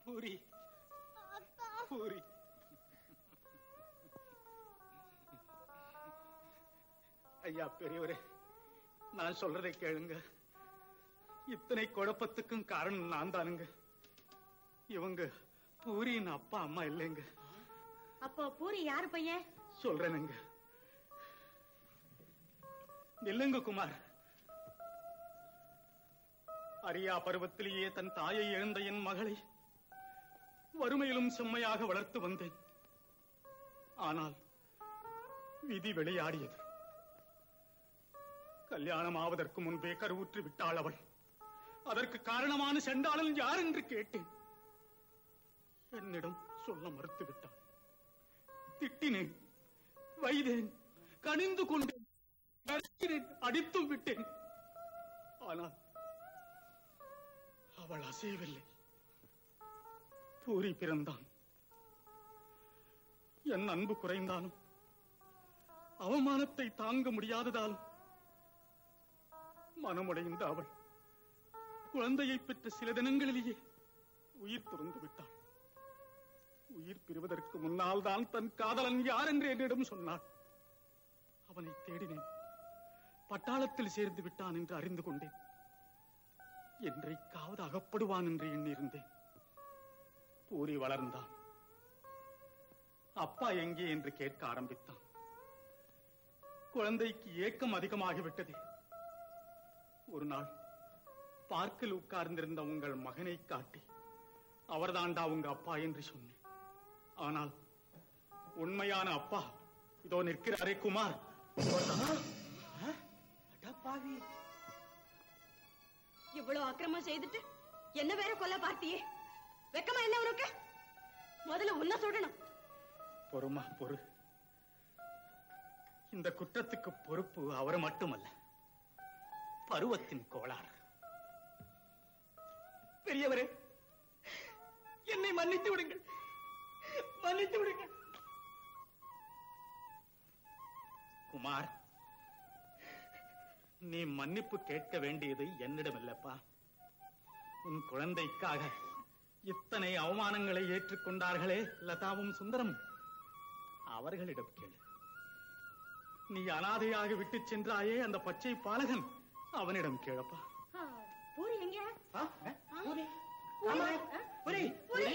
பூரி பூரி. ஐயா பெரியவரே, நான் சொல்றதை கேளுங்க. இத்தனை குழப்பத்துக்கும் காரணம் நான் தானுங்க. இவங்க பூரியின் அப்பா அம்மா இல்லைங்க. அப்போ பூரி யாரு பையன்? சொல்றேனுங்க. நில்லுங்க குமார். அரியா பருவத்திலேயே தன் தாயை இழந்த என் மகளை வறுமையிலும் செம்மையாக வளர்த்து வந்தேன். ஆனால் விதி விளையாடியது. கல்யாணம் ஆவதற்கு முன்பே கருவுற்று விட்டாள் அவள். அதற்கு காரணமான செண்டாளன் யார் என்று கேட்டேன். என்னிடம் சொல்ல மறுத்துவிட்டான். திட்டினேன், வைதேன், கனிந்து கொண்டேன், அடித்தும் விட்டேன். ஆனால் அவள் அசையவில்லை. பூரி பிறந்தான். என் அன்பு குறைந்தாலும் அவமானத்தை தாங்க முடியாததாலும் மனமுடைந்த அவள் குழந்தையை பெற்ற சில தினங்களிலேயே உயிர் துறந்து விட்டாள். உயிர் பிரிவதற்கு முன்னால் தான் தன் காதலன் யார் என்று என்னிடம் சொன்னாள். அவனை தேடினேன். பட்டாளத்தில் சேர்ந்து விட்டான் என்று அறிந்து கொண்டேன். என்றைக்காவது அகப்படுவான் என்று எண்ணியிருந்தேன். பூரி வளர்ந்தான். அப்பா எங்கே என்று கேட்க ஆரம்பித்தான். குழந்தைக்கு ஏக்கம் அதிகமாகிவிட்டது. ஒரு நாள் பார்க்கில் உட்கார்ந்திருந்த உங்கள் மகனை காட்டி அவர்தாண்டா உங்க அப்பா என்று சொன்னேன். ஆனால் உண்மையான அப்பா இதோ நிற்கிறாரே குமார். இவ்வளவு அக்கிரமம் செய்துட்டு என்ன வேற கொல்ல பார்த்தியே, வெக்கமா என்ன உனக்கு? முதல்ல உன்ன சுடணும். பொறுமா பொறு. இந்த குற்றத்துக்கு பொறுப்பு அவர் மட்டுமல்ல, பருவத்தின் கோளாறு. பெரியவரே, என்னை மன்னித்து விடுங்கள், மன்னித்து விடுங்கள். குமார், நீ மன்னிப்பு கேட்க வேண்டியது என்னிடம் இல்லப்பா. உன் குழந்தைக்காக இத்தனை அவமானங்களை ஏற்றுக்கொண்டார்களே லதாவும் சுந்தரம், அவர்களிடம் கேளு. நீ அனாதையாக விட்டு சென்றாயே அந்த பச்சை பாலகன், அவனிடம் கேளப்பா. பூரி எங்க? பூரி பூரி பூரி பூரி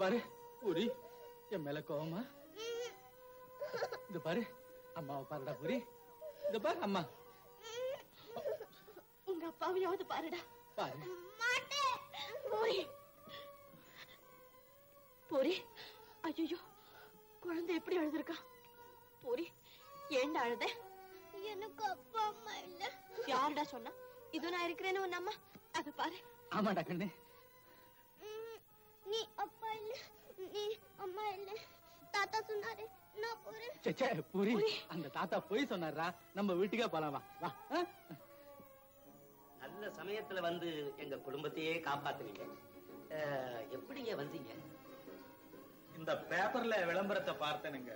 பாரு. பூரி என் மேல கோவமா? இந்த பாரு அம்மாவை பாருடா. பூரி இந்த பாரு அம்மா. உங்க அப்பாவையாவது பாருடா. பாரு. பூரி பூரி ஐயோ, குழந்தை எப்படி அழுதுருக்கா? பூரி ஏண்டா அழுத? எனக்கு அப்பா அம்மா இல்ல. யாருடா சொன்னா? இது நான் இருக்கிறேன்னு உன் அம்மா. அது பாரு. ஆமாடா கண்ணு, நீ அப்பா இல்ல, நீ அம்மா இல்ல, தாத்தா சொன்னாரு. நான் போறேன். சச்சே பூரி, அந்த தாத்தா போய் சொன்னாரா? நம்ம வீட்டுக்கே போலாம் வா. வா, நல்ல சமயத்துல வந்து எங்க குடும்பத்தையே காப்பாத்துறீங்க. எப்படிங்க வந்தீங்க? இந்த பேப்பர்ல விளம்பரத்தை பார்த்தேனுங்க.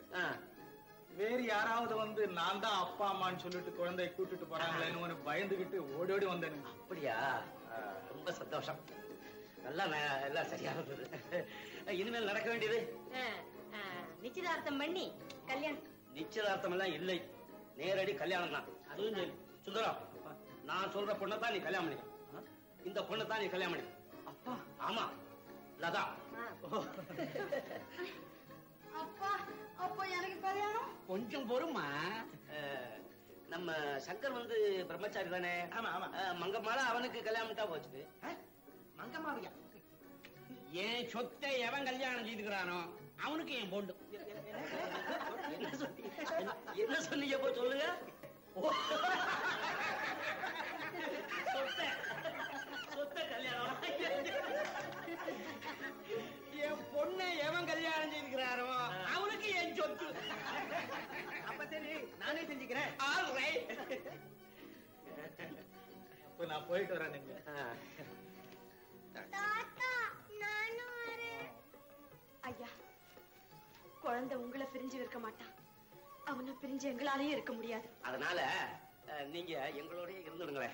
வேற யாராவது வந்து நான் தான் அப்பா அம்மான்னு சொல்லிட்டு குழந்தைய கூட்டிட்டு போறாங்களேன்னு பயந்துகிட்டு ஓடோடி வந்தேனுங்க. அப்படியா? ரொம்ப சந்தோஷம். எல்லாம் சரியா இருந்தது. இனிமேல் நடக்க வேண்டியது நிச்சயதார்த்தம் பண்ணி கல்யாணம். நிச்சயதார்த்தம் எல்லாம் இல்லை, நேரடி கல்யாணம் தான். அதுவும் சுந்தரம், நான் சொல்ற பொண்ணை தான் நீ கல்யாணம் பண்ணிக்க. இந்த பொண்ணை தான் நீ கல்யாணம் பண்ணிக்க. அப்பா? ஆமா லதா. அப்பா அப்பா எனக்கு கல்யாணம்? கொஞ்சம் பொறுமா. நம்ம சங்கர் வந்து பிரம்மச்சாரி தானே? ஆமா ஆமா. மங்கம்மால அவனுக்கு கல்யாணம் தான் போச்சு. மங்கம்மாவையா? என் சொத்தை எவன் கல்யாணம் செய்துக்கிறானோ அவனுக்கு என் பொண்ணு. All right. When I put her on it, Tata, Nano, Aya, Koran the Ungla Pirinjir Kamata. I want to Pirinj and Gladi Comuria. Adanala, Ninja, Yanglory, Yangla.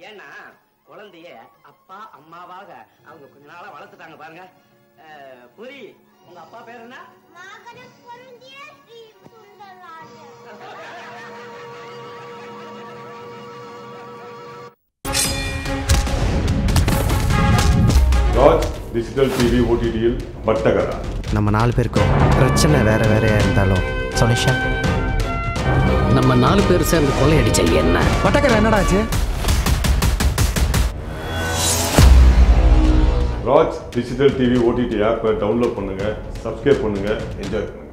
Yana, Koran the air, Apa, Amavaga, Angukunala, Valatanabanga, Puri, Mapa Perna, Margaret Koran the air, Sundararajan. Watch digital T V O T T L Mattagara. நம்ம நாலு பேருக்கும் பிரச்சனை வேற வேறயா இருந்தாலும் solution நம்ம நாலு பேர் சேர்ந்து கொலை அடிச்ச என்ன பட்டகர என்னடா ஆச்சு Watch digital T V O T T app download பண்ணுங்க subscribe பண்ணுங்க enjoy பண்ணுங்க